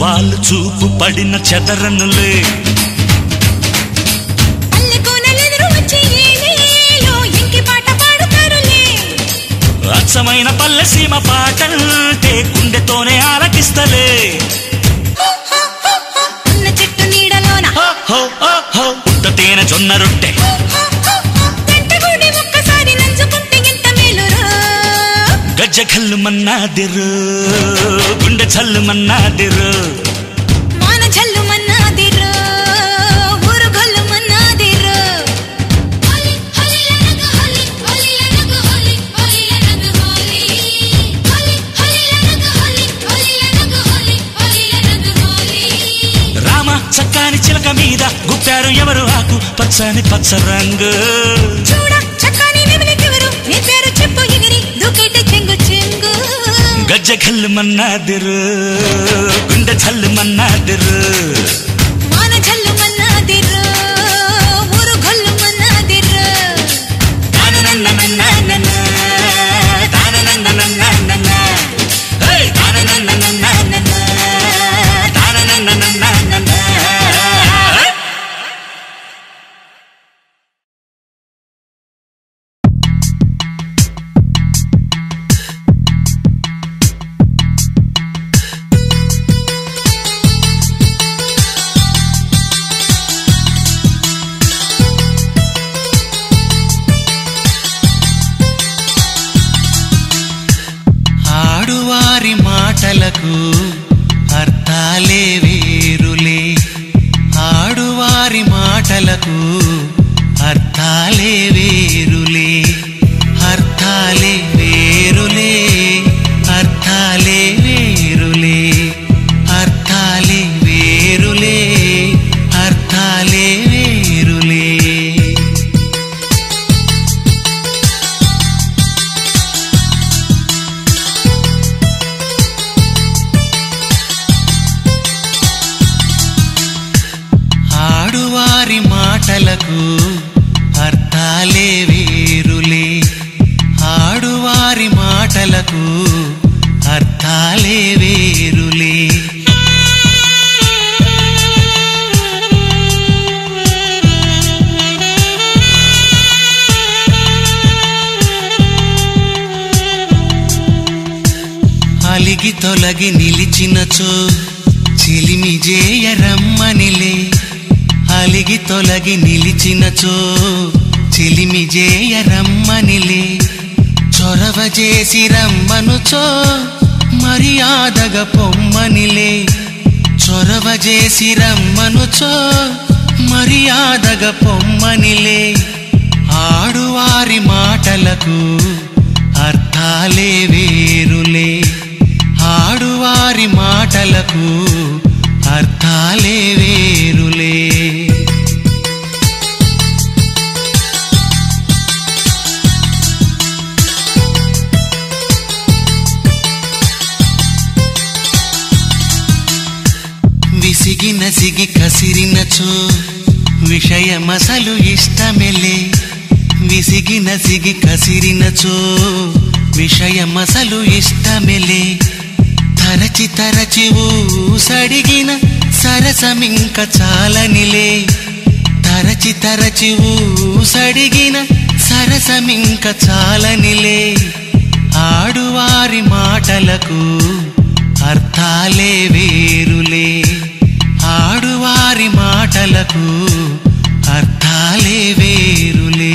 వాళ్ళు చూపు పడిన చెదరనులే అచ్చమైన పల్లె సీమ పాటంటే గుండెతోనే ఆలకిస్తలే ఉన్న చెట్టు నీడలోన ఉత్త తేనె జొన్న రొట్టె ಗಜ್ಜೆ ಘಲ್ಲು ಮನ್ನಾದಿರು ಗುಂಡ ಛಲ್ಲು ಮನ್ನಾದಿರು ಮಾನ ಛಲ್ಲು ಮನ್ನಾದಿರು ಊರು ಘಲ್ಲು ಮನ್ನಾದಿರು ಹೋಲಿ ಹೋಲಿಲನಗ ಹೋಲಿ ಹೋಲಿಲನಗ ಹೋಲಿ ಹೋಲಿಲನಗ ಹೋಲಿ ಹೋಲಿ ಹೋಲಿಲನಗ ಹೋಲಿ ಹೋಲಿಲನಗ ಹೋಲಿ ಹೋಲಿಲನಗ ಹೋಲಿ ರಾಮ ಚಕ್ಕಾನಿ ಚಿಲಕ ಮೀದ ಗುಪ್ತಾರು ಎವರು ಹಾಕು ಪಚ್ಚನಿ ಪಚ್ಚ ರಂಗು ಚೂಡ ಚಕ್ಕಾನಿ ನಿಮಲಕಿವರು ನಿಪೇರು ಚೆಪ್ಪು ಎಗರಿ ದುಕೇಟಿ ಗಜ್ಜೆ ಘಲ್ಲು ಮನ್ನಾದಿರು ಗುಂಡ ಛಲ್ಲು ಮನ್ನಾದಿರು ಮಾನ ಛಲ್ಲು ಮನ್ನಾದಿರು ಊರು ಘಲ್ಲು ಮನ್ನಾದಿರು ತಾನ ನನ್ನ ನನ್ನ ನನ್ನ ತಾನ ನನ್ನ ನನ್ನ ನನ್ನ ಹೇ ತಾನ ನನ್ನ ನನ್ನ ನನ್ನ ತಾನ ನನ್ನ ನನ್ನ ನನ್ನ మాటలకు అర్థాలే వేరులే అర్థాలే వేరులే అర్థాలే వేరులే అర్థాలే వేరులే అర్థాలే వేరులే ఆడువారి మాటలకు అర్థాలే వేరులే ఆడువారి మాటలకు అర్థాలే వేరులే అలిగి తొలగి నిలిచినచో చెలిమి జేయరమ్మనిలే అలిగి తొలగి నిలిచినచో చెలిమి జేయరమ్మనిలే చొరవ చేసి రమ్మనుచో మర్యాదగా పొమ్మనిలే చొరవ చేసి రమ్మనుచో మర్యాదగా పొమ్మనిలే ఆడువారి మాటలకు అర్థాలే వేరులే ఆడువారి మాటలకు అర్థాలే వేరులే విసిగి నసిగి కసిరినచో విషయమసలు ఇష్టమెలే విసిగి నసిగి కసిరినచో విషయమసలు ఇష్టమెలే తరచి తరచి ఊసడిగిన సరసమింక చాలనిలే తరచి తరచి ఊసడిగిన సరసమింక చాలనిలే ఆడువారి మాటలకు అర్థాలే వేరులే ఆడువారి మాటలకు అర్థాలే వేరులే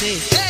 say. Hey!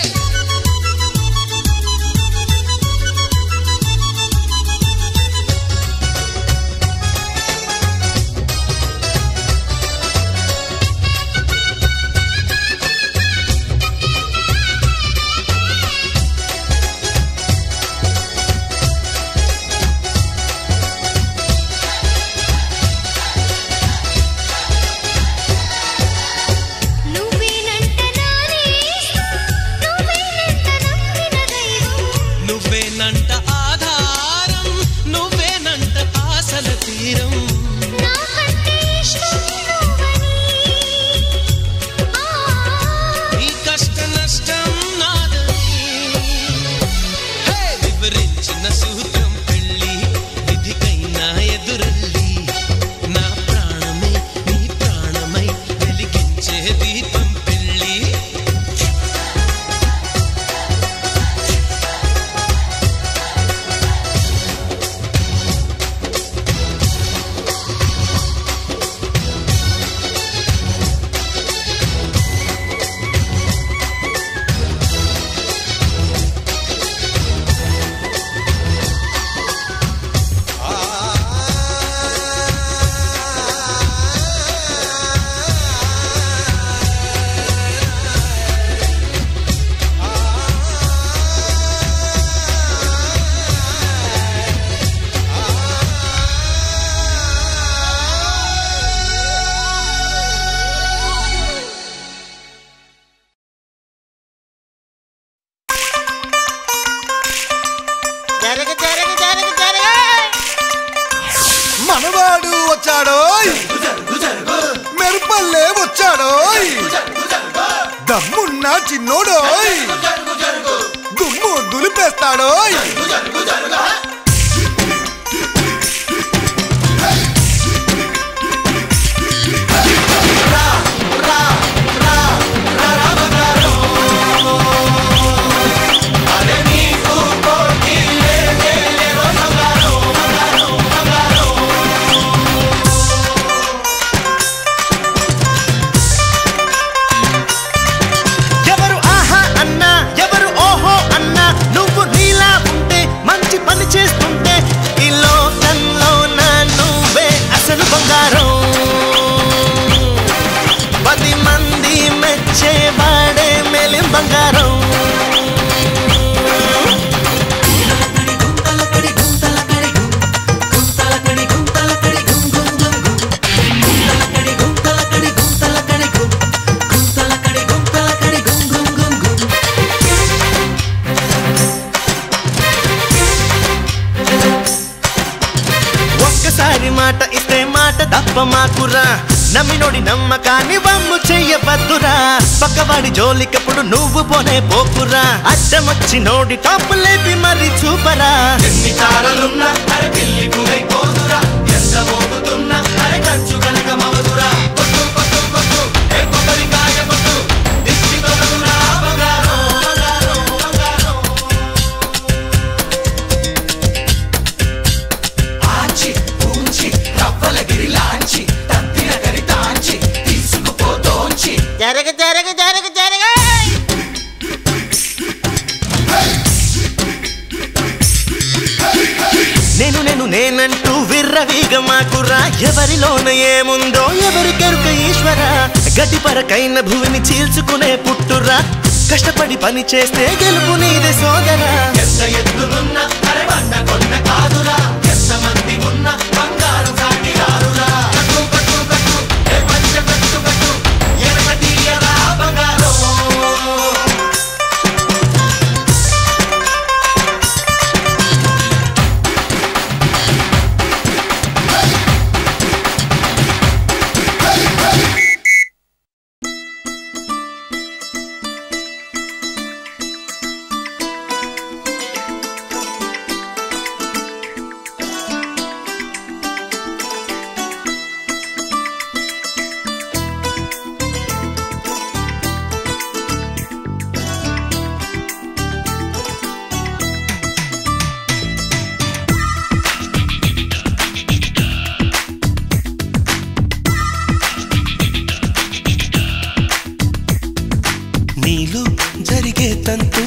కరిగే తంతు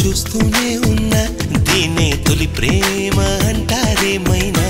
చూస్తూనే ఉన్నా దీనే తొలి ప్రేమ అంటారేమైనా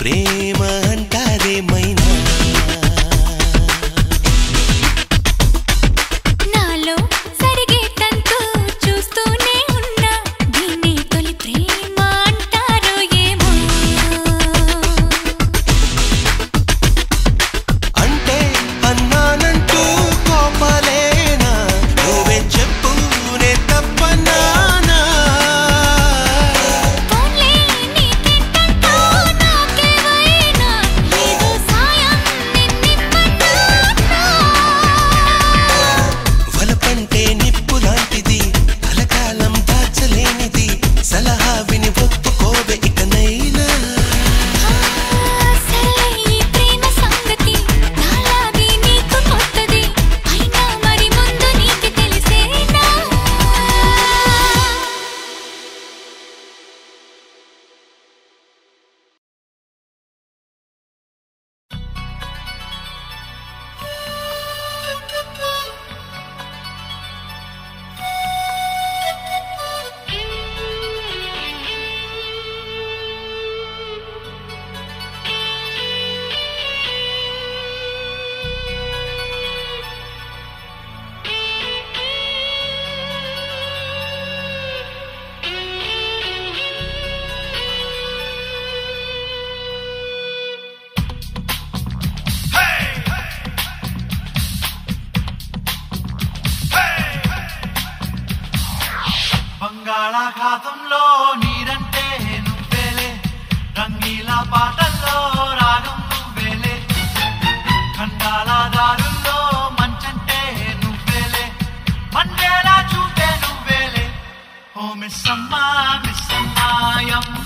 ప్రేమ అంటారేమైనా నా కళాఖాతంలో నీరంటే నువ్వేలే, రంగీలా పాటల్లో రాగం నువ్వేలే, ఖండాల దారుల్లో మంచంటే నువ్వేలే, మండేలా చూపే నువ్వేలే. ఓ మిస్సమ్మా మిస్సమ్మాయమ్మ,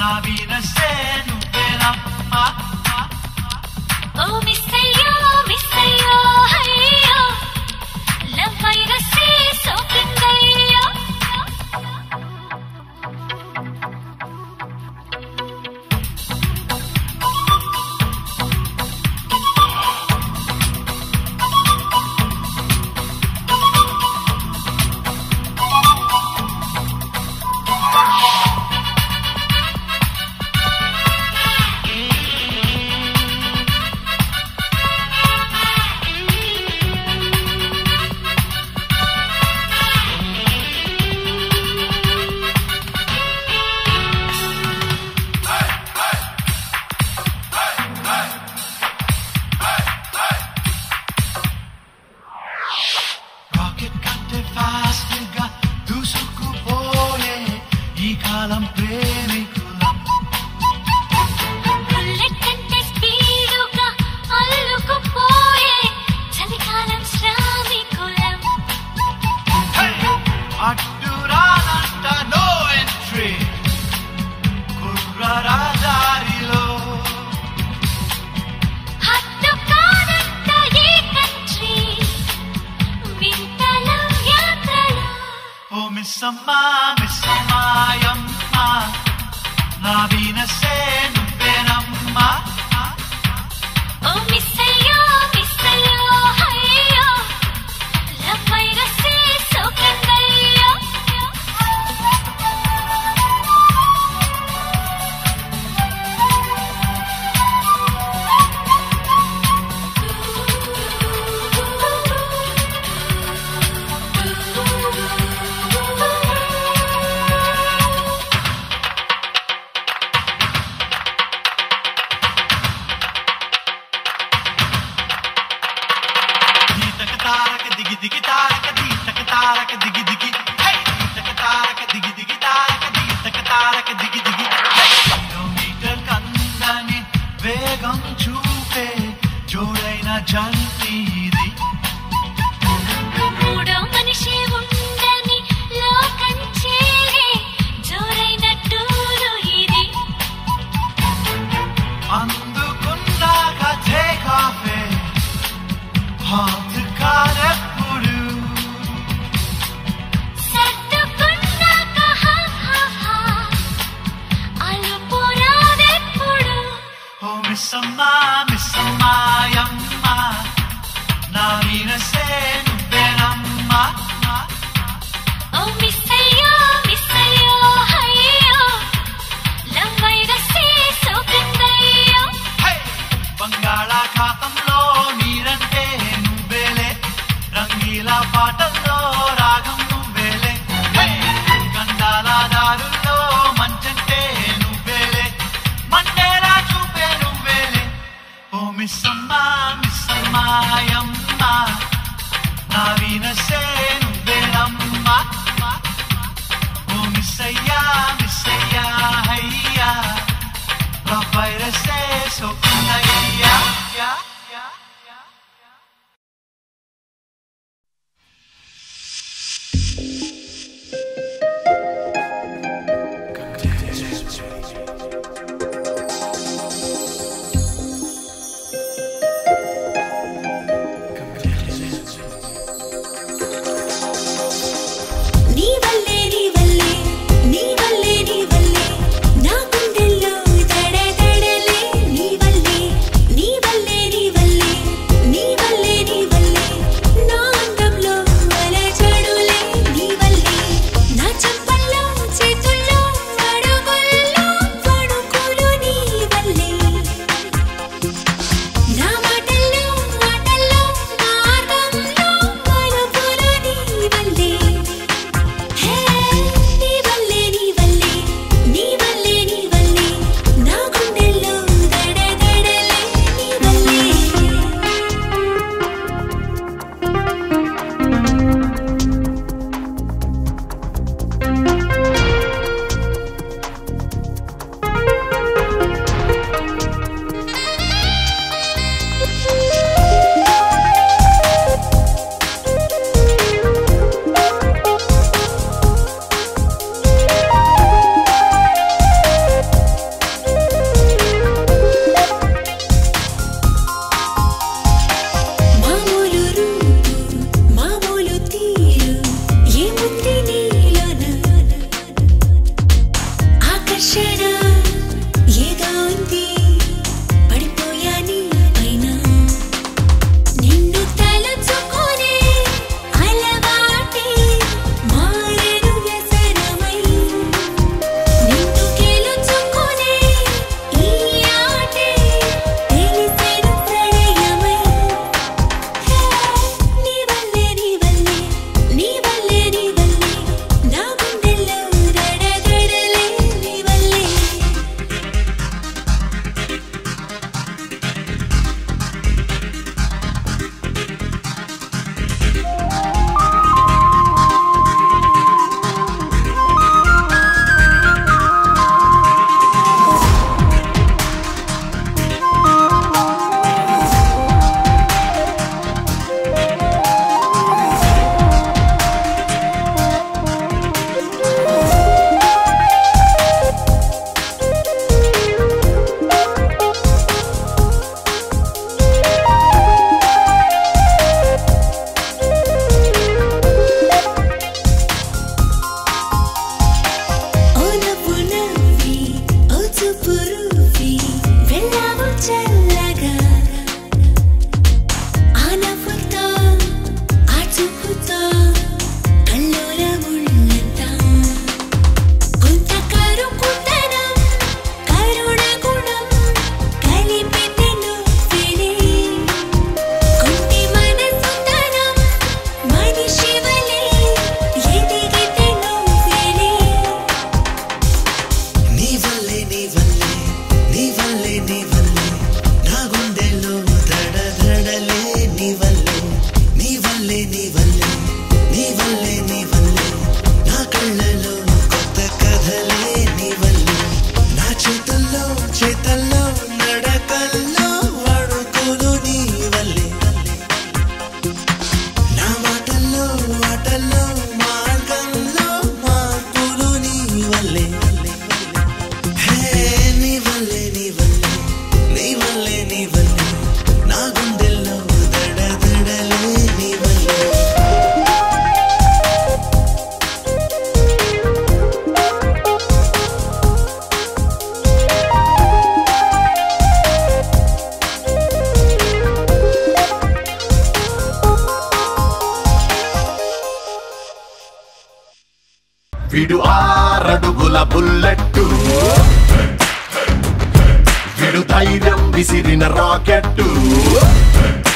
నా వీరసే నువ్వేనమ్మ. ఓ మిస్సయ్యో మిస్సయ్యో హయ్యో, లవ్వైరసే సోకిందయ్యో. Vidu aradugula bullettu Vidu dhairyam visirina rockettu